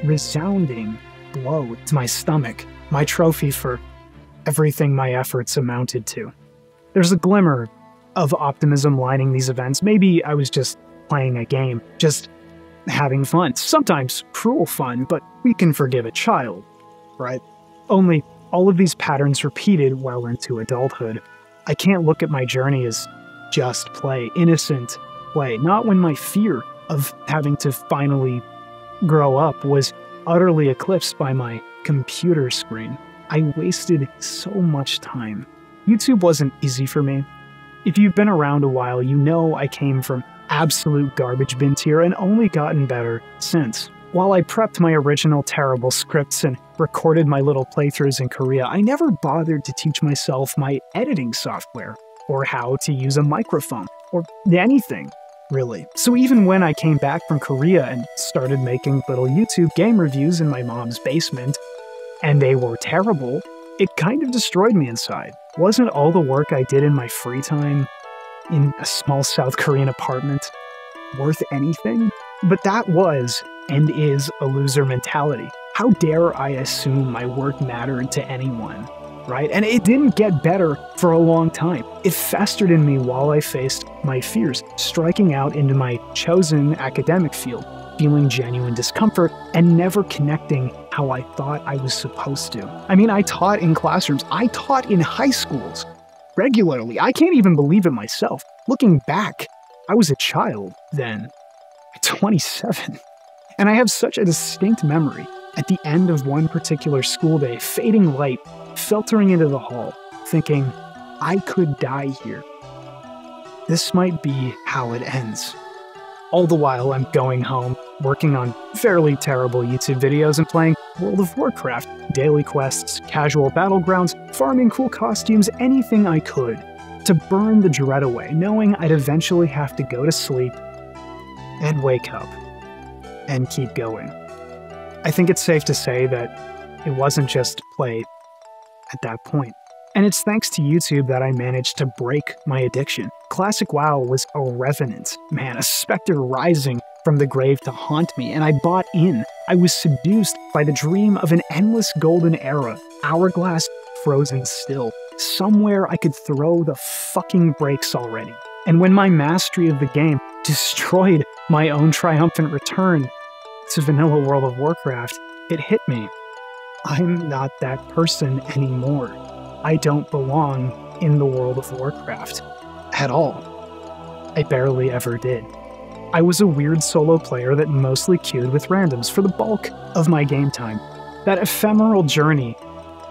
resounding blow to my stomach. My trophy for everything my efforts amounted to. There's a glimmer of optimism lining these events. Maybe I was just playing a game, just having fun. Sometimes cruel fun, but we can forgive a child, right? Only all of these patterns repeated well into adulthood. I can't look at my journey as just play, innocent play. Not when my fear of having to finally grow up was utterly eclipsed by my computer screen. I wasted so much time. YouTube wasn't easy for me. If you've been around a while, you know I came from absolute garbage bin tier and only gotten better since. While I prepped my original terrible scripts and recorded my little playthroughs in Korea, I never bothered to teach myself my editing software, or how to use a microphone, or anything, really. So even when I came back from Korea and started making little YouTube game reviews in my mom's basement, and they were terrible, it kind of destroyed me inside. Wasn't all the work I did in my free time in a small South Korean apartment worth anything? But that was and is a loser mentality. How dare I assume my work mattered to anyone, right? And it didn't get better for a long time. It festered in me while I faced my fears, striking out into my chosen academic field, feeling genuine discomfort, and never connecting how I thought I was supposed to. I mean, I taught in classrooms, I taught in high schools, regularly. I can't even believe it myself. Looking back, I was a child then, at 27. And I have such a distinct memory. At the end of one particular school day, fading light, filtering into the hall, thinking, I could die here. This might be how it ends. All the while, I'm going home, working on fairly terrible YouTube videos and playing World of Warcraft, daily quests, casual battlegrounds, farming cool costumes, anything I could, to burn the dread away, knowing I'd eventually have to go to sleep and wake up and keep going. I think it's safe to say that it wasn't just play at that point. And it's thanks to YouTube that I managed to break my addiction. Classic WoW was a revenant, man, a specter rising from the grave to haunt me, and I bought in. I was seduced by the dream of an endless golden era, hourglass frozen still, somewhere I could throw the fucking brakes already. And when my mastery of the game destroyed my own triumphant return to vanilla World of Warcraft, it hit me. I'm not that person anymore. I don't belong in the World of Warcraft. At all. I barely ever did. I was a weird solo player that mostly queued with randoms for the bulk of my game time. That ephemeral journey,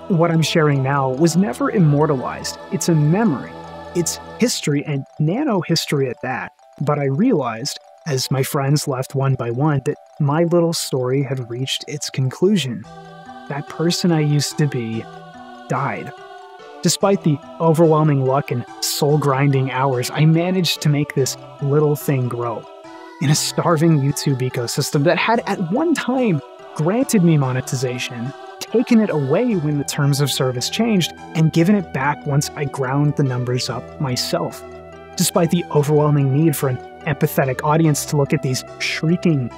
what I'm sharing now, was never immortalized. It's a memory. It's history, and nano-history at that. But I realized, as my friends left one by one, that my little story had reached its conclusion. That person I used to be died. Despite the overwhelming luck and soul-grinding hours, I managed to make this little thing grow. In a starving YouTube ecosystem that had at one time granted me monetization, taken it away when the terms of service changed, and given it back once I ground the numbers up myself. Despite the overwhelming need for an empathetic audience to look at these shrieking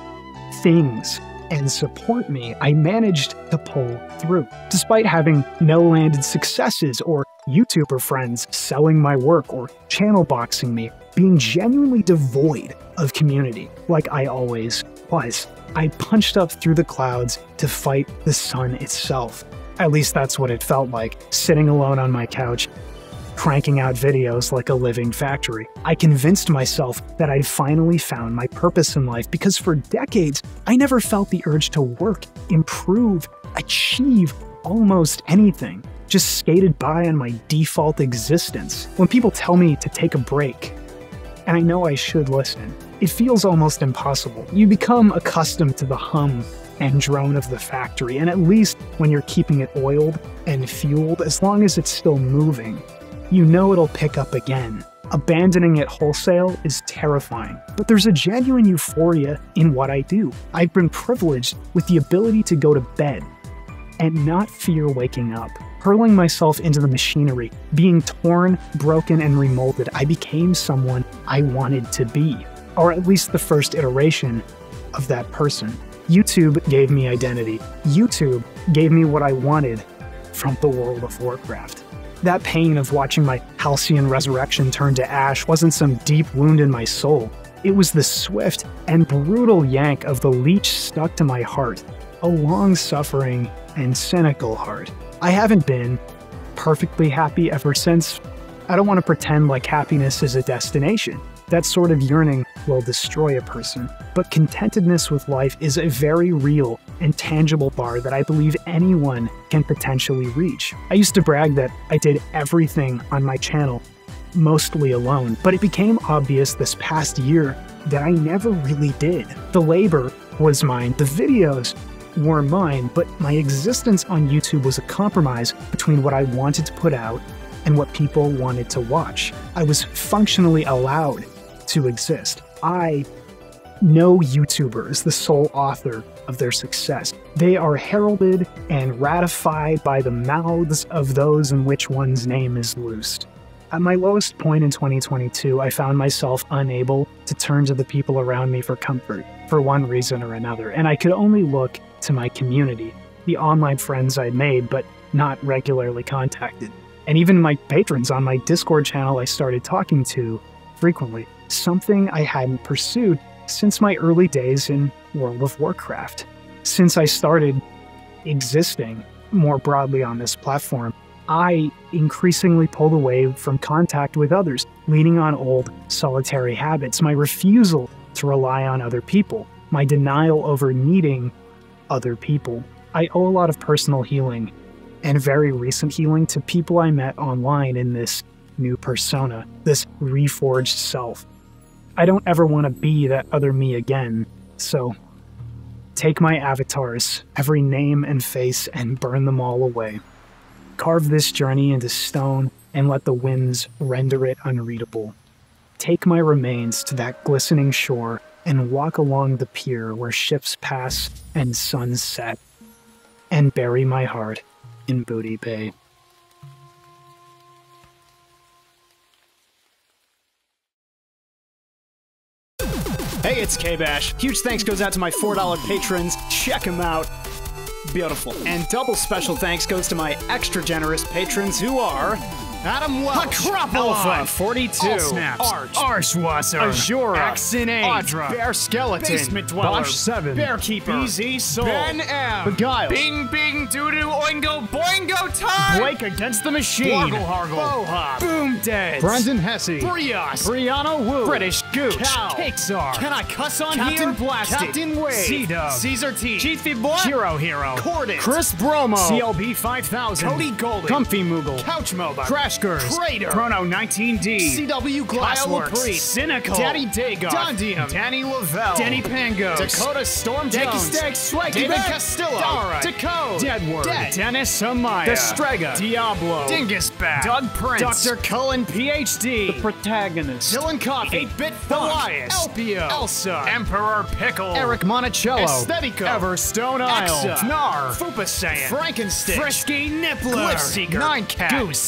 things and support me, I managed to pull through. Despite having no landed successes or YouTuber friends selling my work or channel boxing me, being genuinely devoid of community, like I always was, I punched up through the clouds to fight the sun itself. At least that's what it felt like, sitting alone on my couch, cranking out videos like a living factory. I convinced myself that I'd finally found my purpose in life because for decades, I never felt the urge to work, improve, achieve almost anything. Just skated by on my default existence. When people tell me to take a break, and I know I should listen, it feels almost impossible. You become accustomed to the hum and drone of the factory, and at least when you're keeping it oiled and fueled, as long as it's still moving, you know it'll pick up again. Abandoning it wholesale is terrifying, but there's a genuine euphoria in what I do. I've been privileged with the ability to go to bed and not fear waking up. Hurling myself into the machinery, being torn, broken, and remolded, I became someone I wanted to be, or at least the first iteration of that person. YouTube gave me identity. YouTube gave me what I wanted from the World of Warcraft. That pain of watching my halcyon resurrection turn to ash wasn't some deep wound in my soul. It was the swift and brutal yank of the leech stuck to my heart, a long-suffering and cynical heart. I haven't been perfectly happy ever since. I don't want to pretend like happiness is a destination. That sort of yearning will destroy a person. But contentedness with life is a very real and tangible bar that I believe anyone can potentially reach. I used to brag that I did everything on my channel, mostly alone, but it became obvious this past year that I never really did. The labor was mine, the videos were mine, but my existence on YouTube was a compromise between what I wanted to put out and what people wanted to watch. I was functionally allowed to exist. I know YouTuber is the sole author of their success. They are heralded and ratified by the mouths of those in which one's name is loosed. At my lowest point in 2022, I found myself unable to turn to the people around me for comfort, for one reason or another, and I could only look to my community, the online friends I'd made but not regularly contacted, and even my patrons on my Discord channel I started talking to frequently, something I hadn't pursued since my early days in World of Warcraft. Since I started existing more broadly on this platform, I increasingly pulled away from contact with others, leaning on old, solitary habits, my refusal to rely on other people, my denial over needing other people. I owe a lot of personal healing, and very recent healing, to people I met online in this new persona, this reforged self. I don't ever want to be that other me again, so take my avatars, every name and face, and burn them all away. Carve this journey into stone and let the winds render it unreadable. Take my remains to that glistening shore and walk along the pier where ships pass and suns set, and bury my heart in Booty Bay. Hey, it's K-Bash. Huge thanks goes out to my $4 patrons. Check them out. Beautiful. And double special thanks goes to my extra generous patrons, who are Adam Welch, Acropolis, 42, Snaps, Arch, Arshwasser, Azura, Axon A, Audra, Bear Skeleton, Basement Dweller, Bosch 7, Bearkeeper, BZ Soul, Ben M, Beguile, Bing Bing Doo-Doo Oingo Boingo Time, Blake Against the Machine, Wargle Hargle, Bohop, Boom Dead, Brendan Hesse, Brios, Brianna Wu, British Gooch, Cow, Cakesar, Can I Cuss On Captain Here? Captain Blasted, Captain Wade, C-Dub, Caesar T, Chiefy Boy, Hero Hero, Cordit, Chris Bromo, CLB 5000, Cody Golden, Comfy Moogle, Couch Moba, Crater, Chrono 19D, CW Glassworks, Cynical, Daddy Dagoff, Dondium, Danny Lavelle, Danny Pangos, Dakota Storm Jones, David Castillo, Dara, Deco, Deadword, Dead, Dennis Amaya, Destrega, Diablo, Dingusbat, Doug Prince, Dr. Cullen PhD, The Protagonist, Dylan Coffey, 8-Bit Elias, Elpio, Elsa, Emperor Pickle, Eric Monticello, Aesthetico, Everstone Isle, Gnar, Fupasayan, Frankenstein, Frisky Nippler, Glitseeker, 9Cat, Goose,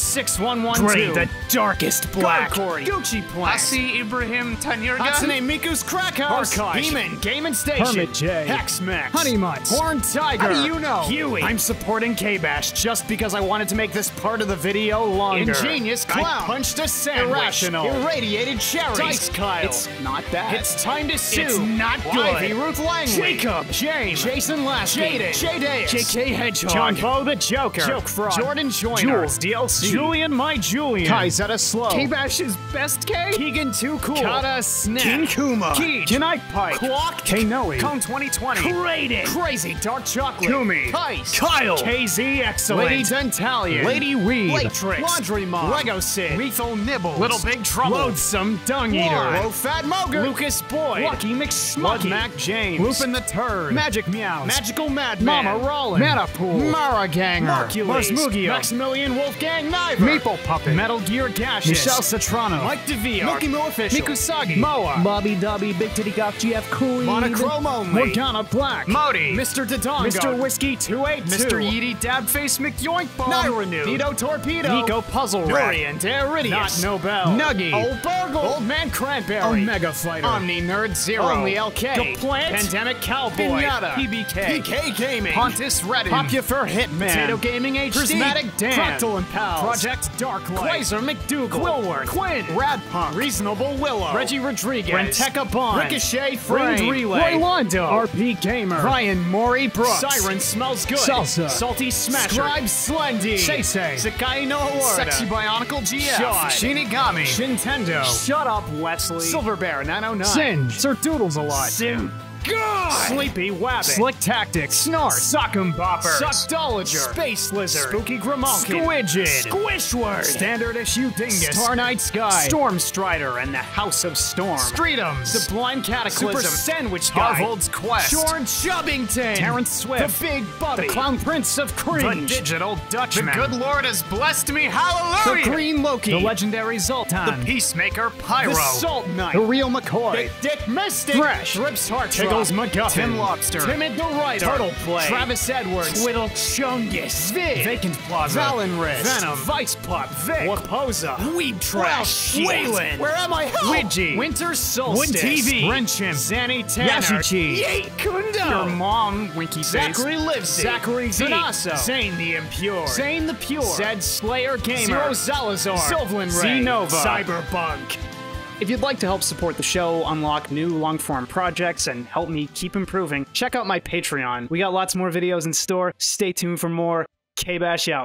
61112, the Darkest Black, Corey, Gucci Plank, Asi Ibrahim Tanirga, Hatsune Miku's Crack House, Beeman, Game & Station, Hermit J, Hexmax, Honey Mutts, Horned Tiger, How Do You Know, Huey. I'm supporting K-Bash just because I wanted to make this part of the video longer. Ingenious Clown, I Punched a Sandwich, Irrational, Irradiated Cherry, Dice Kyle, It's Not Bad, It's Time to Sue, It's Not Good, Ivy Ruth Langley, Jacob, James, Jason Lasky, Jaden, Jadaeus, JK Hedgehog, John Bo the Joker, Joke Fraud, Jordan Joyner, Jules DLC, Julian, my Julian, Kai Zeta Slow, K-Bash's Best K, Keegan Too Cool, Kata Snap, King Kuma, Keej, Kenai Pike, Clock, Kanoe, Cone 2020, Krated, Crazy Dark Chocolate, Kumi, Kais, Kyle, KZ Excellent, Lady Dentalian, Lady Weed, Late Tricks, Laundry Mom, Lego Sid, Lethal Nibbles, Little Big Trouble, Loathsome Dung Eater, Low Fat Moger, Lucas Boyd, Lucky McSmucky, Mac James, Lupin the Turd, Magic Meows, Magical Madman, Mama Rollin, Metapool, Mara Ganger, Marcules, Musmugio, Maximilian Wolfgang Niver, Maple Puppet, Metal Gear Gaseous, Michelle Citrano, Mike DeVille, Milky Mo Official, Mikusagi, Moa, Bobby Dobby, Big Titty Goff, GF Cooley, Monochrome Only, Morgana Black, Modi, Mr. Dodongo, Mr. Whiskey 282, Mr. Yeety Dabface McYoinkbomb, Nyrenu, Vito Torpedo, Nico Puzzle Rat, Orient Aridius, Not Nobel, Nuggy, Old Burgle, Old Man Cranberry, Omega Fighter, Omni Nerd Zero, Only LK, Plant, Pandemic Cowboy, Pinata, PBK, PK Gaming, Pontus Reddin, Popular Hitman, Potato Gaming HD, Prismatic Dan, Proctal and Pals, Project Darklight, Quasar McDougal, Quillworth, Quinn, Radpunk, Reasonable Willow, Reggie Rodriguez, Renteca Bond, Ricochet Friend Relay, Roy Londo, RP Gamer, Ryan Maury Brooks, Siren Smells Good, Salsa, Salty Smasher, Scribe Slendy, Seisei, Sakai no Award, Sexy Bionicle GF, Shod, Shinigami, Shintendo, Shut Up Wesley, Silver Bear 909, Singe, Sir Doodles a Lot, Sim. God! Sleepy Wabbit, Slick Tactics, Snort, Sock'em Bopper, Suckdolager, Space Lizard, Spooky Grimalkin, Squidged, Squishword, Standard Issue Dingus, Star Night Sky, Storm Strider and the House of Storm, Streetums, Sublime Cataclysm, Super Sandwich Guy, Harvold's Quest, Shorn Chubbington, Terrence Swift, The Big Bubby, The Clown Prince of Cringe, The Digital Dutchman, The Good Lord Has Blessed Me, Hallelujah! The Green Loki, The Legendary Zoltan, The Peacemaker Pyro, The Salt Knight, The Real McCoy, The Dick Mystic, Thresh, Rips Heart, Pickles McGuffin, Tim Lobster, Timid the Writer, Turtle Play, Travis Edwards, Twiddle Chungus, Viv, Vacant Plaza, Valenris, Venom, Vice Pop, Vic, Waposa, Weeb Trash, Waylon, Where Am I Help, Widgie, Winter Solstice, Win TV, Renchimp, Zanny Tanner, Yasuchi, Yate Kundo, Your Mom, Winky Zachary Lives, Zachary Zanasa, Zane the Impure, Zane the Pure, Zed Slayer Gamer, Zero Salazar, Sylvan Ray, Z-Nova, Cyberbunk. If you'd like to help support the show, unlock new long-form projects, and help me keep improving, check out my Patreon. We got lots more videos in store. Stay tuned for more. K-Bash out.